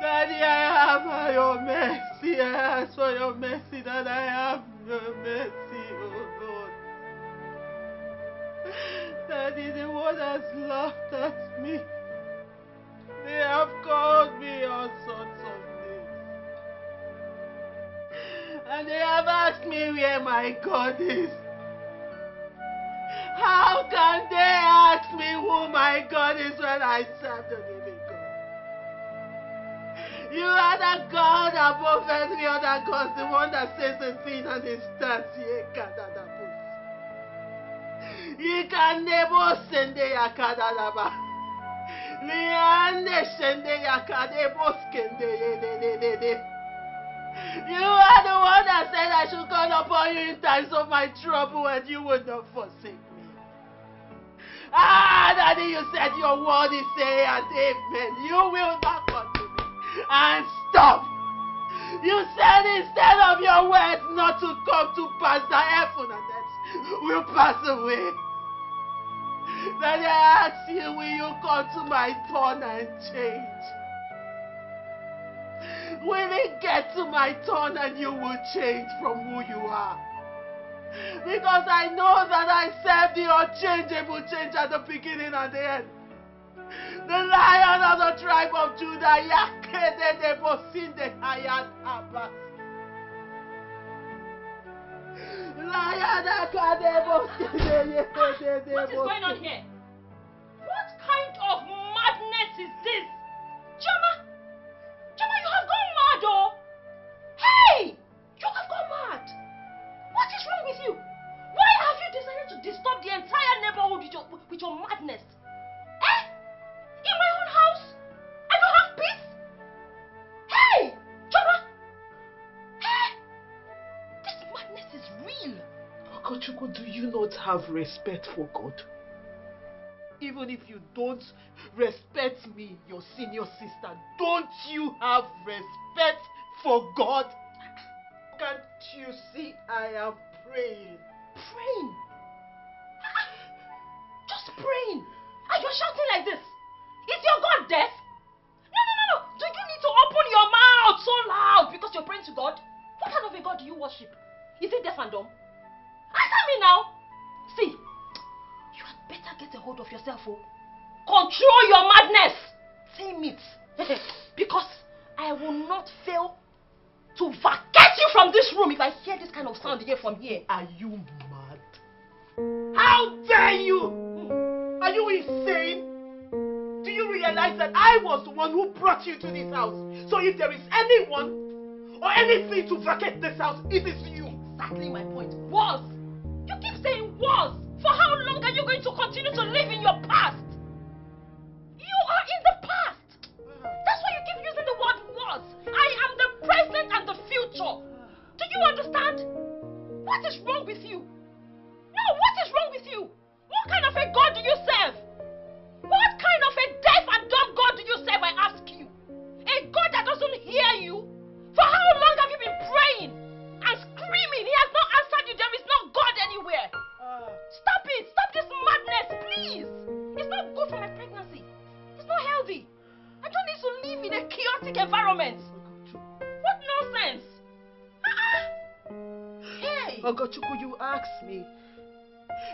Daddy, I have for your mercy. I ask for your mercy, that I have your mercy, oh God. Daddy, the world has laughed at me. They have called me all sorts of things. And they have asked me where my God is. How can they ask me who my God is when I serve the living? You are the God above every other God, the one that says the thing and it starts. You can never send a kadaba. Liane send a kadabos kende. You are the one that said I should call upon you in times of my trouble and you would not forsake me. Ah, Daddy, you said your word is say and amen. You will not continue and stop. You said instead of your words not to come to pass, the heaven and earth will pass away. Daddy, I ask you, will you come to my turn and change? Will it get to my turn and you will change from who you are? Because I know that I serve the unchangeable change at the beginning and the end. The Lion of the tribe of Judah, Yakede de Bosinde Hayat Abbas. Lion Akade Bosinde Yakede de Bosinde. What is going on here? What kind of madness is this? Chioma, you have gone mad, oh! Hey! You have gone mad! What is wrong with you? Why have you decided to disturb the entire neighborhood with your madness? Eh? In my own house? I don't have peace? Hey! Chioma! Eh? This madness is real. Ogochukwu, do you not have respect for God? Even if you don't respect me, your senior sister, don't you have respect for God? Can't you see I am praying? Praying? Just praying? Are you shouting like this? Is your God deaf? No. Do you need to open your mouth so loud because you're praying to God? What kind of a God do you worship? Is it deaf and dumb? Answer me now. See, you had better get a hold of yourself. Oh. Control your madness. Tame it. Because I will not fail to vacate you from this room if I hear this kind of sound again from here. Are you mad? How dare you? Are you insane? Do you realize that I was the one who brought you to this house? So if there is anyone or anything to vacate this house, it is you. Exactly my point. Was. You keep saying was. For how long are you going to continue to live in your past? You are in the past. That's why you keep using the word was. I am the present and the future. Do you understand? What is wrong with you? No, what is wrong with you? What kind of a God do you serve? What kind of a deaf and dumb God do you serve, I ask you? A God that doesn't hear you? For how long have you been praying and screaming? He has not answered you. There is no God anywhere. Stop it. Stop this madness, please. It's not good for my pregnancy. It's not healthy. I don't need to live in a chaotic environment. What nonsense! Hey! Ogochukwu,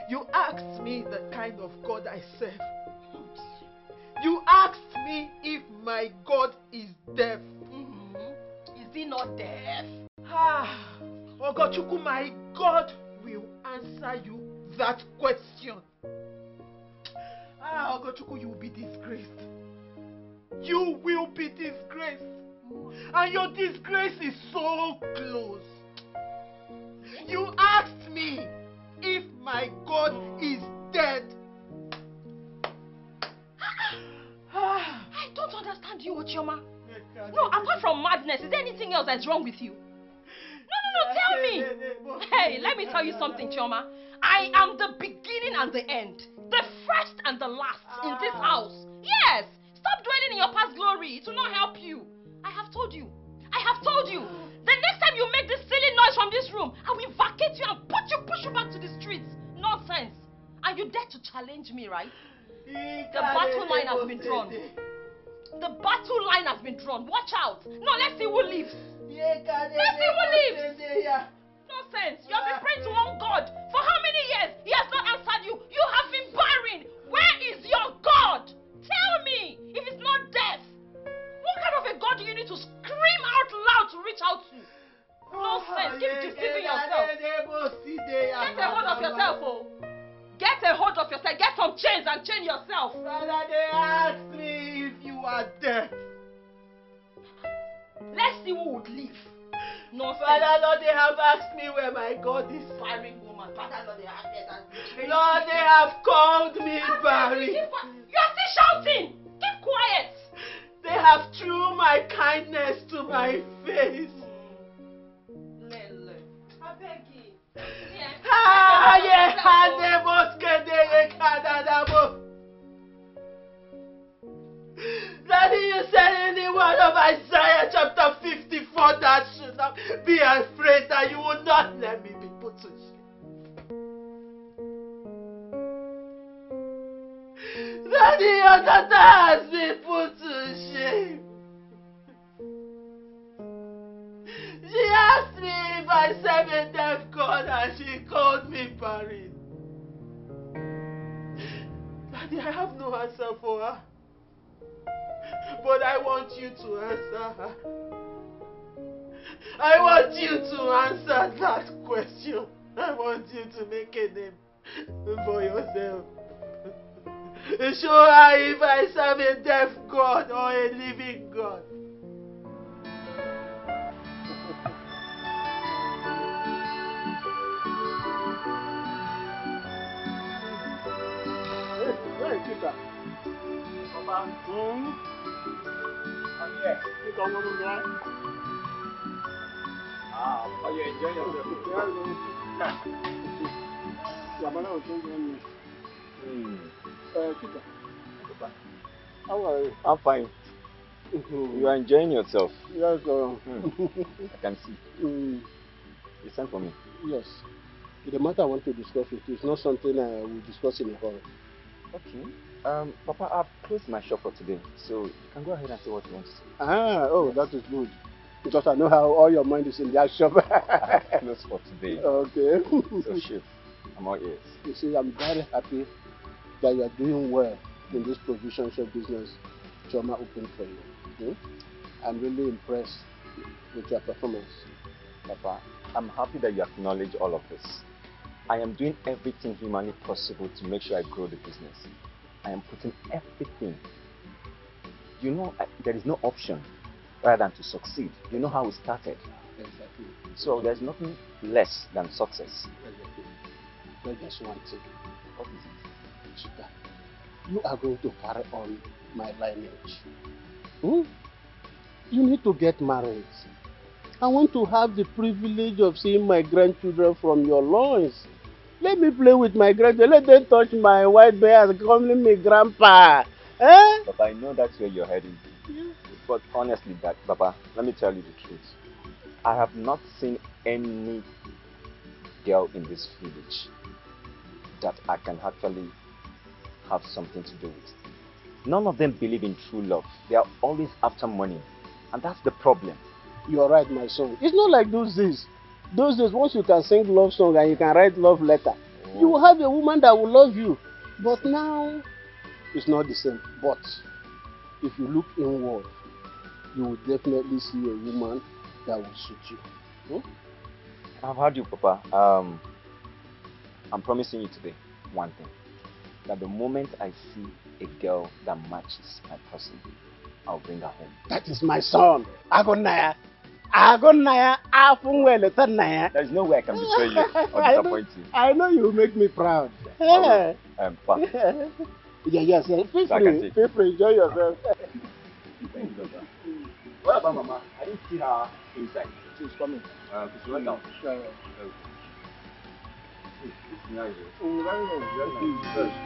you asked me the kind of God I serve. You asked me if my God is deaf. Mm-hmm. Is he not deaf? Ah, Ogochukwu, my God will answer you that question. Ah, Ogochukwu, you will be disgraced. You will be disgraced. And your disgrace is so close. You asked me if my God is dead. I don't understand you, Chioma. No, apart from madness, is there anything else that's wrong with you? No, tell me. Hey, let me tell you something, Chioma. I am the beginning and the end. The first and the last in this house. Yes. Stop dwelling in your past glory. It will not help you. I have told you. The next time you make this silly noise from this room, I will vacate you and push you back to the streets. Nonsense. And you dare to challenge me, right? The battle line has been drawn. Watch out. Now let's see who lives. Nonsense. You have been praying to one God for how many years? He has not answered you. You have been barren. Where is your God? Tell me, if it's not death, what kind of a God do you need to scream out loud to reach out to? Nonsense, keep deceiving yourself. Get a hold of yourself, oh. Get a hold of yourself. Get some chains and chain yourself. Father, they asked me if you are deaf. Let's see who would live. Nonsense. Father, Lord, they have asked me where my God is. Barren woman. Father, Lord, they have asked. Lord, they have called me barren. You are still shouting! Keep quiet! They have thrown my kindness to my face. Lele. I beg you. Yeah. Daddy, you said in the word of Isaiah chapter 54 that I should not be afraid, that you will not let me be put to shame. Daddy, your daughter has been put to shame. She asked me if I serve a deaf God and she called me barren. Daddy, I have no answer for her. But I want you to answer her. I want you to answer that question. I want you to make a name for yourself. Show her if I serve a deaf God or a living God. Are you enjoying yourself? Chika, how are you? I'm fine. You are enjoying yourself? Yes, I can see. It's time for me. Yes. The matter I want to discuss with you is not something I will discuss in a hurry. Okay. Papa, I've closed my shop for today, so you can go ahead and see what you want to see. That is good. Because I know how all your mind is in that shop. I have closed for today. Okay. So shit, I'm all ears. You see, I'm very happy that you are doing well in this provision shop business Chioma opened for you. I'm really impressed with your performance. Papa, I'm happy that you acknowledge all of this. I am doing everything humanly possible to make sure I grow the business. I am putting everything. You know, there is no option rather than to succeed. You know how we started. Exactly. So there's nothing less than success. Exactly. But just one thing. What is it? Chika, you are going to carry on my lineage. You need to get married. I want to have the privilege of seeing my grandchildren from your loins. Let me play with my grandchildren. Let them touch my white bear and call me grandpa. Eh? But I know that's where you're heading. Yeah. But honestly, Papa, let me tell you the truth. I have not seen any girl in this village that I can actually have something to do with. None of them believe in true love. They are always after money. And that's the problem. You are right, my son. It's not like those days. Those days, once you can sing love song and you can write love letter, you will have a woman that will love you. But now, it's not the same. But if you look inward, you will definitely see a woman that will suit you. I've heard you, Papa. I'm promising you today one thing. That the moment I see a girl that matches my person, I'll bring her home. That is my son, Agonaya. There's no way I can betray you or disappoint you. I know you will make me proud. I am fine. Yes. Feel free, enjoy yourself. Thank you, Doctor. What about Mama? I didn't see her inside. She's coming. She's right now. Sure. It's nice. Very nice.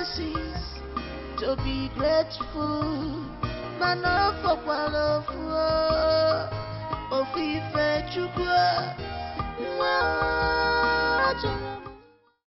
chances to be grateful. Man of a one of war, of if I